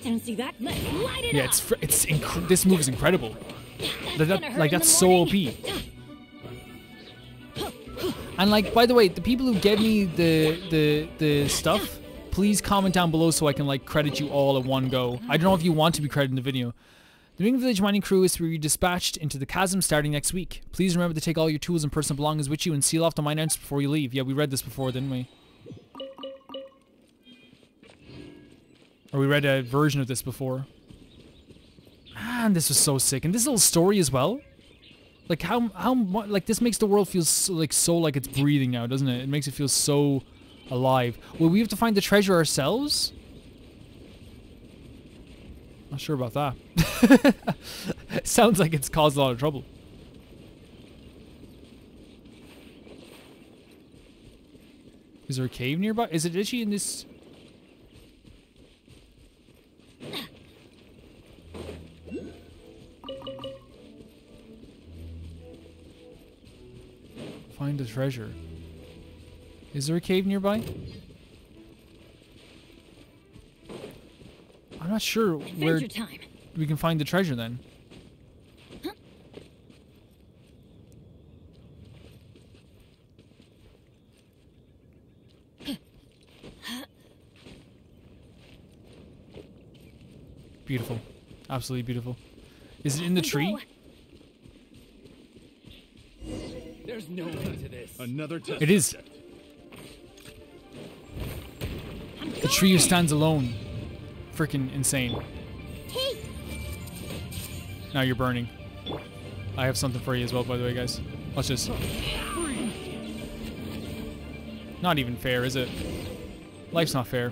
Didn't see that? Let's light it up. Yeah, this move is incredible. That's so OP. And like, by the way, the people who gave me the stuff, please comment down below so I can like credit you all at one go. I don't know if you want to be credited in the video. The Mingyun Village mining crew is to be dispatched into the chasm starting next week. Please remember to take all your tools and personal belongings with you and seal off the mine entrance before you leave. Yeah, we read this before, didn't we? Or we read a version of this before. Man, this was so sick. And this little story as well. Like how like this makes the world feel so like it's breathing now, doesn't it? It makes it feel so alive. Well, we have to find the treasure ourselves? Not sure about that. Sounds like it's caused a lot of trouble. Is there a cave nearby? Is it itchy in this? Find a treasure. Is there a cave nearby? I'm not sure where we can find the treasure then. Huh? Beautiful. Absolutely beautiful. Is it in the tree? There's no way to this. Another test. It is. The tree stands alone. Freaking insane. Now you're burning. I have something for you as well, by the way, guys. Let's just... Not even fair, is it? Life's not fair.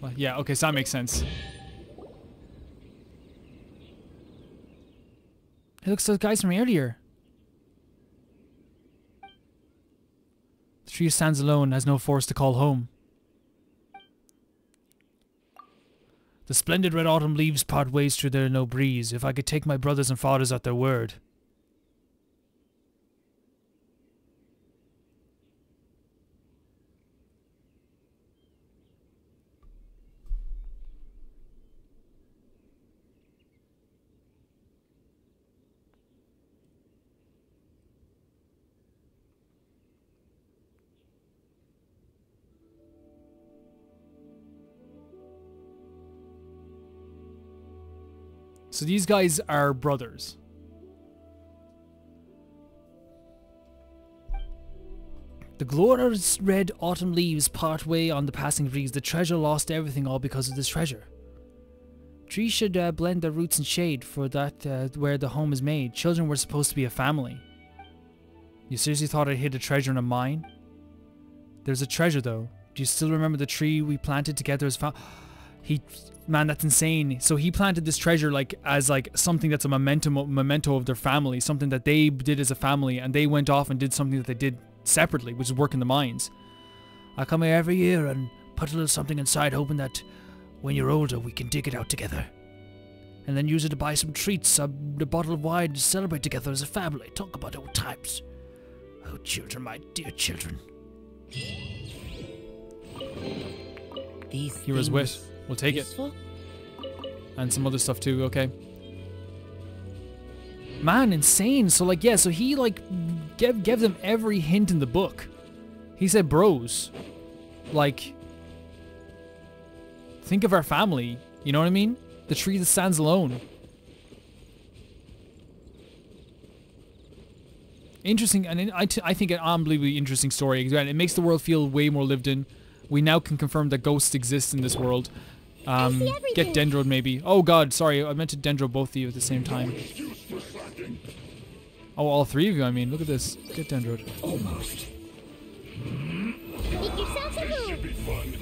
Well, yeah, okay, so that makes sense. It looks like guys from earlier. The tree stands alone, has no force to call home. The splendid red autumn leaves part ways through their no breeze. If I could take my brothers and fathers at their word. So these guys are brothers. The glorious red autumn leaves part way on the passing breeze. The treasure lost everything, all because of this treasure. Trees should blend their roots and shade, for that where the home is made. Children were supposed to be a family. You seriously thought I hid a treasure in a mine? There's a treasure though. Do you still remember the tree we planted together as family? Man, that's insane. So he planted this treasure like as like something that's a memento of their family, something that they did as a family, and they went off and did something that they did separately, which is work in the mines. I come here every year and put a little something inside, hoping that when you're older we can dig it out together. And then use it to buy some treats, a bottle of wine, to celebrate together as a family, talk about old times. Oh children, my dear children. Hero's wish. We'll take it. And some other stuff too, okay. Man, insane. So like, yeah, so he like gave them every hint in the book. He said, bros, like, think of our family. You know what I mean? The tree that stands alone. Interesting, and I think an unbelievably interesting story. It makes the world feel way more lived in. We now can confirm that ghosts exist in this world. Get Dendro'd maybe. Oh god, sorry, I meant to Dendro both of you at the same time. Oh, all three of you, I mean. Look at this. Get Dendro'd. Almost. This should be fun.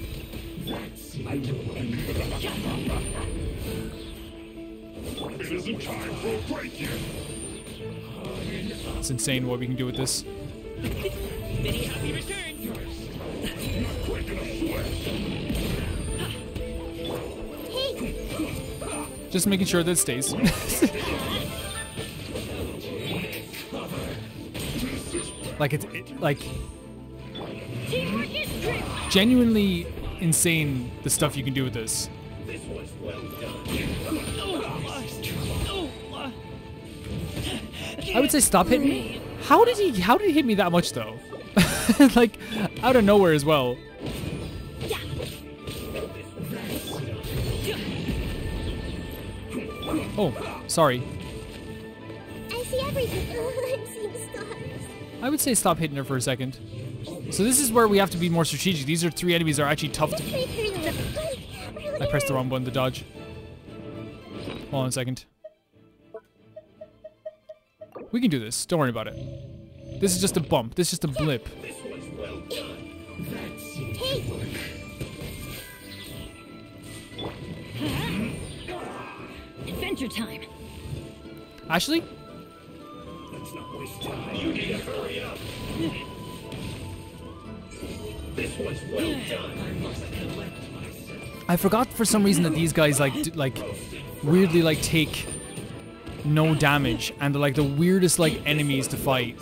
It isn't time for a break yet. It's insane what we can do with this. Many happy returns. Just making sure that it stays. Like it's like genuinely insane the stuff you can do with this. I would say stop hitting me. How did he hit me that much though? Like out of nowhere as well. Oh, sorry. I see everything. I'm seeing stars. I would say stop hitting her for a second. So this is where we have to be more strategic. These are three enemies that are actually tough to... I pressed the wrong button to dodge. Hold on a second. We can do this. Don't worry about it. This is just a bump. This is just a blip. Adventure time. Ashley? Let's not waste time. You need to hurry up. This was well done. I must collect myself. I forgot for some reason that these guys like weirdly like take no damage and they're like the weirdest like enemies to fight.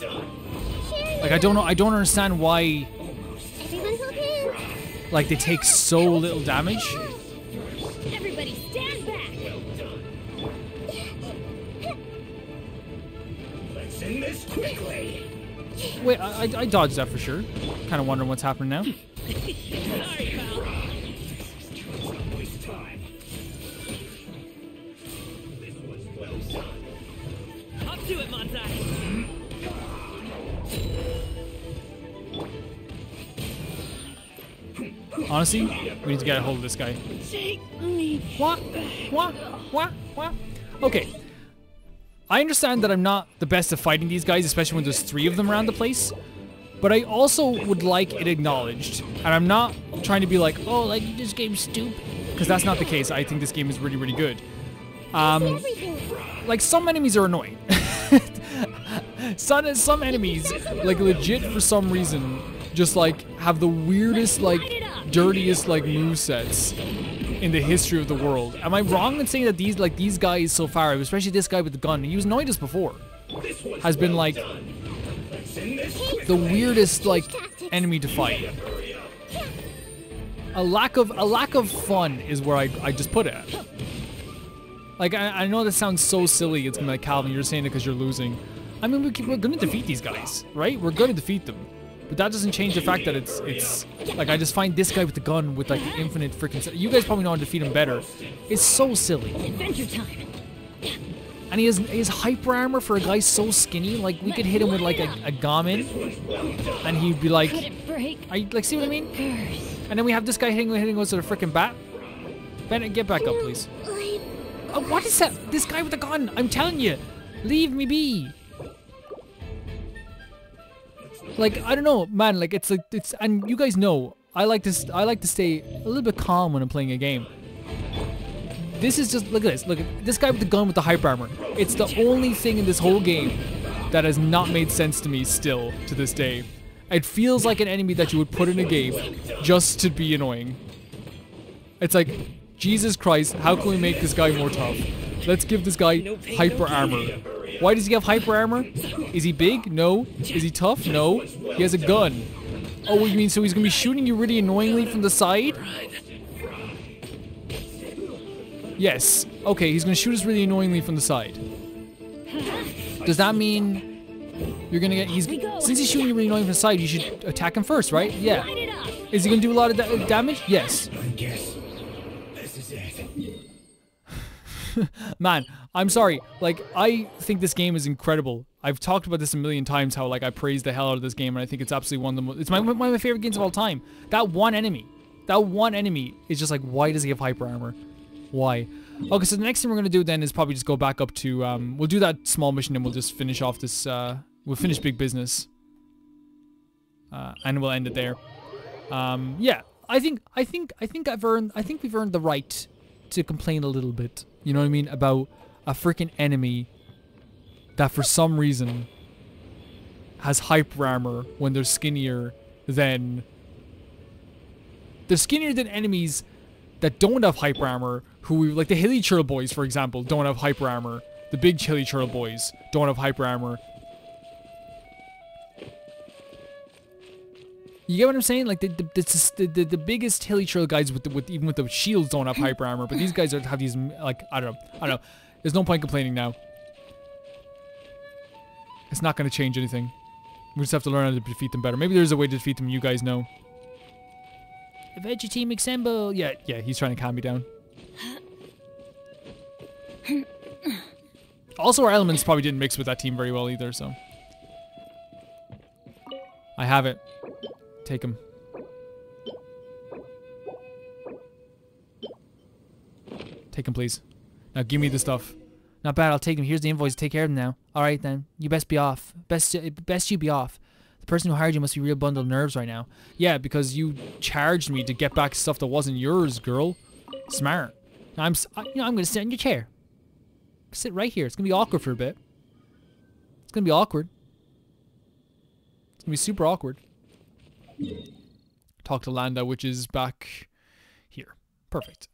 Like I don't understand why like they take so little damage. Wait, I dodged that for sure. Kind of wondering what's happening now. Honestly, we need to get a hold of this guy. What? Okay. I understand that I'm not the best at fighting these guys, especially when there's three of them around the place, but I also would like it acknowledged. And I'm not trying to be like, oh, like, this game's stupid, because that's not the case. I think this game is really, really good. Like, some enemies are annoying. Some enemies, like, legit for some reason, just, like, have the weirdest, like, dirtiest, like, movesets in the history of the world. Am I wrong in saying that these guys so far, especially this guy with the gun, he was annoyed us before, has been like the weirdest like enemy to fight. A lack of fun is where I just put it at. Like I know that sounds so silly. It's like, Calvin, you're saying it because you're losing. I mean we're gonna defeat these guys, right? We're gonna defeat them. But that doesn't change the fact that it's like I just find this guy with the gun with like infinite freaking. You guys probably know how to defeat him better. It's so silly. Adventure time. And he has his hyper armor for a guy so skinny. Like we could hit him with like a Gammon, and he'd be like, "I like see what I mean?" And then we have this guy hitting us with a freaking bat. Bennett, get back up, please. Oh, what is that? This guy with the gun. I'm telling you, leave me be. Like I don't know, man. Like it's and you guys know I like this. I like to stay a little bit calm when I'm playing a game. This is just look at this. Look at this guy with the gun with the hyper armor. It's the only thing in this whole game that has not made sense to me still to this day. It feels like an enemy that you would put in a game just to be annoying. It's like Jesus Christ, how can we make this guy more tough? Let's give this guy hyper armor. Why does he have hyper armor? Is he big? No. Is he tough? No. He has a gun. Oh, what do you mean? So he's going to be shooting you really annoyingly from the side? Yes. Okay, he's going to shoot us really annoyingly from the side. Does that mean you're going to get... Since he's shooting you really annoyingly from the side, you should attack him first, right? Yeah. Is he going to do a lot of damage? Yes. Man, I'm sorry. Like, I think this game is incredible. I've talked about this a million times, how, like, I praise the hell out of this game, and I think it's absolutely one of the most... It's one of my favorite games of all time. That one enemy is just like, why does he have hyper armor? Why? Okay, so the next thing we're going to do then is probably just go back up to... we'll do that small mission, and we'll just finish off this... we'll finish Big Business. And we'll end it there. Yeah, I think we've earned the right to complain a little bit. You know what I mean? About a freaking enemy that for some reason has hyper armor when they're skinnier than... They're skinnier than enemies that don't have hyper armor, like the Hilichurl boys, for example, don't have hyper armor. The big Hilichurl boys don't have hyper armor. You get what I'm saying? Like the biggest Hilichurl guys even with the shields don't have hyper armor, but these guys have these like I don't know. There's no point complaining now. It's not going to change anything. We just have to learn how to defeat them better. Maybe there's a way to defeat them, you guys know. Veggie team assemble! Yeah, he's trying to calm me down. Also, our elements probably didn't mix with that team very well either, so. I have it. Take him. Take him, please. Now give me the stuff. Not bad, I'll take him. Here's the invoice. Take care of him now. Alright then. You best be off. Best you be off. The person who hired you must be real bundled nerves right now. Yeah, because you charged me to get back stuff that wasn't yours, girl. Smart. Now I'm going to sit in your chair. Sit right here. It's going to be awkward for a bit. It's going to be awkward. It's going to be super awkward. Talk to Landa, which is back here. Perfect.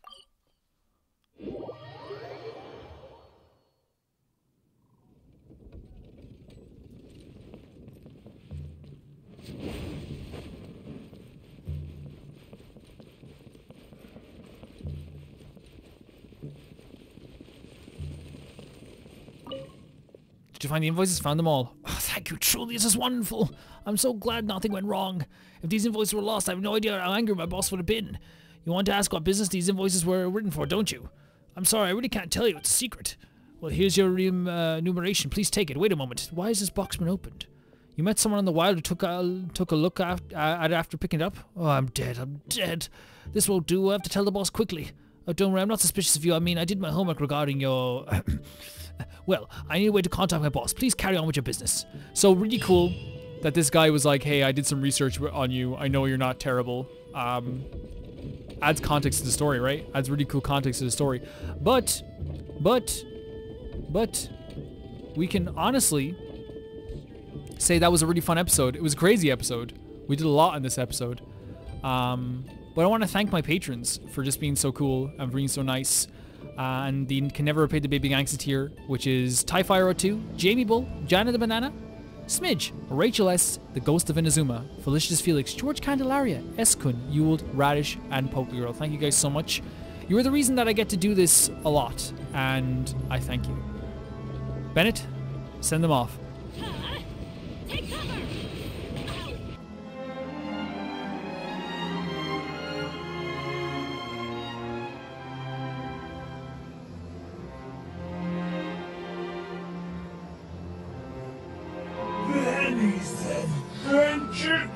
Did you find the invoices? Found them all. Oh, thank you, truly, this is wonderful. I'm so glad nothing went wrong. If these invoices were lost, I have no idea how angry my boss would have been. You want to ask what business these invoices were written for, don't you? I'm sorry, I really can't tell you. It's a secret. Well, here's your remuneration. Please take it. Wait a moment. Why has this box been opened? You met someone on the wild who took a look at it after picking it up? Oh, I'm dead. This won't do. I have to tell the boss quickly. Oh, don't worry. I'm not suspicious of you. I mean, I did my homework regarding your... Well, I need a way to contact my boss. Please carry on with your business. So, really cool that this guy was like, hey, I did some research on you. I know you're not terrible. Adds context to the story, right? Adds really cool context to the story. But we can honestly say that was a really fun episode. It was a crazy episode. We did a lot in this episode. But I want to thank my patrons for just being so cool and for being so nice. And the Can Never Repay the Baby Gangsta tier, which is TyFiro2, Jamie Bull, Jana the Banana, Smidge, Rachel S, The Ghost of Inazuma, Felicitas Felix, George Candelaria, Eskun, Yuld, Radish, and Pokegirl. Thank you guys so much. You are the reason that I get to do this a lot, and I thank you. Bennett, send them off. Take cover! Then he said,